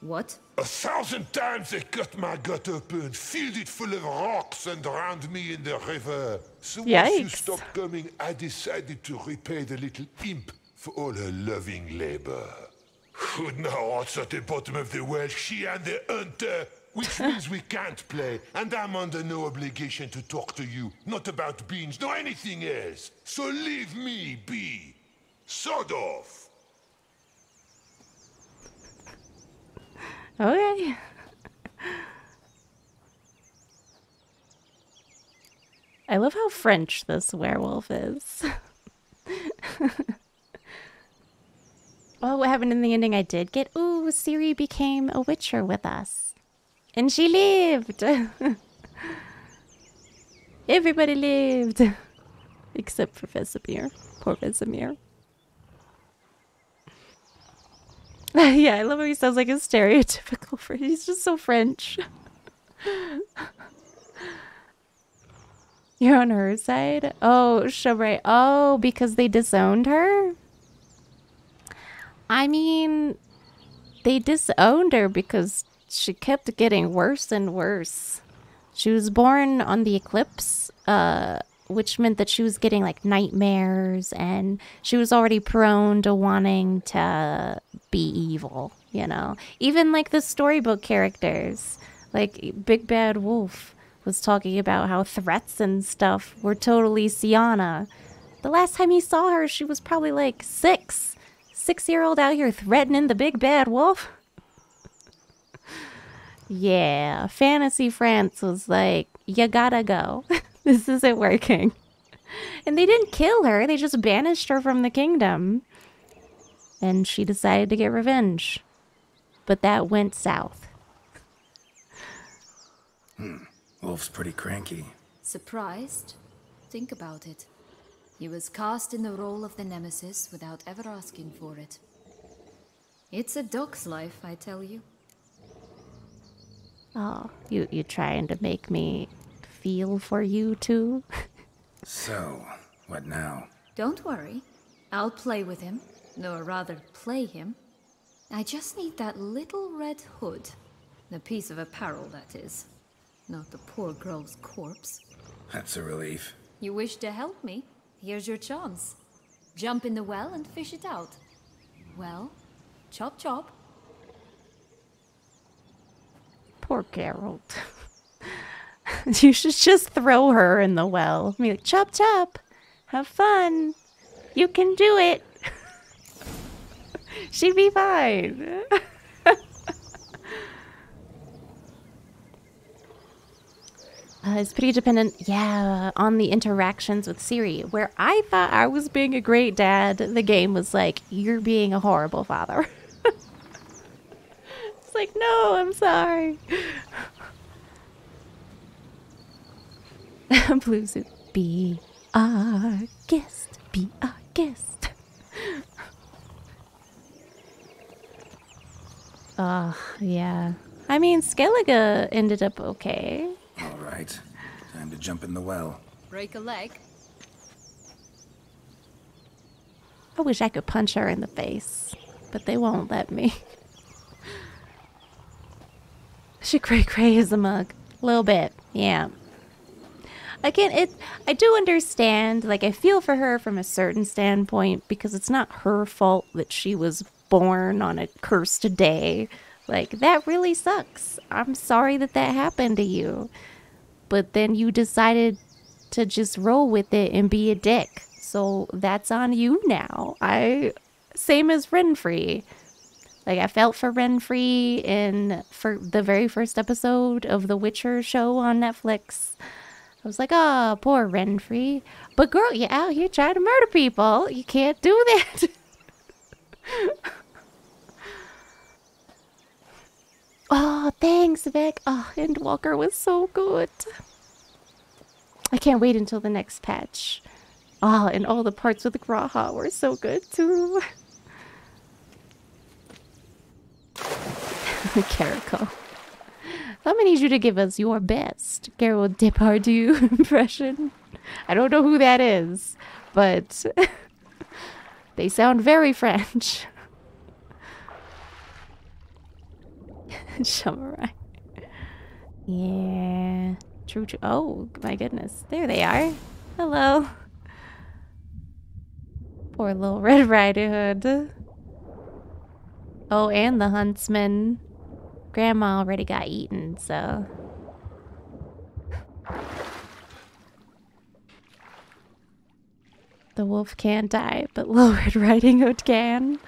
What? 1,000 times they cut my gut open, filled it full of rocks, and drowned me in the river. So once you stopped coming, I decided to repay the little imp for all her loving labor. Who now is at the bottom of the well, she and the hunter. Which means we can't play, and I'm under no obligation to talk to you, not about beans, nor anything else. So leave me be. Sod off. Okay. I love how French this werewolf is. Oh, what happened in the ending I did get? Ooh, Ciri became a witcher with us. And she lived! Everybody lived! Except for Vesemir. Poor Vesemir. Yeah, I love how he sounds like a stereotypical French. He's just so French. You're on her side? Oh, Chevray. Oh, because they disowned her? I mean... They disowned her because... She kept getting worse and worse. She was born on the eclipse, which meant that she was getting like nightmares, and she was already prone to wanting to be evil, you know? Even like the storybook characters, like Big Bad Wolf was talking about how threats and stuff were totally Syanna. The last time he saw her, she was probably like 6-year-old out here threatening the Big Bad Wolf. Yeah, Fantasy France was like, you gotta go. This isn't working. And they didn't kill her, they just banished her from the kingdom. And she decided to get revenge. But that went south. Wolf's pretty cranky. Surprised? Think about it. He was cast in the role of the nemesis without ever asking for it. It's a dog's life, I tell you. Oh, you trying to make me feel for you, too? So, what now? Don't worry. I'll play with him. Or rather, play him. I just need that little red hood. The piece of apparel, that is. Not the poor girl's corpse. That's a relief. You wish to help me? Here's your chance. Jump in the well and fish it out. Well, chop chop. Poor Geralt. You should just throw her in the well. Be like, chop chop, have fun. You can do it. She'd be fine. is pretty dependent, yeah, on the interactions with Ciri. Where I thought I was being a great dad, the game was like, you're being a horrible father. It's like, no, I'm sorry. Blue suit. Be our guest. Be our guest. Oh, yeah. I mean, Skellige ended up okay. All right. Time to jump in the well. Break a leg. I wish I could punch her in the face, but they won't let me. She cray-cray is a mug. A little bit, yeah. I do understand, like, I feel for her from a certain standpoint, because it's not her fault that she was born on a cursed day. Like, that really sucks. I'm sorry that that happened to you. But then you decided to just roll with it and be a dick. So that's on you now. Same as Renfri. Like, I felt for Renfri for the very first episode of The Witcher show on Netflix. I was like, oh, poor Renfri. But girl, you're out here trying to murder people. You can't do that. Oh, thanks, Vic. Oh, Endwalker was so good. I can't wait until the next patch. Oh, and all the parts with Graha were so good, too. Carico. I'm gonna need you to give us your best Geralt Depardieu impression. I don't know who that is, but they sound very French. Shummerai. Yeah. True, true. Oh, my goodness. There they are. Hello. Poor little Red Riding Hood. Oh, and the huntsman. Grandma already got eaten, so... The wolf can't die, but Little Red Riding Hood can.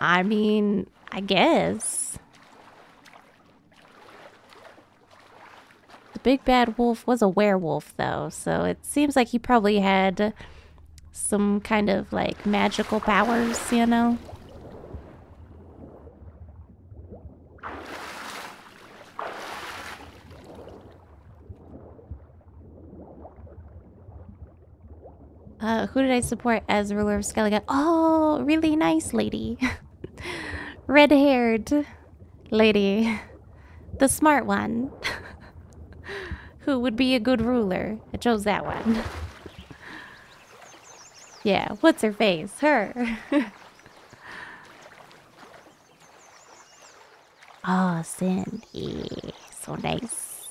I mean, I guess. The big bad wolf was a werewolf, though, so it seems like he probably had some kind of, like, magical powers, you know? Who did I support as ruler of Skellige? Oh, really nice lady. Red-haired lady. The smart one. Who would be a good ruler. I chose that one. Yeah, what's her face? Her. Oh, Cindy. So nice.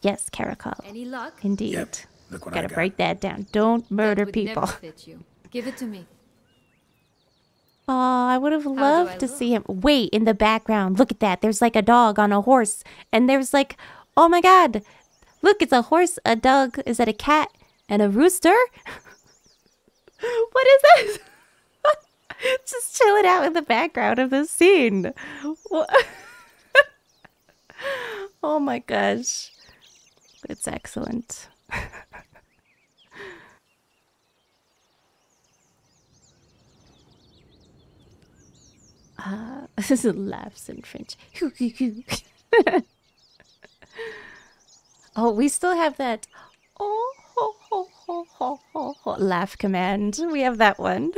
Yes, Caracal. Any luck? Indeed. Yep. Look what I got. Break that down. Don't murder people. Never fit you. Give it to me. Oh, I would have loved to see him. Wait, in the background. Look at that. There's like a dog on a horse. And there's like, oh my god. Look, it's a horse, a dog. Is that a cat? And a rooster? What is that? Just chilling out in the background of the scene. Oh my gosh. It's excellent. This is laughs in French. Oh, we still have that. Oh, ho, ho, ho, ho, ho, ho, laugh command. We have that one.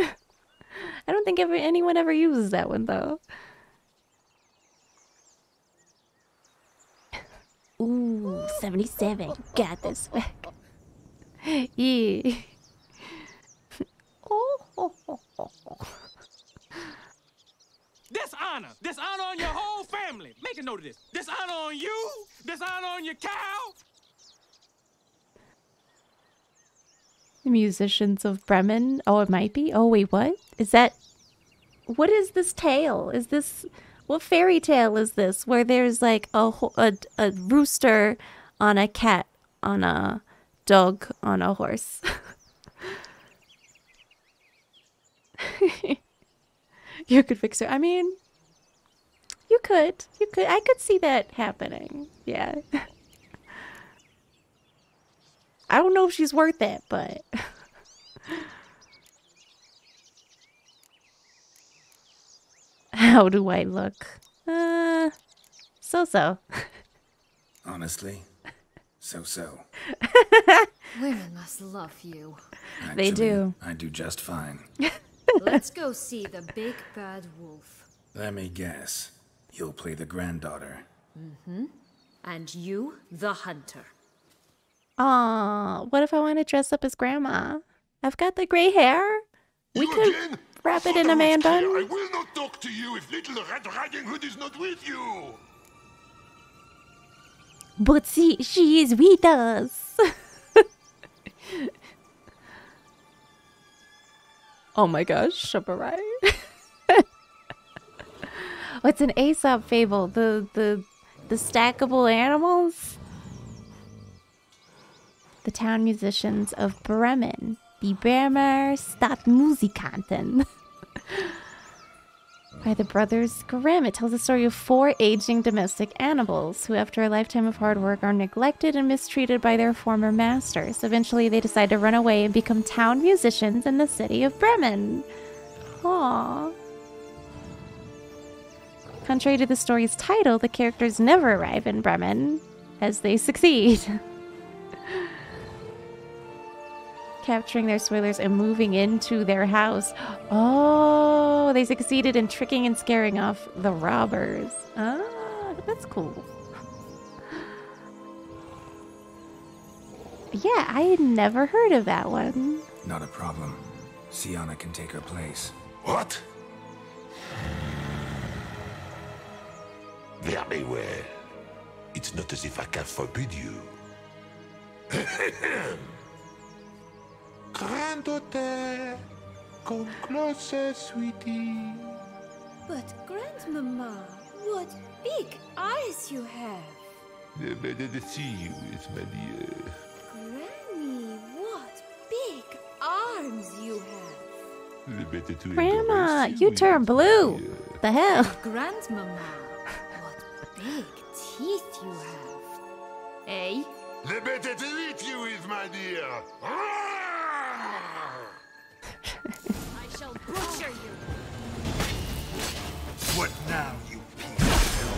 I don't think anyone ever uses that one, though. Ooh, 77. You got this. Yeah. Dishonor on your whole family. Make a note of this. Dishonor on you. Dishonor on your cow. The musicians of Bremen. Oh, it might be. Oh, wait, what? Is that? What is this tale? Is this? What fairy tale is this where there's like a rooster on a cat, on a dog, on a horse? You could fix her. I mean, you You could. I could see that happening. Yeah. I don't know if she's worth it, but... How do I look? So-so. Honestly, so-so. Women must love you. Actually, they do. I do just fine. Let's go see the big bad wolf. Let me guess. You'll play the granddaughter. Mm-hmm. And you, the hunter. Aw, what if I want to dress up as grandma? I've got the gray hair. We could wrap it in a man bun. I will not talk to you if little Red Riding Hood is not with you. But see, she is with us. Oh my gosh, Shabarai. What's an Aesop fable? The stackable animals? The town musicians of Bremen. Die Bremer Stadtmusikanten. By the brothers Grimm. It tells the story of four aging domestic animals who, after a lifetime of hard work, are neglected and mistreated by their former masters. Eventually, they decide to run away and become town musicians in the city of Bremen. Aww. Contrary to the story's title, the characters never arrive in Bremen, as they succeed. Capturing their spoilers and moving into their house. Oh, they succeeded in tricking and scaring off the robbers. Ah, that's cool. Yeah, I had never heard of that one. Not a problem. Syanna can take her place. What? Very well. It's not as if I can forbid you. Granddaughter, come closer, sweetie. But Grandmama, what big eyes you have! They're better to see you, yes, my dear. Granny, what big arms you have! They're better to Grandma, you turn blue. What the hell? Grandmama, what big teeth you have! Eh? They're better to eat you, yes, my dear. I shall butcher you. What now, you piece of...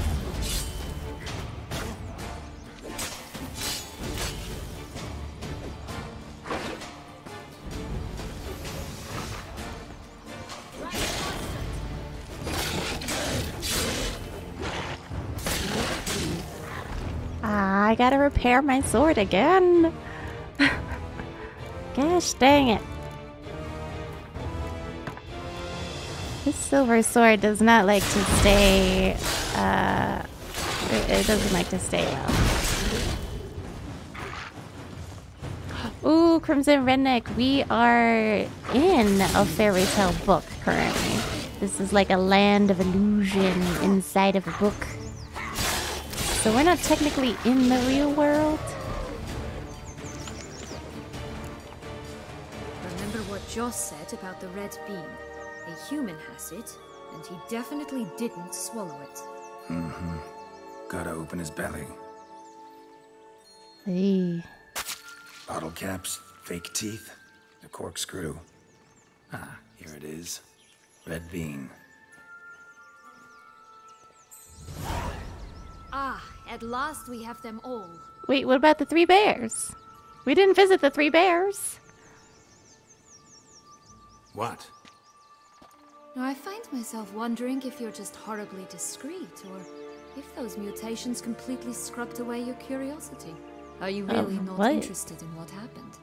I gotta repair my sword again. Gosh dang it. This silver sword does not like to stay, it doesn't like to stay well. Ooh, Crimson Redneck, we are in a fairy tale book currently. This is like a land of illusion inside of a book. So we're not technically in the real world. Remember what Joss said about the red bean. A human has it, and he definitely didn't swallow it. Mm-hmm. Gotta open his belly. Hey. Bottle caps, fake teeth, a corkscrew. Ah, here it is. Red bean. Ah, at last we have them all. Wait, what about the three bears? We didn't visit the three bears. What? I find myself wondering if you're just horribly discreet, or if those mutations completely scrubbed away your curiosity. Are you really not interested in what happened?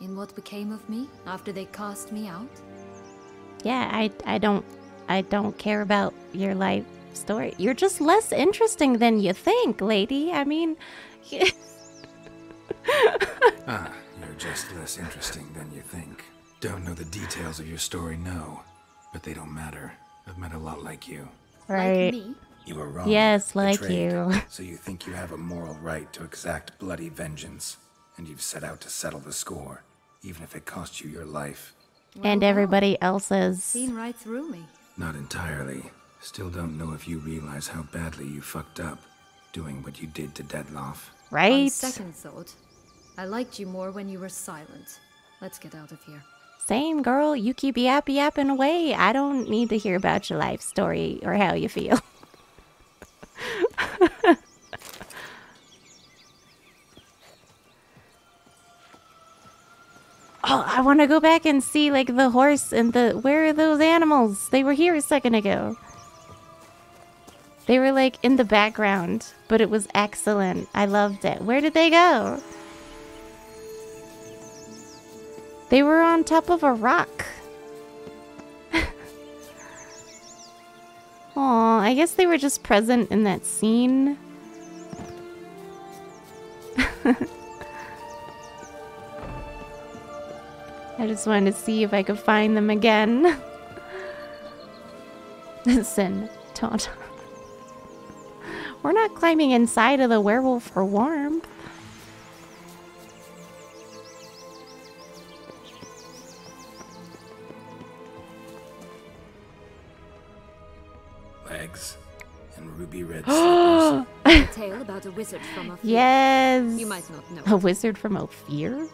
In what became of me after they cast me out? Yeah, I don't care about your life story. You're just less interesting than you think, lady. I mean... Ah, you're just less interesting than you think. Don't know the details of your story, no. But they don't matter. I've met a lot like you. Right. Like me? You were wrong. Yes, like you. So you think you have a moral right to exact bloody vengeance. And you've set out to settle the score. Even if it cost you your life. Well, and everybody else's. Seen right through me. Not entirely. Still don't know if you realize how badly you fucked up doing what you did to Detlaff. Right? On second thought, I liked you more when you were silent. Let's get out of here. Same, girl. You keep yapping away. I don't need to hear about your life story or how you feel. Oh, I want to go back and see, like, the horse and the... Where are those animals? They were here a second ago. They were, like, in the background, but it was excellent. I loved it. Where did they go? They were on top of a rock. Aw, I guess they were just present in that scene. I just wanted to see if I could find them again. Listen, Tonto. We're not climbing inside of the werewolf for warmth. Legs and ruby red slippers. A tale about a wizard from Ophir. Yes. You might not know. A wizard from Ophir?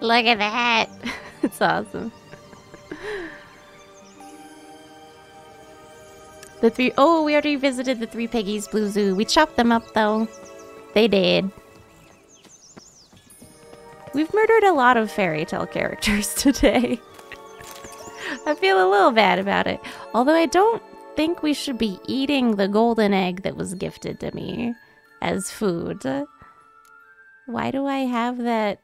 Look at that. It's awesome. The three... Oh, we already visited the three piggies, Blue Zoo. We chopped them up, though. They did. We've murdered a lot of fairy tale characters today. I feel a little bad about it. Although I don't think we should be eating the golden egg that was gifted to me as food. Why do I have that...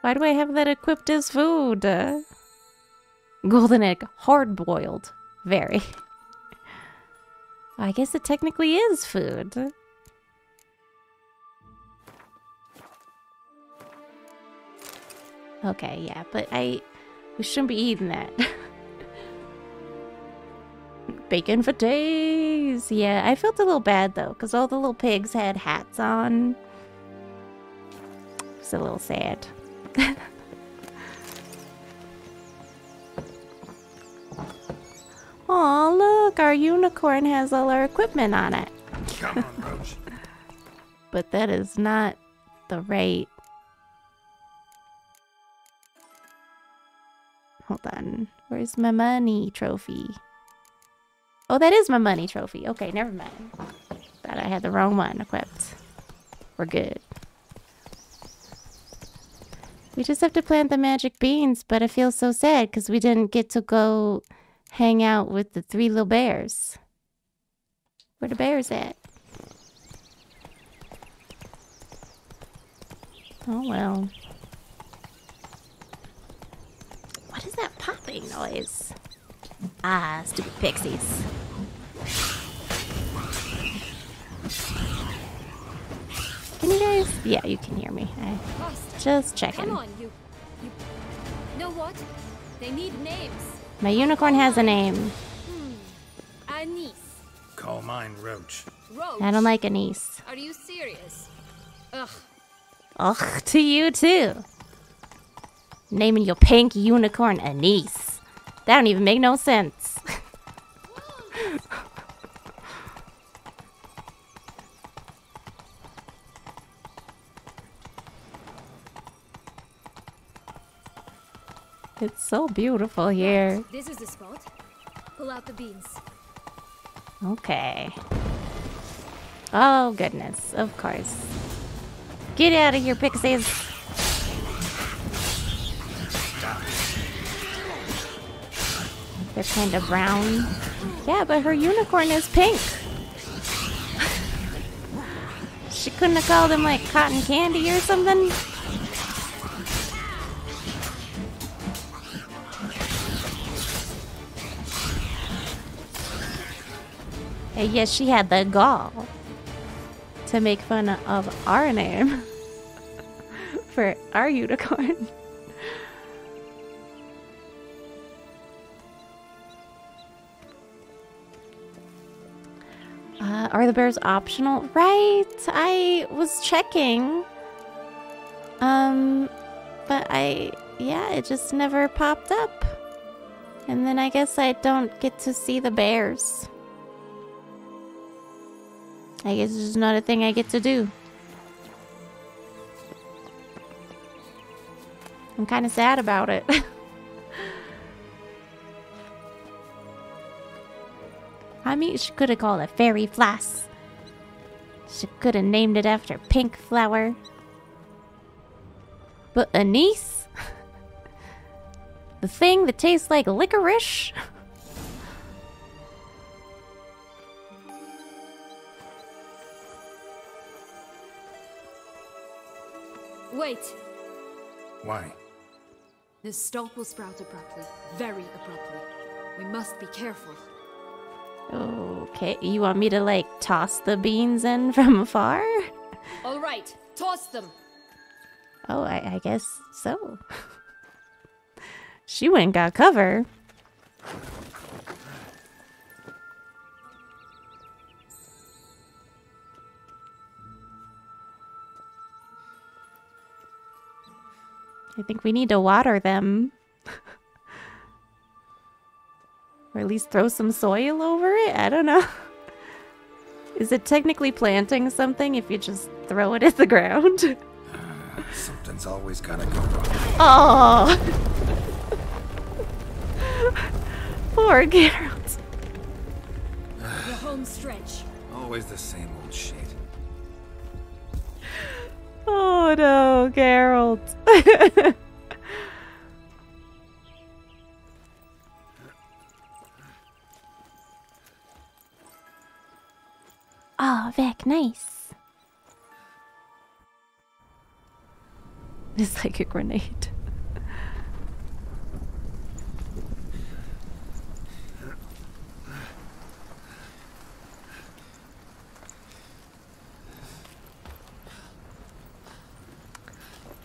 Why do I have that equipped as food? Golden egg, hard-boiled. Very. I guess it technically is food. Okay, yeah, but we shouldn't be eating that. Bacon for days! Yeah, I felt a little bad, though, because all the little pigs had hats on. A little sad. Aw, look, our unicorn has all our equipment on it. Come on, Roach. But that is not the right... Hold on. Where's my money trophy? Oh, that is my money trophy. Okay, never mind. Thought I had the wrong one equipped. We're good. We just have to plant the magic beans, but I feel so sad because we didn't get to go hang out with the three little bears. Where the bears at? Oh well. What is that popping noise? Ah, stupid pixies. Can you guys? Yeah, you can hear me. Just checking. Come on, you know what? They need names. My unicorn has a name. Anise. Call mine Roach. Roach. I don't like Anise. Are you serious? Ugh. Ugh to you too. Naming your pink unicorn Anise. That don't even make no sense. It's so beautiful here. This is the spot. Pull out the beans. Okay. Oh, goodness. Of course. Get out of here, pixies. They're kind of brown. Yeah, but her unicorn is pink. She couldn't have called him, like, cotton candy or something? Yes, she had the gall to make fun of our name for our unicorn. Are the bears optional? Right, I was checking. But yeah, it just never popped up. And then I guess I don't get to see the bears. I guess it's just not a thing I get to do. I'm kind of sad about it. I mean, she could have called it Fairy Floss. She could have named it after Pink Flower. But anise? The thing that tastes like licorice? Wait. Why? This stalk will sprout abruptly. Very abruptly. We must be careful. Okay, you want me to, like, toss the beans in from afar? Alright, toss them! Oh, I guess so. She went and got cover. I think we need to water them. Or at least throw some soil over it? I don't know. Is it technically planting something if you just throw it at the ground? Something's always gotta go wrong. Oh! Poor Geralt. The home stretch. Always the same old shit. Oh no, Geralt. Oh, Vic, nice. It's like a grenade.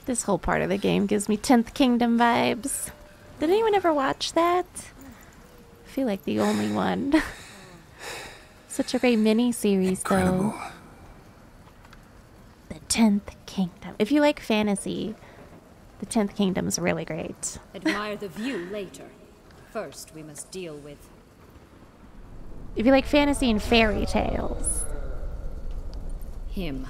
This whole part of the game gives me 10th Kingdom vibes. Did anyone ever watch that? I feel like the only one. Such a great mini-series, though. The 10th Kingdom. If you like fantasy, the 10th Kingdom is really great. Admire the view later. First, we must deal with... If you like fantasy and fairy tales. Him.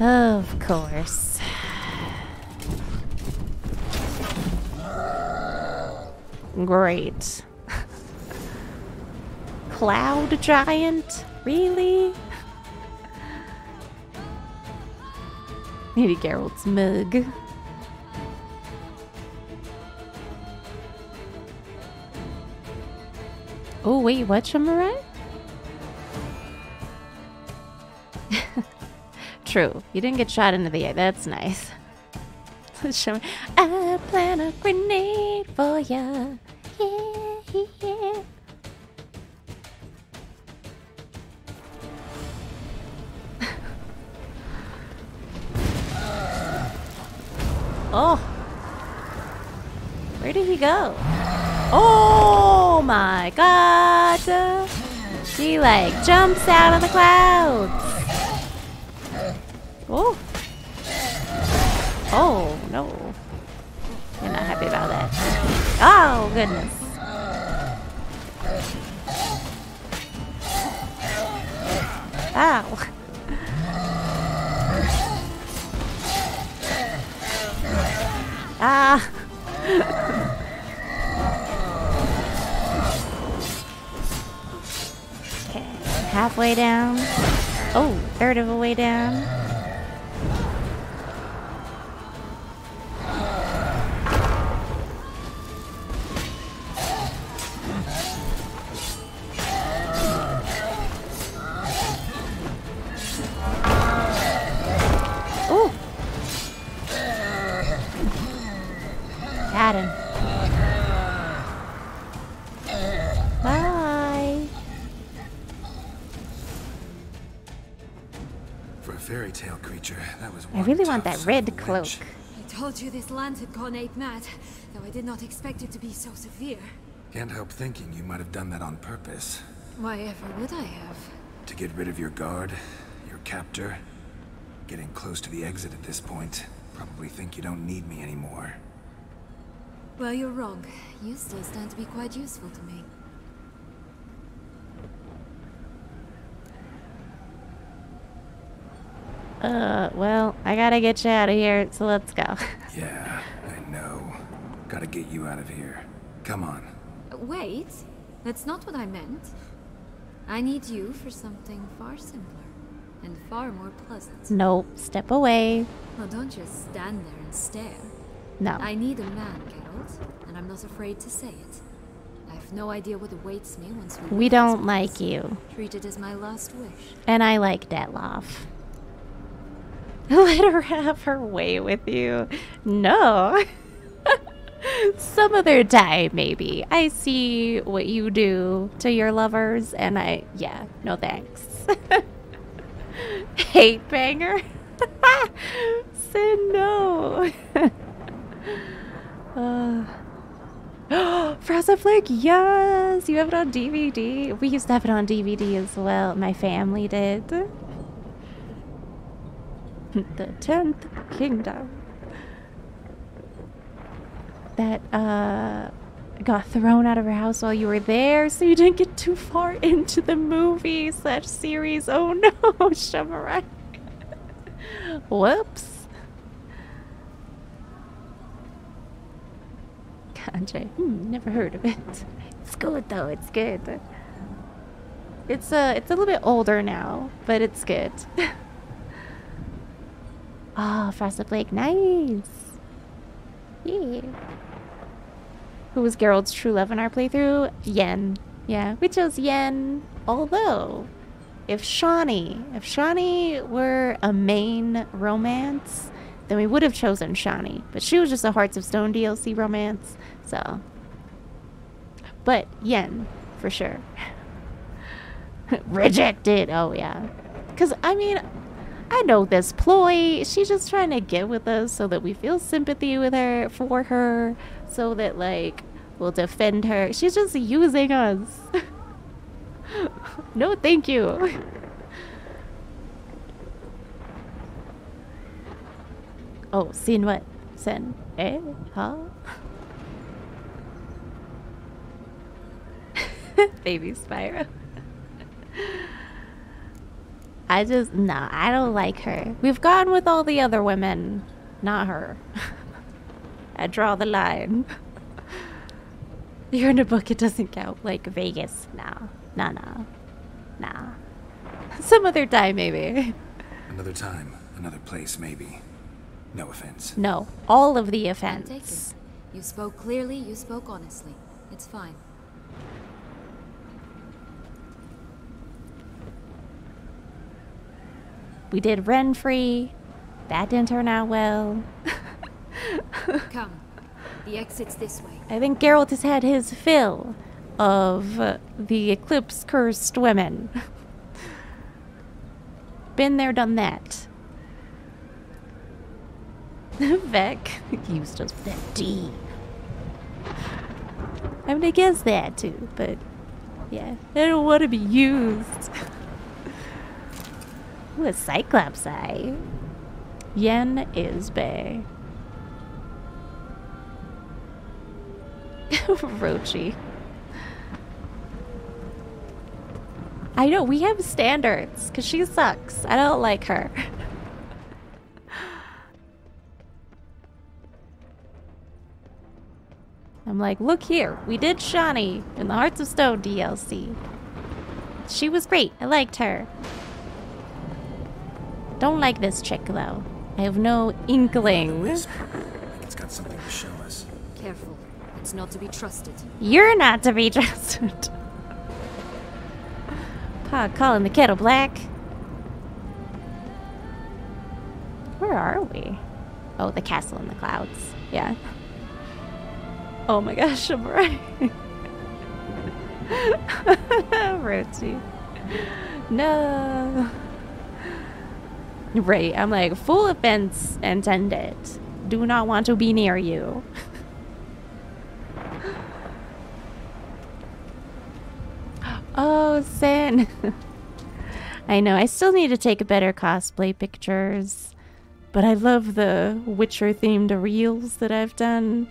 Of course. Great. Cloud giant? Really? Needed Geralt's mug. Oh wait, whatchamariah? True, you didn't get shot into the eye. That's nice. I plant a grenade for ya. Yeah. Oh! Where did he go? Oh my god! He like jumps out of the clouds! Oh! Oh no! I'm not happy about that. Oh goodness! Ow! Ah! Okay, halfway down. Oh, third of a way down. I really want that red cloak. I told you this land had gone ape mad, though I did not expect it to be so severe. Can't help thinking you might have done that on purpose. Why ever would I have? To get rid of your guard, your captor. Getting close to the exit at this point. Probably think you don't need me anymore. Well, you're wrong. You still stand to be quite useful to me. Well, I gotta get you out of here, so let's go. Yeah, I know. Gotta get you out of here. Come on. Wait, that's not what I meant. I need you for something far simpler and far more pleasant. Nope, step away. Well, don't just stand there and stare. No. I need a man, Geralt, and I'm not afraid to say it. I have no idea what awaits me once we don't like you. Treat it as my last wish. And I like Detlaff. Let her have her way with you. No. Some other time, maybe. I see what you do to your lovers, and yeah, no thanks. Hate banger? Said no. Frozen Flake, yes! You have it on DVD. We used to have it on DVD as well. My family did. The 10th Kingdom that got thrown out of her house while you were there, so you didn't get too far into the movie / series. Oh no, Shamarai. Whoops. Kanji, never heard of it. It's good though. It's good. It's a little bit older now, but it's good. Oh, Frosted Blake, nice! Yeah. Who was Geralt's true love in our playthrough? Yen. Yeah, we chose Yen. Although, if Shani were a main romance, then we would have chosen Shani. But she was just a Hearts of Stone DLC romance, so. But Yen, for sure. Rejected! Oh, yeah. Because, I mean, I know this ploy. She's just trying to get with us so that we feel sympathy with her, for her, so that, like, we'll defend her. She's just using us. No, thank you. Oh, sin what? Sen. Eh? Huh? Baby Spyro. No, I don't like her. We've gone with all the other women, not her. I draw the line. You're in a book, it doesn't count. Like Vegas, no. Some other time, maybe. Another time, another place, maybe. No offense. No, all of the offense. You spoke clearly, you spoke honestly. It's fine. We did Renfri. That didn't turn out well. Come. The exit's this way. I think Geralt has had his fill of the eclipse-cursed women. Been there, done that. Vec used us that D. I'm gonna guess that too, but yeah. I don't want to be used. Ooh, a Cyclops eye. Yen is bae. Roachy. I know, we have standards, because she sucks. I don't like her. I'm like, look here. We did Shani in the Hearts of Stone DLC. She was great. I liked her. Don't like this chick, though. I have no inkling. It's got something to show us. Careful. It's not to be trusted. You're not to be trusted. Pa calling the kettle black. Where are we? Oh, the castle in the clouds. Yeah. Oh my gosh, I'm right. Roachy. No. Right, I'm like, full offense intended. Do not want to be near you. Oh, Sin. I know. I still need to take better cosplay pictures. But I love the Witcher-themed reels that I've done.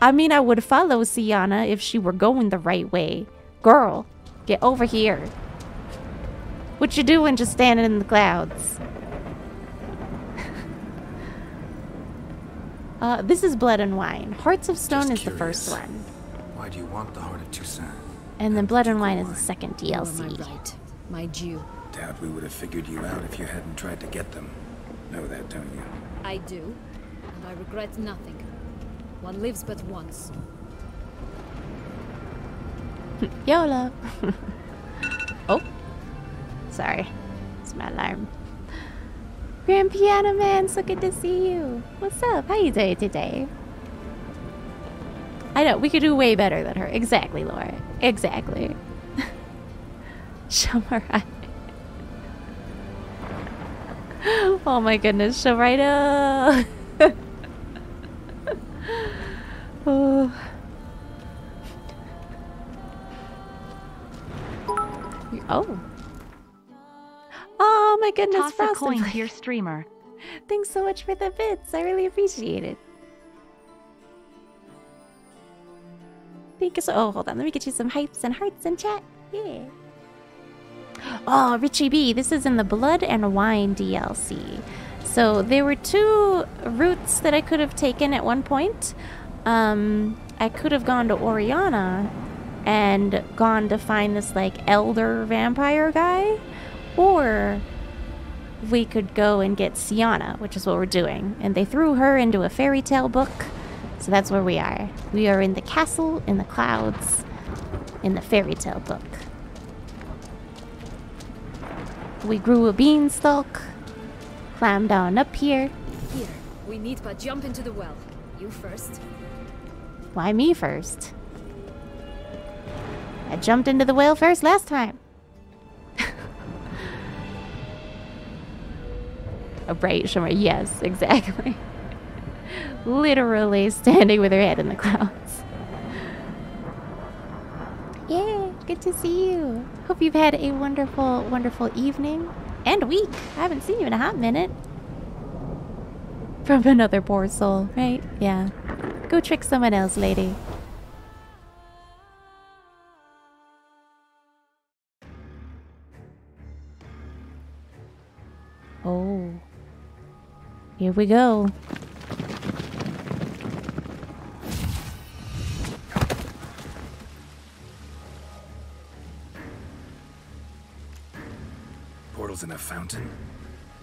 I mean, I would follow Syanna if she were going the right way. Girl, get over here. What you doing just standing in the clouds? This is Blood and Wine. Hearts of Stone just is curious. The first one. Why do you want the heart of Toussaint? And then Blood and Wine is the second DLC. Oh, my Jew. Doubt we would have figured you out if you hadn't tried to get them. Know that, don't you? I do, and I regret nothing. One lives but once. YOLO. Oh. Sorry, it's my alarm. Grand Piano Man, so good to see you. What's up? How you doing today? I know, we could do way better than her. Exactly, Laura. Exactly. Shamara. Oh my goodness, Shamara. Oh. Oh. Oh my goodness, Toss a coin to your streamer. Thanks so much for the bits. I really appreciate it. Thank you so. Oh, hold on. Let me get you some hypes and hearts and chat. Yeah. Oh, Richie B. This is in the Blood and Wine DLC. So there were two routes that I could have taken at one point. I could have gone to Orianna and gone to find this like elder vampire guy. Or we could go and get Syanna, which is what we're doing. And they threw her into a fairy tale book. So that's where we are. We are in the castle, in the clouds, in the fairy tale book. We grew a beanstalk, climbed on up here. Here, we need but jump into the well. You first. Why me first? I jumped into the well first last time. Right, Shamara. Yes, exactly. Literally standing with her head in the clouds. Yeah, good to see you. Hope you've had a wonderful, wonderful evening and week. I haven't seen you in a hot minute. From another poor soul, right? Yeah. Go trick someone else, lady. Oh. Here we go. Portals in a fountain?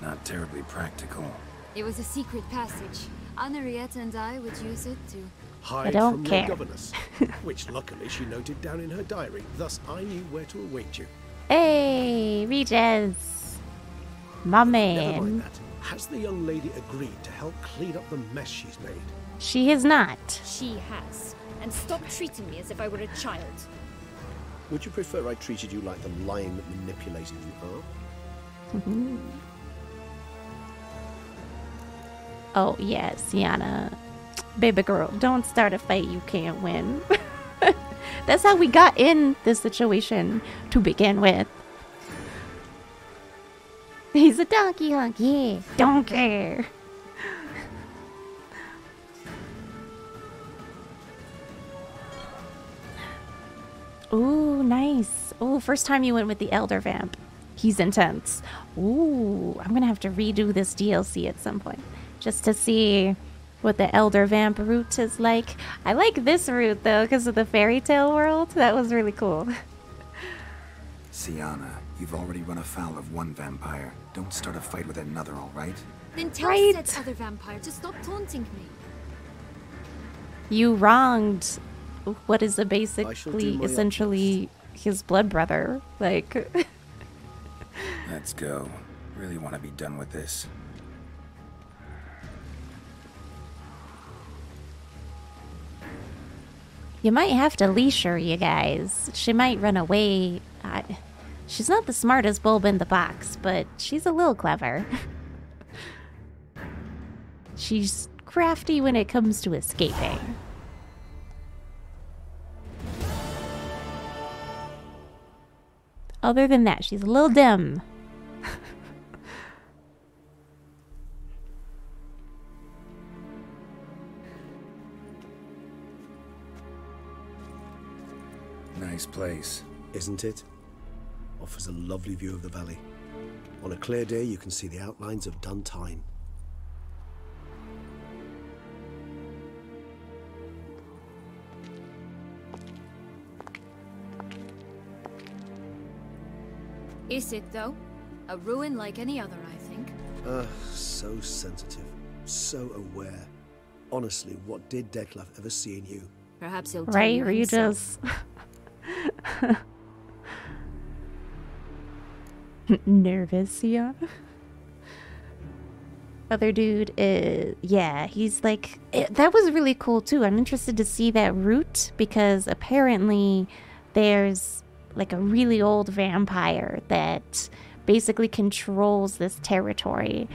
Not terribly practical. It was a secret passage. Anna Henrietta and I would use it to hide from the governess, which luckily she noted down in her diary. Thus I knew where to await you. Hey, Regis. My man. Never mind that. Has the young lady agreed to help clean up the mess she's made? She has not. She has. And stop treating me as if I were a child. Would you prefer I treated you like the lion that manipulated you are? Mm-hmm. Oh, yes, Syanna. Baby girl, don't start a fight you can't win. That's how we got in this situation to begin with. He's a donkey hunk, yeah. Don't care. Ooh, nice. Ooh, first time you went with the elder vamp. He's intense. Ooh, I'm gonna have to redo this DLC at some point just to see what the elder vamp route is like. I like this route though because of the fairy tale world. That was really cool. Syanna. You've already run afoul of one vampire. Don't start a fight with another, all right? Then tell that other vampire to stop taunting me. You wronged what is essentially his blood brother. Like. Let's go. Really want to be done with this. You might have to leash her, you guys. She might run away. She's not the smartest bulb in the box, but she's a little clever. She's crafty when it comes to escaping. Other than that, she's a little dim. Nice place. Isn't it? Offers a lovely view of the valley. On a clear day, you can see the outlines of Duntine. Is it, though? A ruin like any other, I think. So sensitive. So aware. Honestly, what did Detlaff ever see in you? Perhaps he'll tell you himself. Regis. Nervous, yeah. Other dude is... yeah, he's like... that was really cool, too. I'm interested to see that route, because apparently there's... like a really old vampire that basically controls this territory.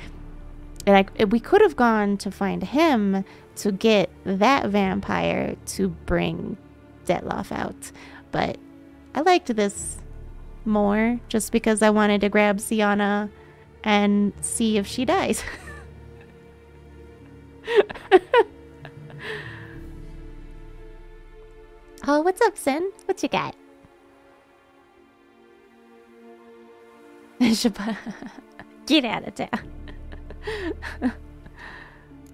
And we could have gone to find him to get that vampire to bring Detlaff out. But I liked this more just because I wanted to grab Syanna and see if she dies. Oh, what's up, Sin? What you got? Get out of town.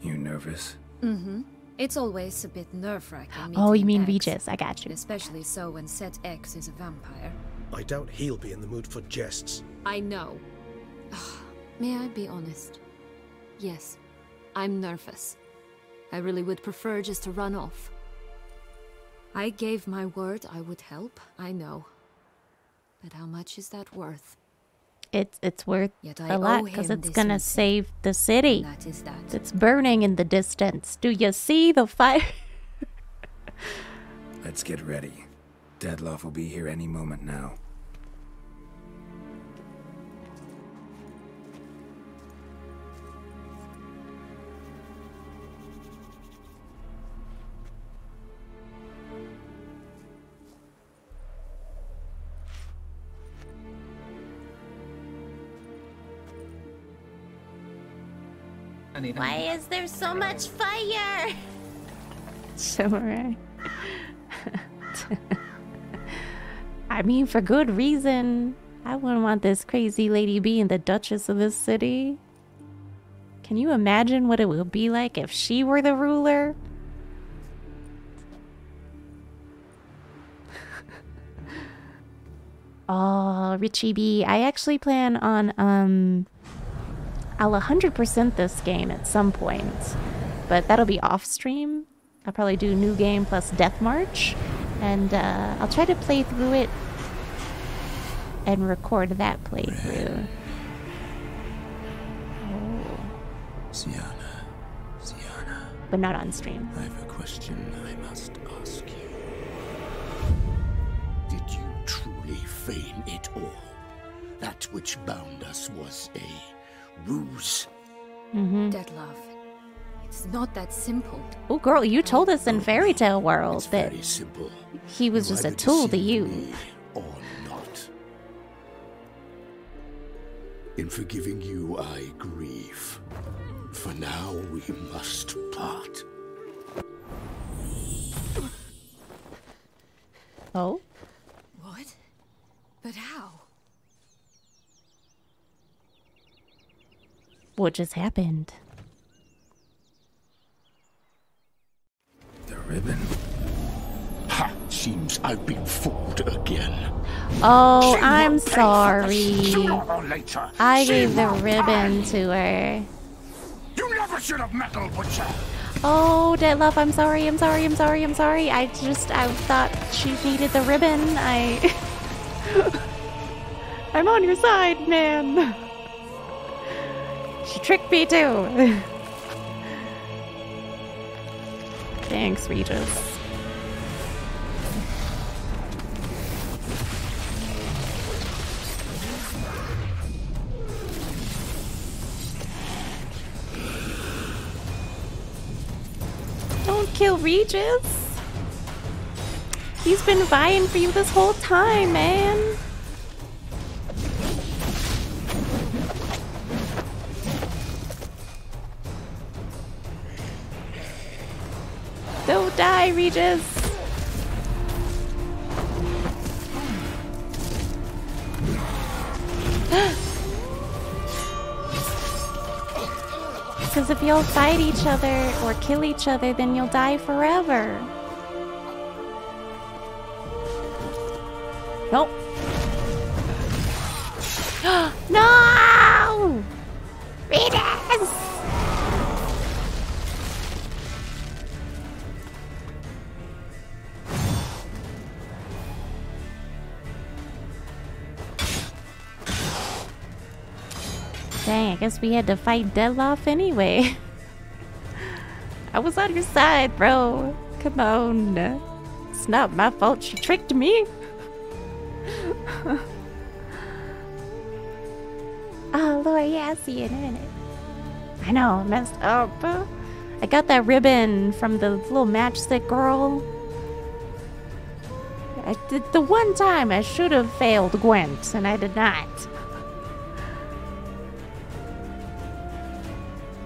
You nervous? Mm-hmm. It's always a bit nerve-wracking. Oh, you mean Regis? I got you. Especially so when Set X is a vampire. I doubt he'll be in the mood for jests. I know. May I be honest? Yes, I'm nervous. I really would prefer just to run off. I gave my word I would help, I know. But how much is that worth? It's worth a lot because it's gonna save the city. That is that. It's burning in the distance. Do you see the fire? Let's get ready. Detlaff will be here any moment now. Why is there so much fire? So right. I mean, for good reason. I wouldn't want this crazy lady being the Duchess of this city. Can you imagine what it would be like if she were the ruler? Oh, Richie B. I actually plan on, I'll 100% this game at some point, but that'll be off stream. I'll probably do new game plus Death March, and I'll try to play through it and record that playthrough. Oh. Syanna. But not on stream. I have a question I must ask you. Did you truly feign it all? That which bound us was a... ruse. Mm-hmm. Detlaff, it's not that simple. Oh, girl, you told us in fairy tale world that he was just a tool to you. Or not. In forgiving you, I grieve. For now, we must part. Oh? What? But how? What just happened? The ribbon. Ha! Seems I've been fooled again. Oh, she I'm sorry. I gave the ribbon to her. You never should have met old Witcher. Oh, Detlaff, I'm sorry. I thought she needed the ribbon. I'm on your side, man. She tricked me too. Thanks, Regis. Don't kill Regis. He's been vying for you this whole time, man. Don't die, Regis! Because if y'all fight each other or kill each other, then you'll die forever. Nope. No! Regis! Dang, I guess we had to fight Detlaff anyway. I was on your side, bro. Come on. It's not my fault she tricked me. Oh Lord, yeah, I see it in a minute. I know, messed up. I got that ribbon from the little matchstick girl. I did the one time I should have failed Gwent, and I did not.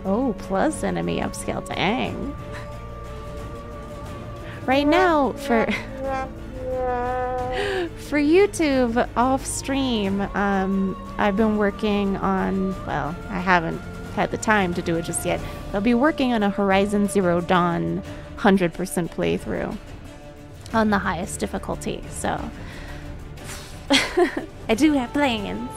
Oh, plus enemy upscale, dang. Right now, for YouTube, off stream, I've been working on, well, I haven't had the time to do it just yet. I'll be working on a Horizon Zero Dawn 100% playthrough on the highest difficulty, so I do have plans.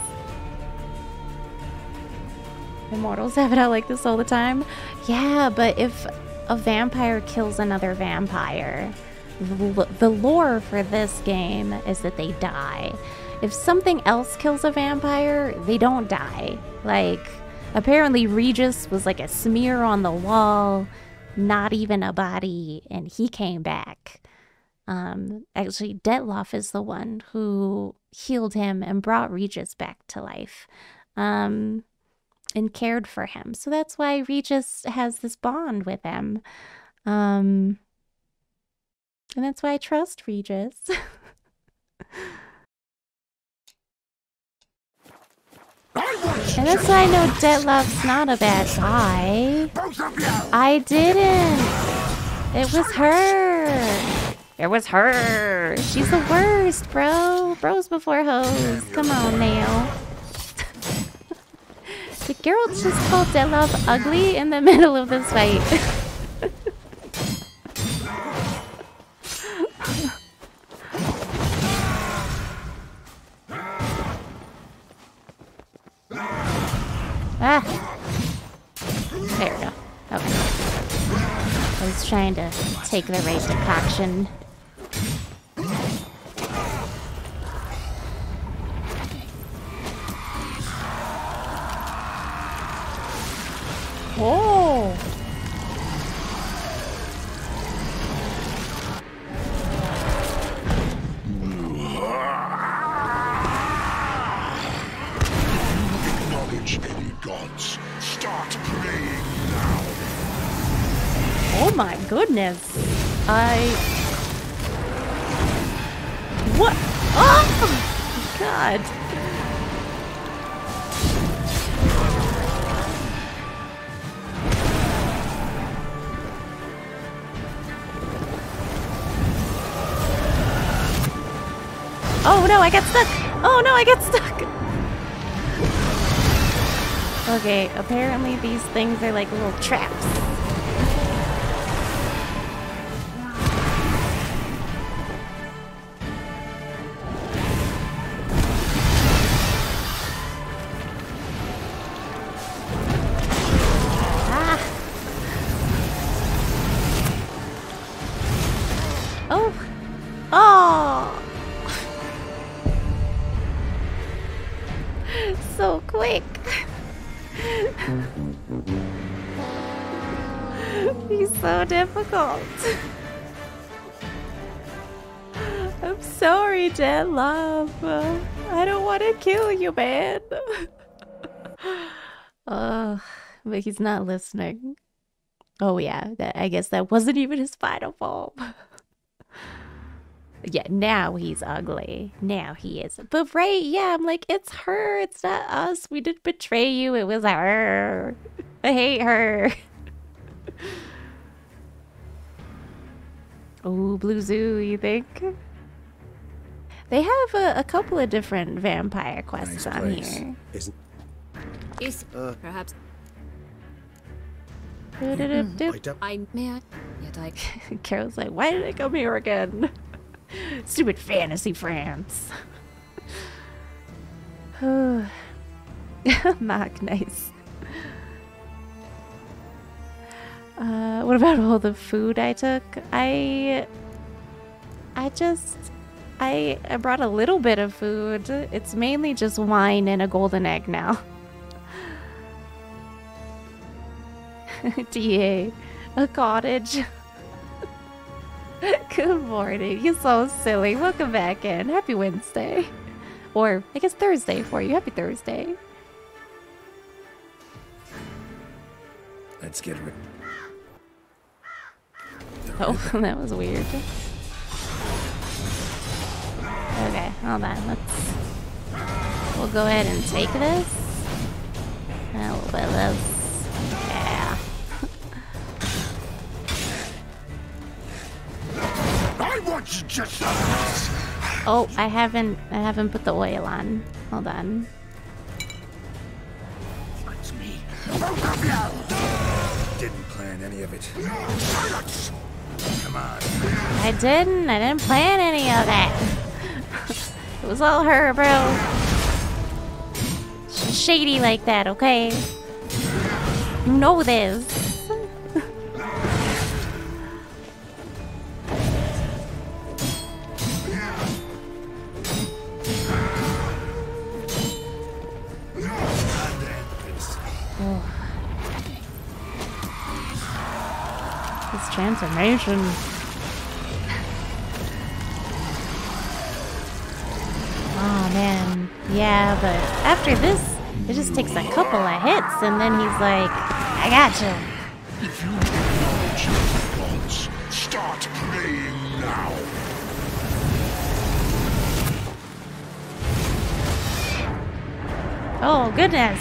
Immortals have it out like this all the time. Yeah, but if a vampire kills another vampire, the lore for this game is that they die. If something else kills a vampire, they don't die. Like, apparently Regis was like a smear on the wall, not even a body, and he came back. Actually, Detlaff is the one who healed him and brought Regis back to life. And cared for him. So that's why Regis has this bond with him. And that's why I trust Regis. And that's why I know Detlaff's not a bad guy. I didn't. It was her. It was her. She's the worst, bro. Bros before hoes. Come on now. The Geralt just called Detlaff ugly in the middle of this fight. Ah! There we go. Okay. I was trying to take the right decoction. Oh! Acknowledge any gods. Start praying now. Oh my goodness. What? Oh! God. Oh no, I got stuck! Oh no, I got stuck! Okay, apparently these things are like little traps. Difficult. I'm sorry, Detlaff. I don't want to kill you, man. But he's not listening. Oh yeah, I guess that wasn't even his final form. Yeah, now he's ugly. Now he is. But right, yeah, I'm like, it's her. It's not us. We didn't betray you. It was her. I hate her. Oh, Blue Zoo, you think? They have a couple of different vampire quests on here. Perhaps. I'm mad. Yet I... Carol's like, why did I come here again? Stupid fantasy France. Mark, nice. What about all the food I took? I brought a little bit of food. It's mainly just wine and a golden egg now. DA, a cottage. Good morning. You're so silly. Welcome back in. Happy Wednesday. Or I guess Thursday for you. Happy Thursday. Let's get rid. Oh, that was weird. Okay, hold on. We'll go ahead and take this. And we'll put this. Yeah. I want you just. Oh, I haven't put the oil on. Hold on. It's me. Didn't plan any of it. Silence. Come on. I didn't plan any of that. It was all her, bro. She's shady like that, okay? You know this. Transformation. Oh man, yeah, but after this, it just takes a couple of hits, and then he's like, "I gotcha." If you acknowledge your faults, start playing now. Oh goodness.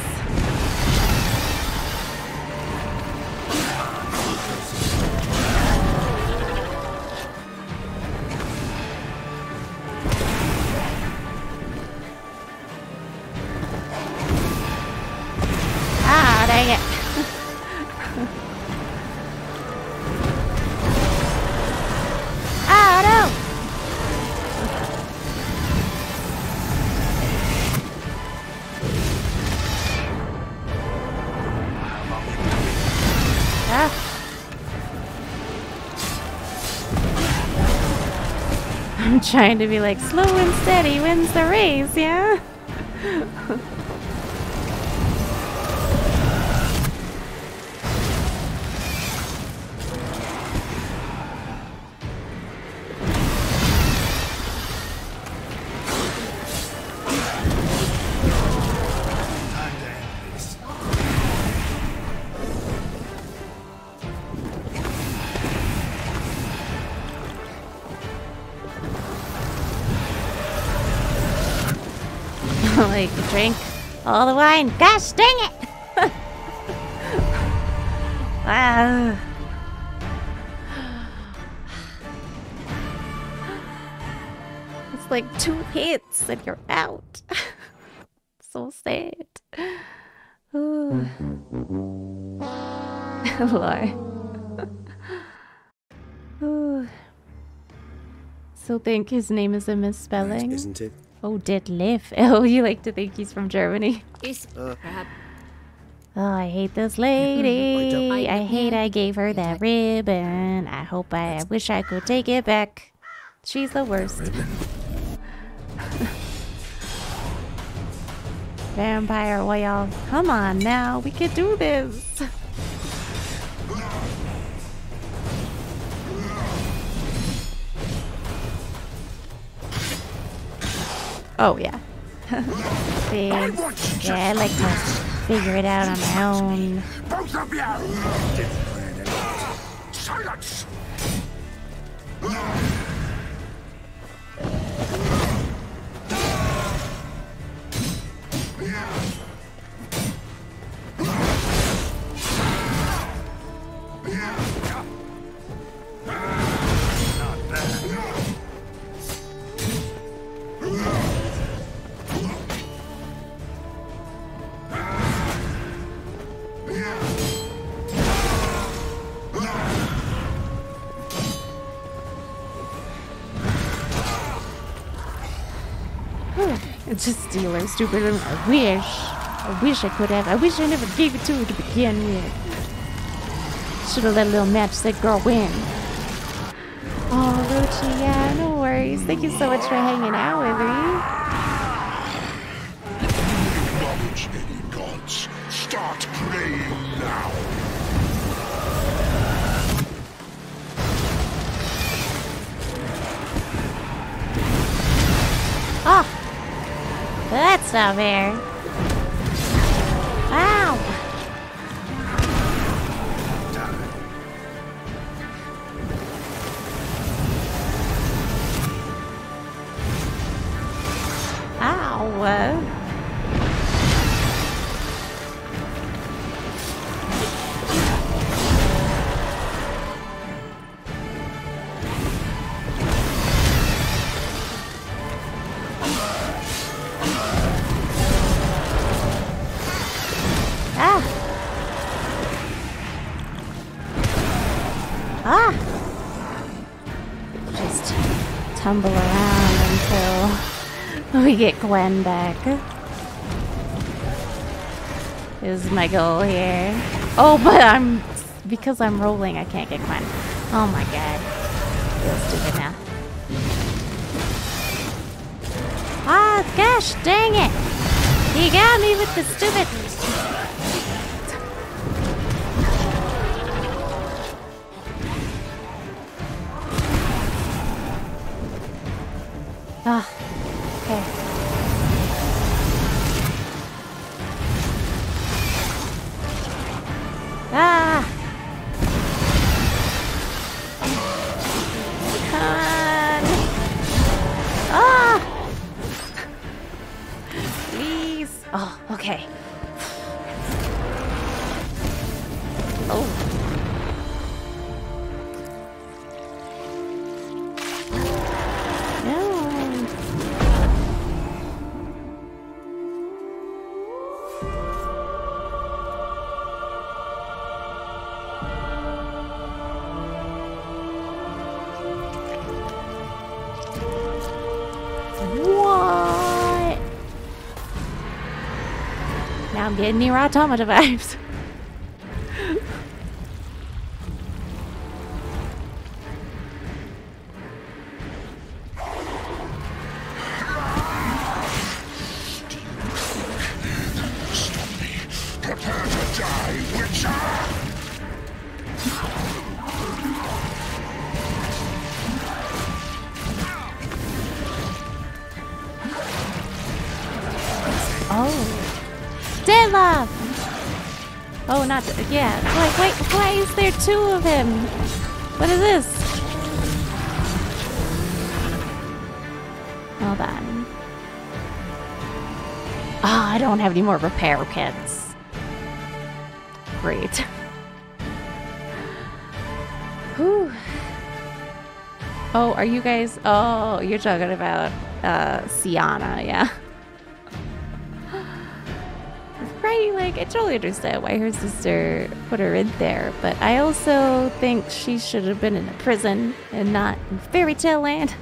Trying to be like, slow and steady wins the race, yeah? Drink all the wine. Gosh dang it! Wow. It's like 2 hits and you're out. So sad. Ooh. Ooh. Still think his name is a misspelling. Nice, isn't it? Oh, Detlaff. Oh, you like to think he's from Germany. Oh, I hate this lady. I hate I gave her that ribbon. I wish I could take it back. She's the worst. Vampire oil. Come on now. We can do this. Oh, yeah. Thanks. Yeah, I like to figure it out on my own. Both of you! Silence! Just stealing stupid. I wish I could have. I wish I never gave it to her to begin with. Should have let a little match that girl win. Oh, Roachie, yeah, no worries. Thank you so much for hanging out with me. If you acknowledge any gods, start praying now. Oh, that's not fair. Wow. Tumble around until we get Gwen back. Is my goal here. Oh, but because I'm rolling, I can't get Gwen. Oh my god. Feel stupid now. Ah, oh, gosh dang it! You got me with the stupid. Ah, okay. Ah! Come on! Ah! Please! Oh, okay. I'm getting near Automata vibes. Yeah, like, wait, why is there two of him? What is this? Hold on. Oh, I don't have any more repair kits. Great. Whew. Oh, are you guys... Oh, you're talking about Syanna, yeah. Like, I totally understand why her sister put her in there, but I also think she should have been in a prison and not in fairy tale land.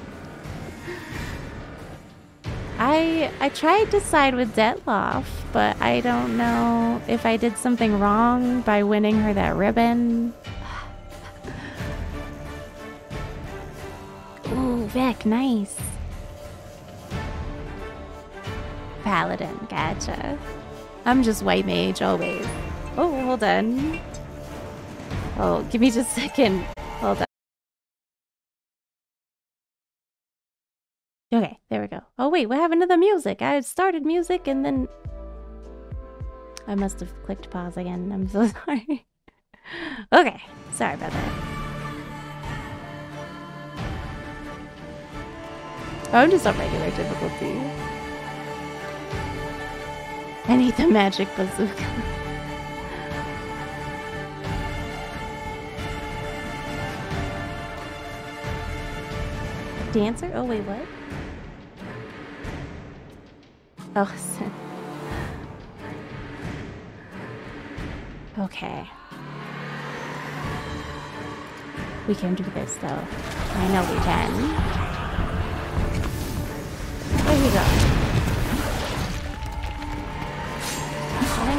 I tried to side with Detlaff, but I don't know if I did something wrong by winning her that ribbon. Ooh, Vic, nice. Paladin, gotcha. I'm just white mage, always. Oh, hold on. Oh, give me just a second. Hold on. Okay, there we go. Oh wait, what happened to the music? I started music and then... I must have clicked pause again. I'm so sorry. Okay, sorry about that. Oh, I'm just on regular difficulty. I need the magic bazooka. Dancer? Oh, wait, what? Oh, sin. Okay. We can do this, though. I know we can. There we go.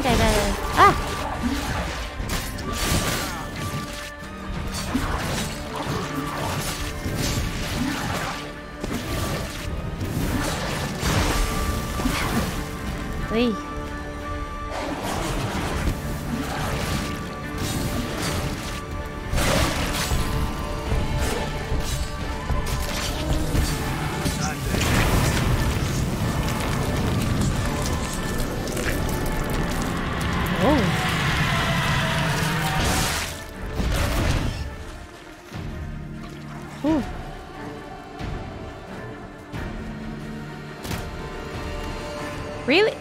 think I gotta... Ah! Wait. Really?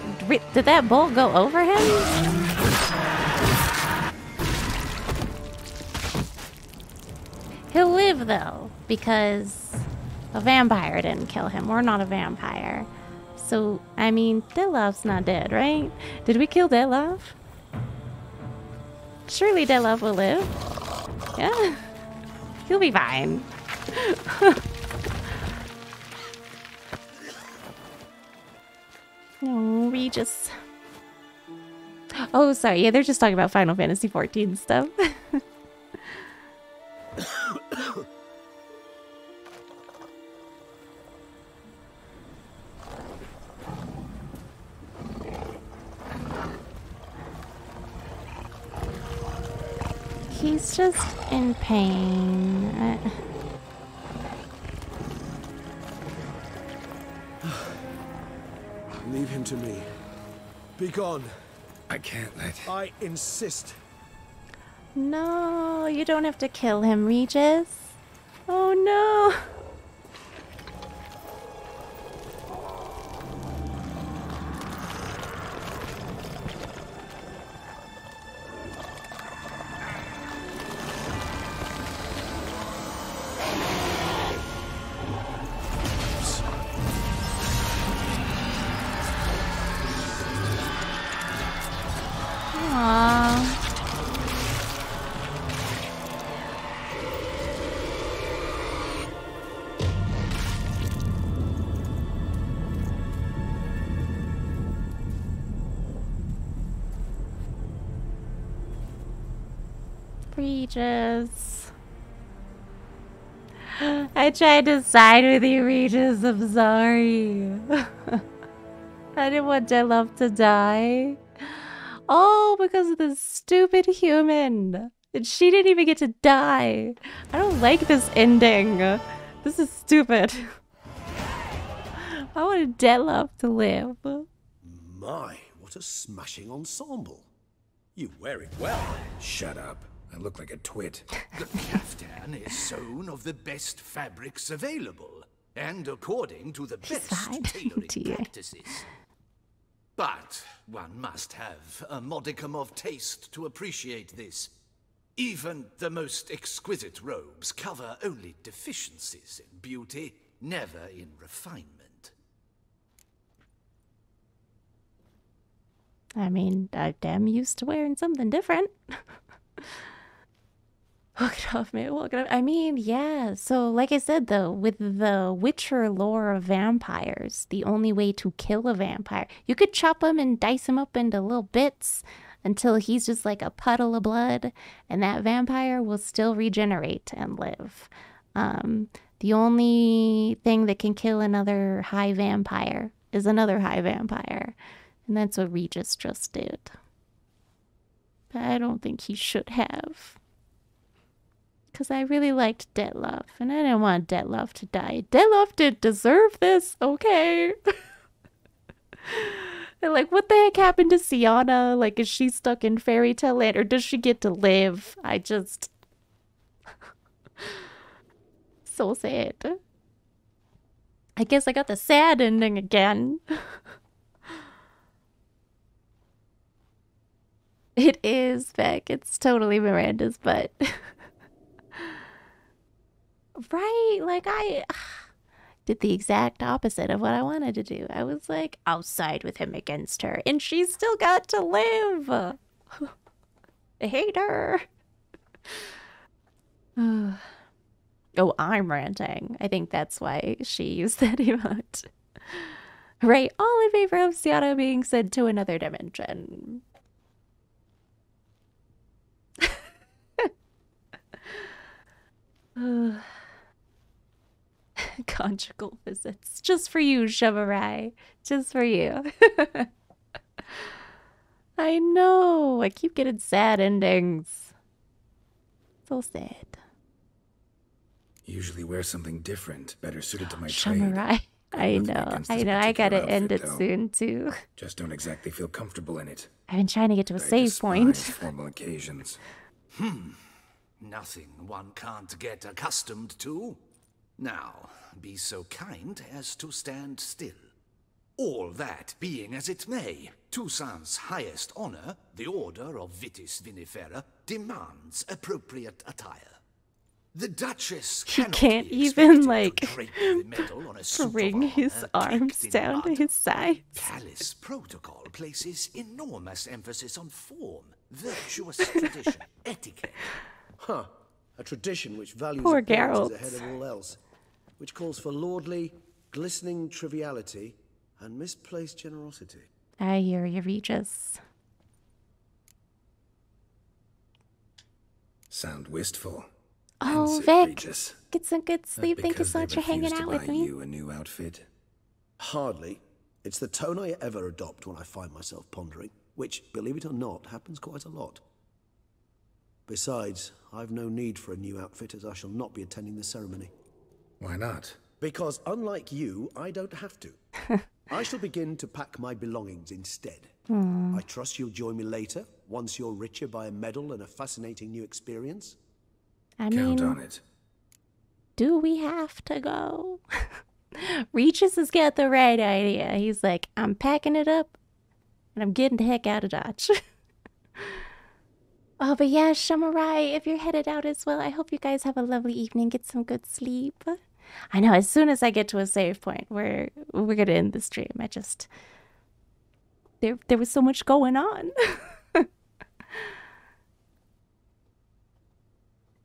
Did that bolt go over him? He'll live, though, because a vampire didn't kill him. We're not a vampire. So, I mean, Detlaff's not dead, right? Did we kill Detlaff? Surely Detlaff will live. Yeah. He'll be fine. Oh, Regis. Oh, sorry. Yeah, they're just talking about Final Fantasy XIV stuff. He's just in pain. Leave him to me. Be gone. I can't let him. I insist. No, you don't have to kill him, Regis. Oh no. Regis. I tried to side with you, Regis. I'm sorry. I didn't want Detlaff to die. Oh, because of this stupid human. And she didn't even get to die. I don't like this ending. This is stupid. I wanted Detlaff to live. My, what a smashing ensemble. You wear it well. Shut up. I look like a twit. The kaftan is sewn of the best fabrics available, and according to the best tailoring practices. But one must have a modicum of taste to appreciate this. Even the most exquisite robes cover only deficiencies in beauty, never in refinement. I mean, I'm damn used to wearing something different. Walk it off, man. Walk it off. I mean, yeah. So, like I said, though, with the Witcher lore of vampires, the only way to kill a vampire, you could chop him and dice him up into little bits until he's just like a puddle of blood, and that vampire will still regenerate and live. The only thing that can kill another high vampire is another high vampire, and that's what Regis just did. But I don't think he should have. Because I really liked Detlaff, and I didn't want Detlaff to die. Detlaff didn't deserve this, okay? And like, what the heck happened to Syanna? Like, is she stuck in fairy tale land, or does she get to live? I just... so sad. I guess I got the sad ending again. It is Beck. It's totally Miranda's butt. Right, like I did the exact opposite of what I wanted to do. I was like, I'll side with him against her, and she still got to live. I hate her. Oh, I'm ranting. I think that's why she used that emote. Right, all in favor of Syanna being sent to another dimension. Conjugal visits. Just for you, Shemarai. Just for you. I know. I keep getting sad endings. So sad. Usually wear something different, better suited to my Shemarai. I know. I gotta end it soon too. Just don't exactly feel comfortable in it. I've been trying to get to a save point. Formal occasions. Nothing one can't get accustomed to. Now, be so kind as to stand still. All that being as it may, Toussaint's highest honor, the Order of Vitis Vinifera, demands appropriate attire. The Duchess can't even, like, bring his arms down to his sides. Palace protocol places enormous emphasis on form, virtuous tradition, etiquette. Huh. A tradition which values appearances ahead of all else, which calls for lordly, glistening triviality and misplaced generosity. I hear you, Regis. Sound wistful. Oh, Vic, get some good sleep. Thank you so much for hanging out with me. You a new outfit? Hardly. It's the tone I ever adopt when I find myself pondering, which, believe it or not, happens quite a lot. Besides, I've no need for a new outfit as I shall not be attending the ceremony. Why not? Because unlike you, I don't have to. I shall begin to pack my belongings instead. I trust you'll join me later, once you're richer by a medal and a fascinating new experience. I mean, count on it. Do we have to go? Regis has got the right idea. He's like, I'm packing it up and I'm getting the heck out of Dodge. Oh, but yeah, Shemarai, if you're headed out as well, I hope you guys have a lovely evening. Get some good sleep. I know, as soon as I get to a save point, we're going to end the stream. I just... There was so much going on.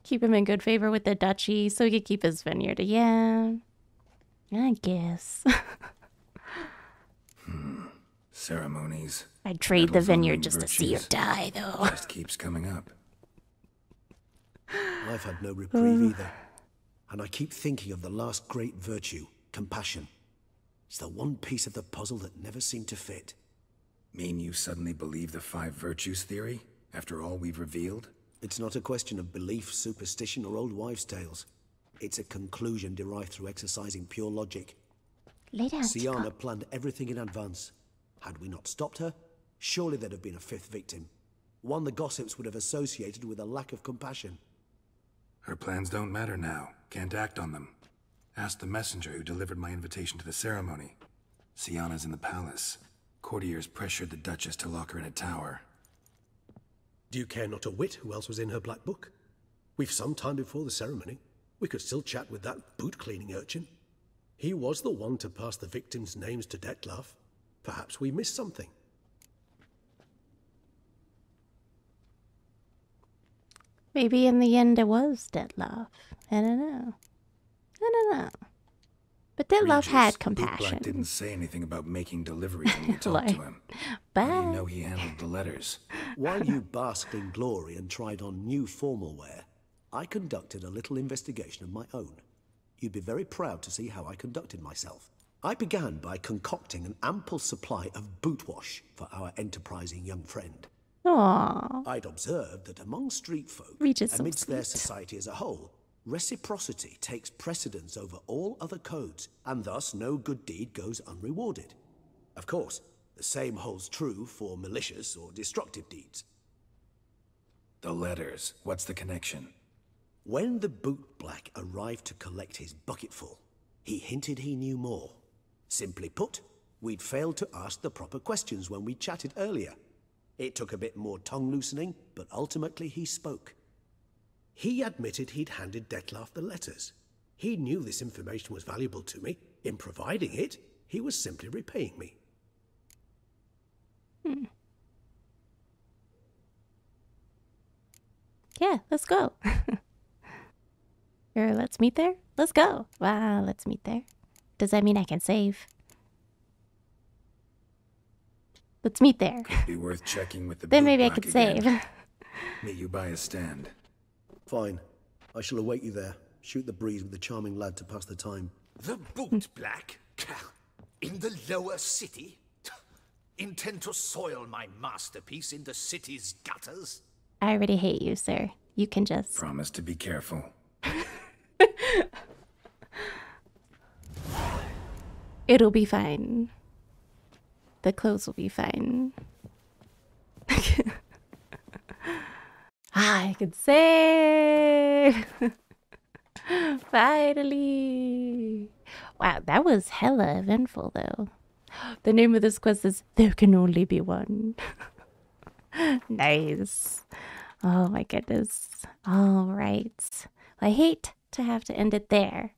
Keep him in good favor with the duchy so he could keep his vineyard. Yeah, I guess. Ceremonies. I'd trade the vineyard just to see you die, though. Just keeps coming up. I've had no reprieve either. And I keep thinking of the last great virtue, compassion. It's the one piece of the puzzle that never seemed to fit. Mean you suddenly believe the five virtues theory? After all we've revealed? It's not a question of belief, superstition, or old wives' tales. It's a conclusion derived through exercising pure logic. Syanna planned everything in advance. Had we not stopped her, surely there'd have been a fifth victim. One the gossips would have associated with a lack of compassion. Her plans don't matter now. Can't act on them. Ask the messenger who delivered my invitation to the ceremony. Syanna's in the palace. Courtiers pressured the Duchess to lock her in a tower. Do you care not a whit who else was in her black book? We've some time before the ceremony. We could still chat with that boot-cleaning urchin. He was the one to pass the victims' names to Detlaff. Perhaps we missed something. Maybe in the end it was Detlaff. I don't know. But Detlaff had compassion. Bootblack didn't say anything about making deliveries when we talked to him. But you know he handled the letters. While you basked in glory and tried on new formal wear, I conducted a little investigation of my own. You'd be very proud to see how I conducted myself. I began by concocting an ample supply of bootwash for our enterprising young friend. Aww. I'd observed that among street folk, amidst their society as a whole, reciprocity takes precedence over all other codes, and thus no good deed goes unrewarded. Of course, the same holds true for malicious or destructive deeds. The letters, what's the connection? When the bootblack arrived to collect his bucketful, he hinted he knew more. Simply put, we'd failed to ask the proper questions when we chatted earlier. It took a bit more tongue-loosening, but ultimately he spoke. He admitted he'd handed Detlaff the letters. He knew this information was valuable to me. In providing it, he was simply repaying me. Yeah, let's go. Or let's meet there. Let's go. Wow, let's meet there. Does that mean I can save? Let's meet there. Could be worth checking with the then maybe I could save. Meet you by a stand. Fine. I shall await you there, Shoot the breeze with the charming lad to pass the time. The bootblack? In the lower city? Intend to soil my masterpiece in the city's gutters? I already hate you, sir. You can just... Promise to be careful. It'll be fine. The clothes will be fine. I could save! Finally! Wow, that was hella eventful, though. The name of this quest is There Can Only Be One. Nice. Oh my goodness. All right. I hate to have to end it there,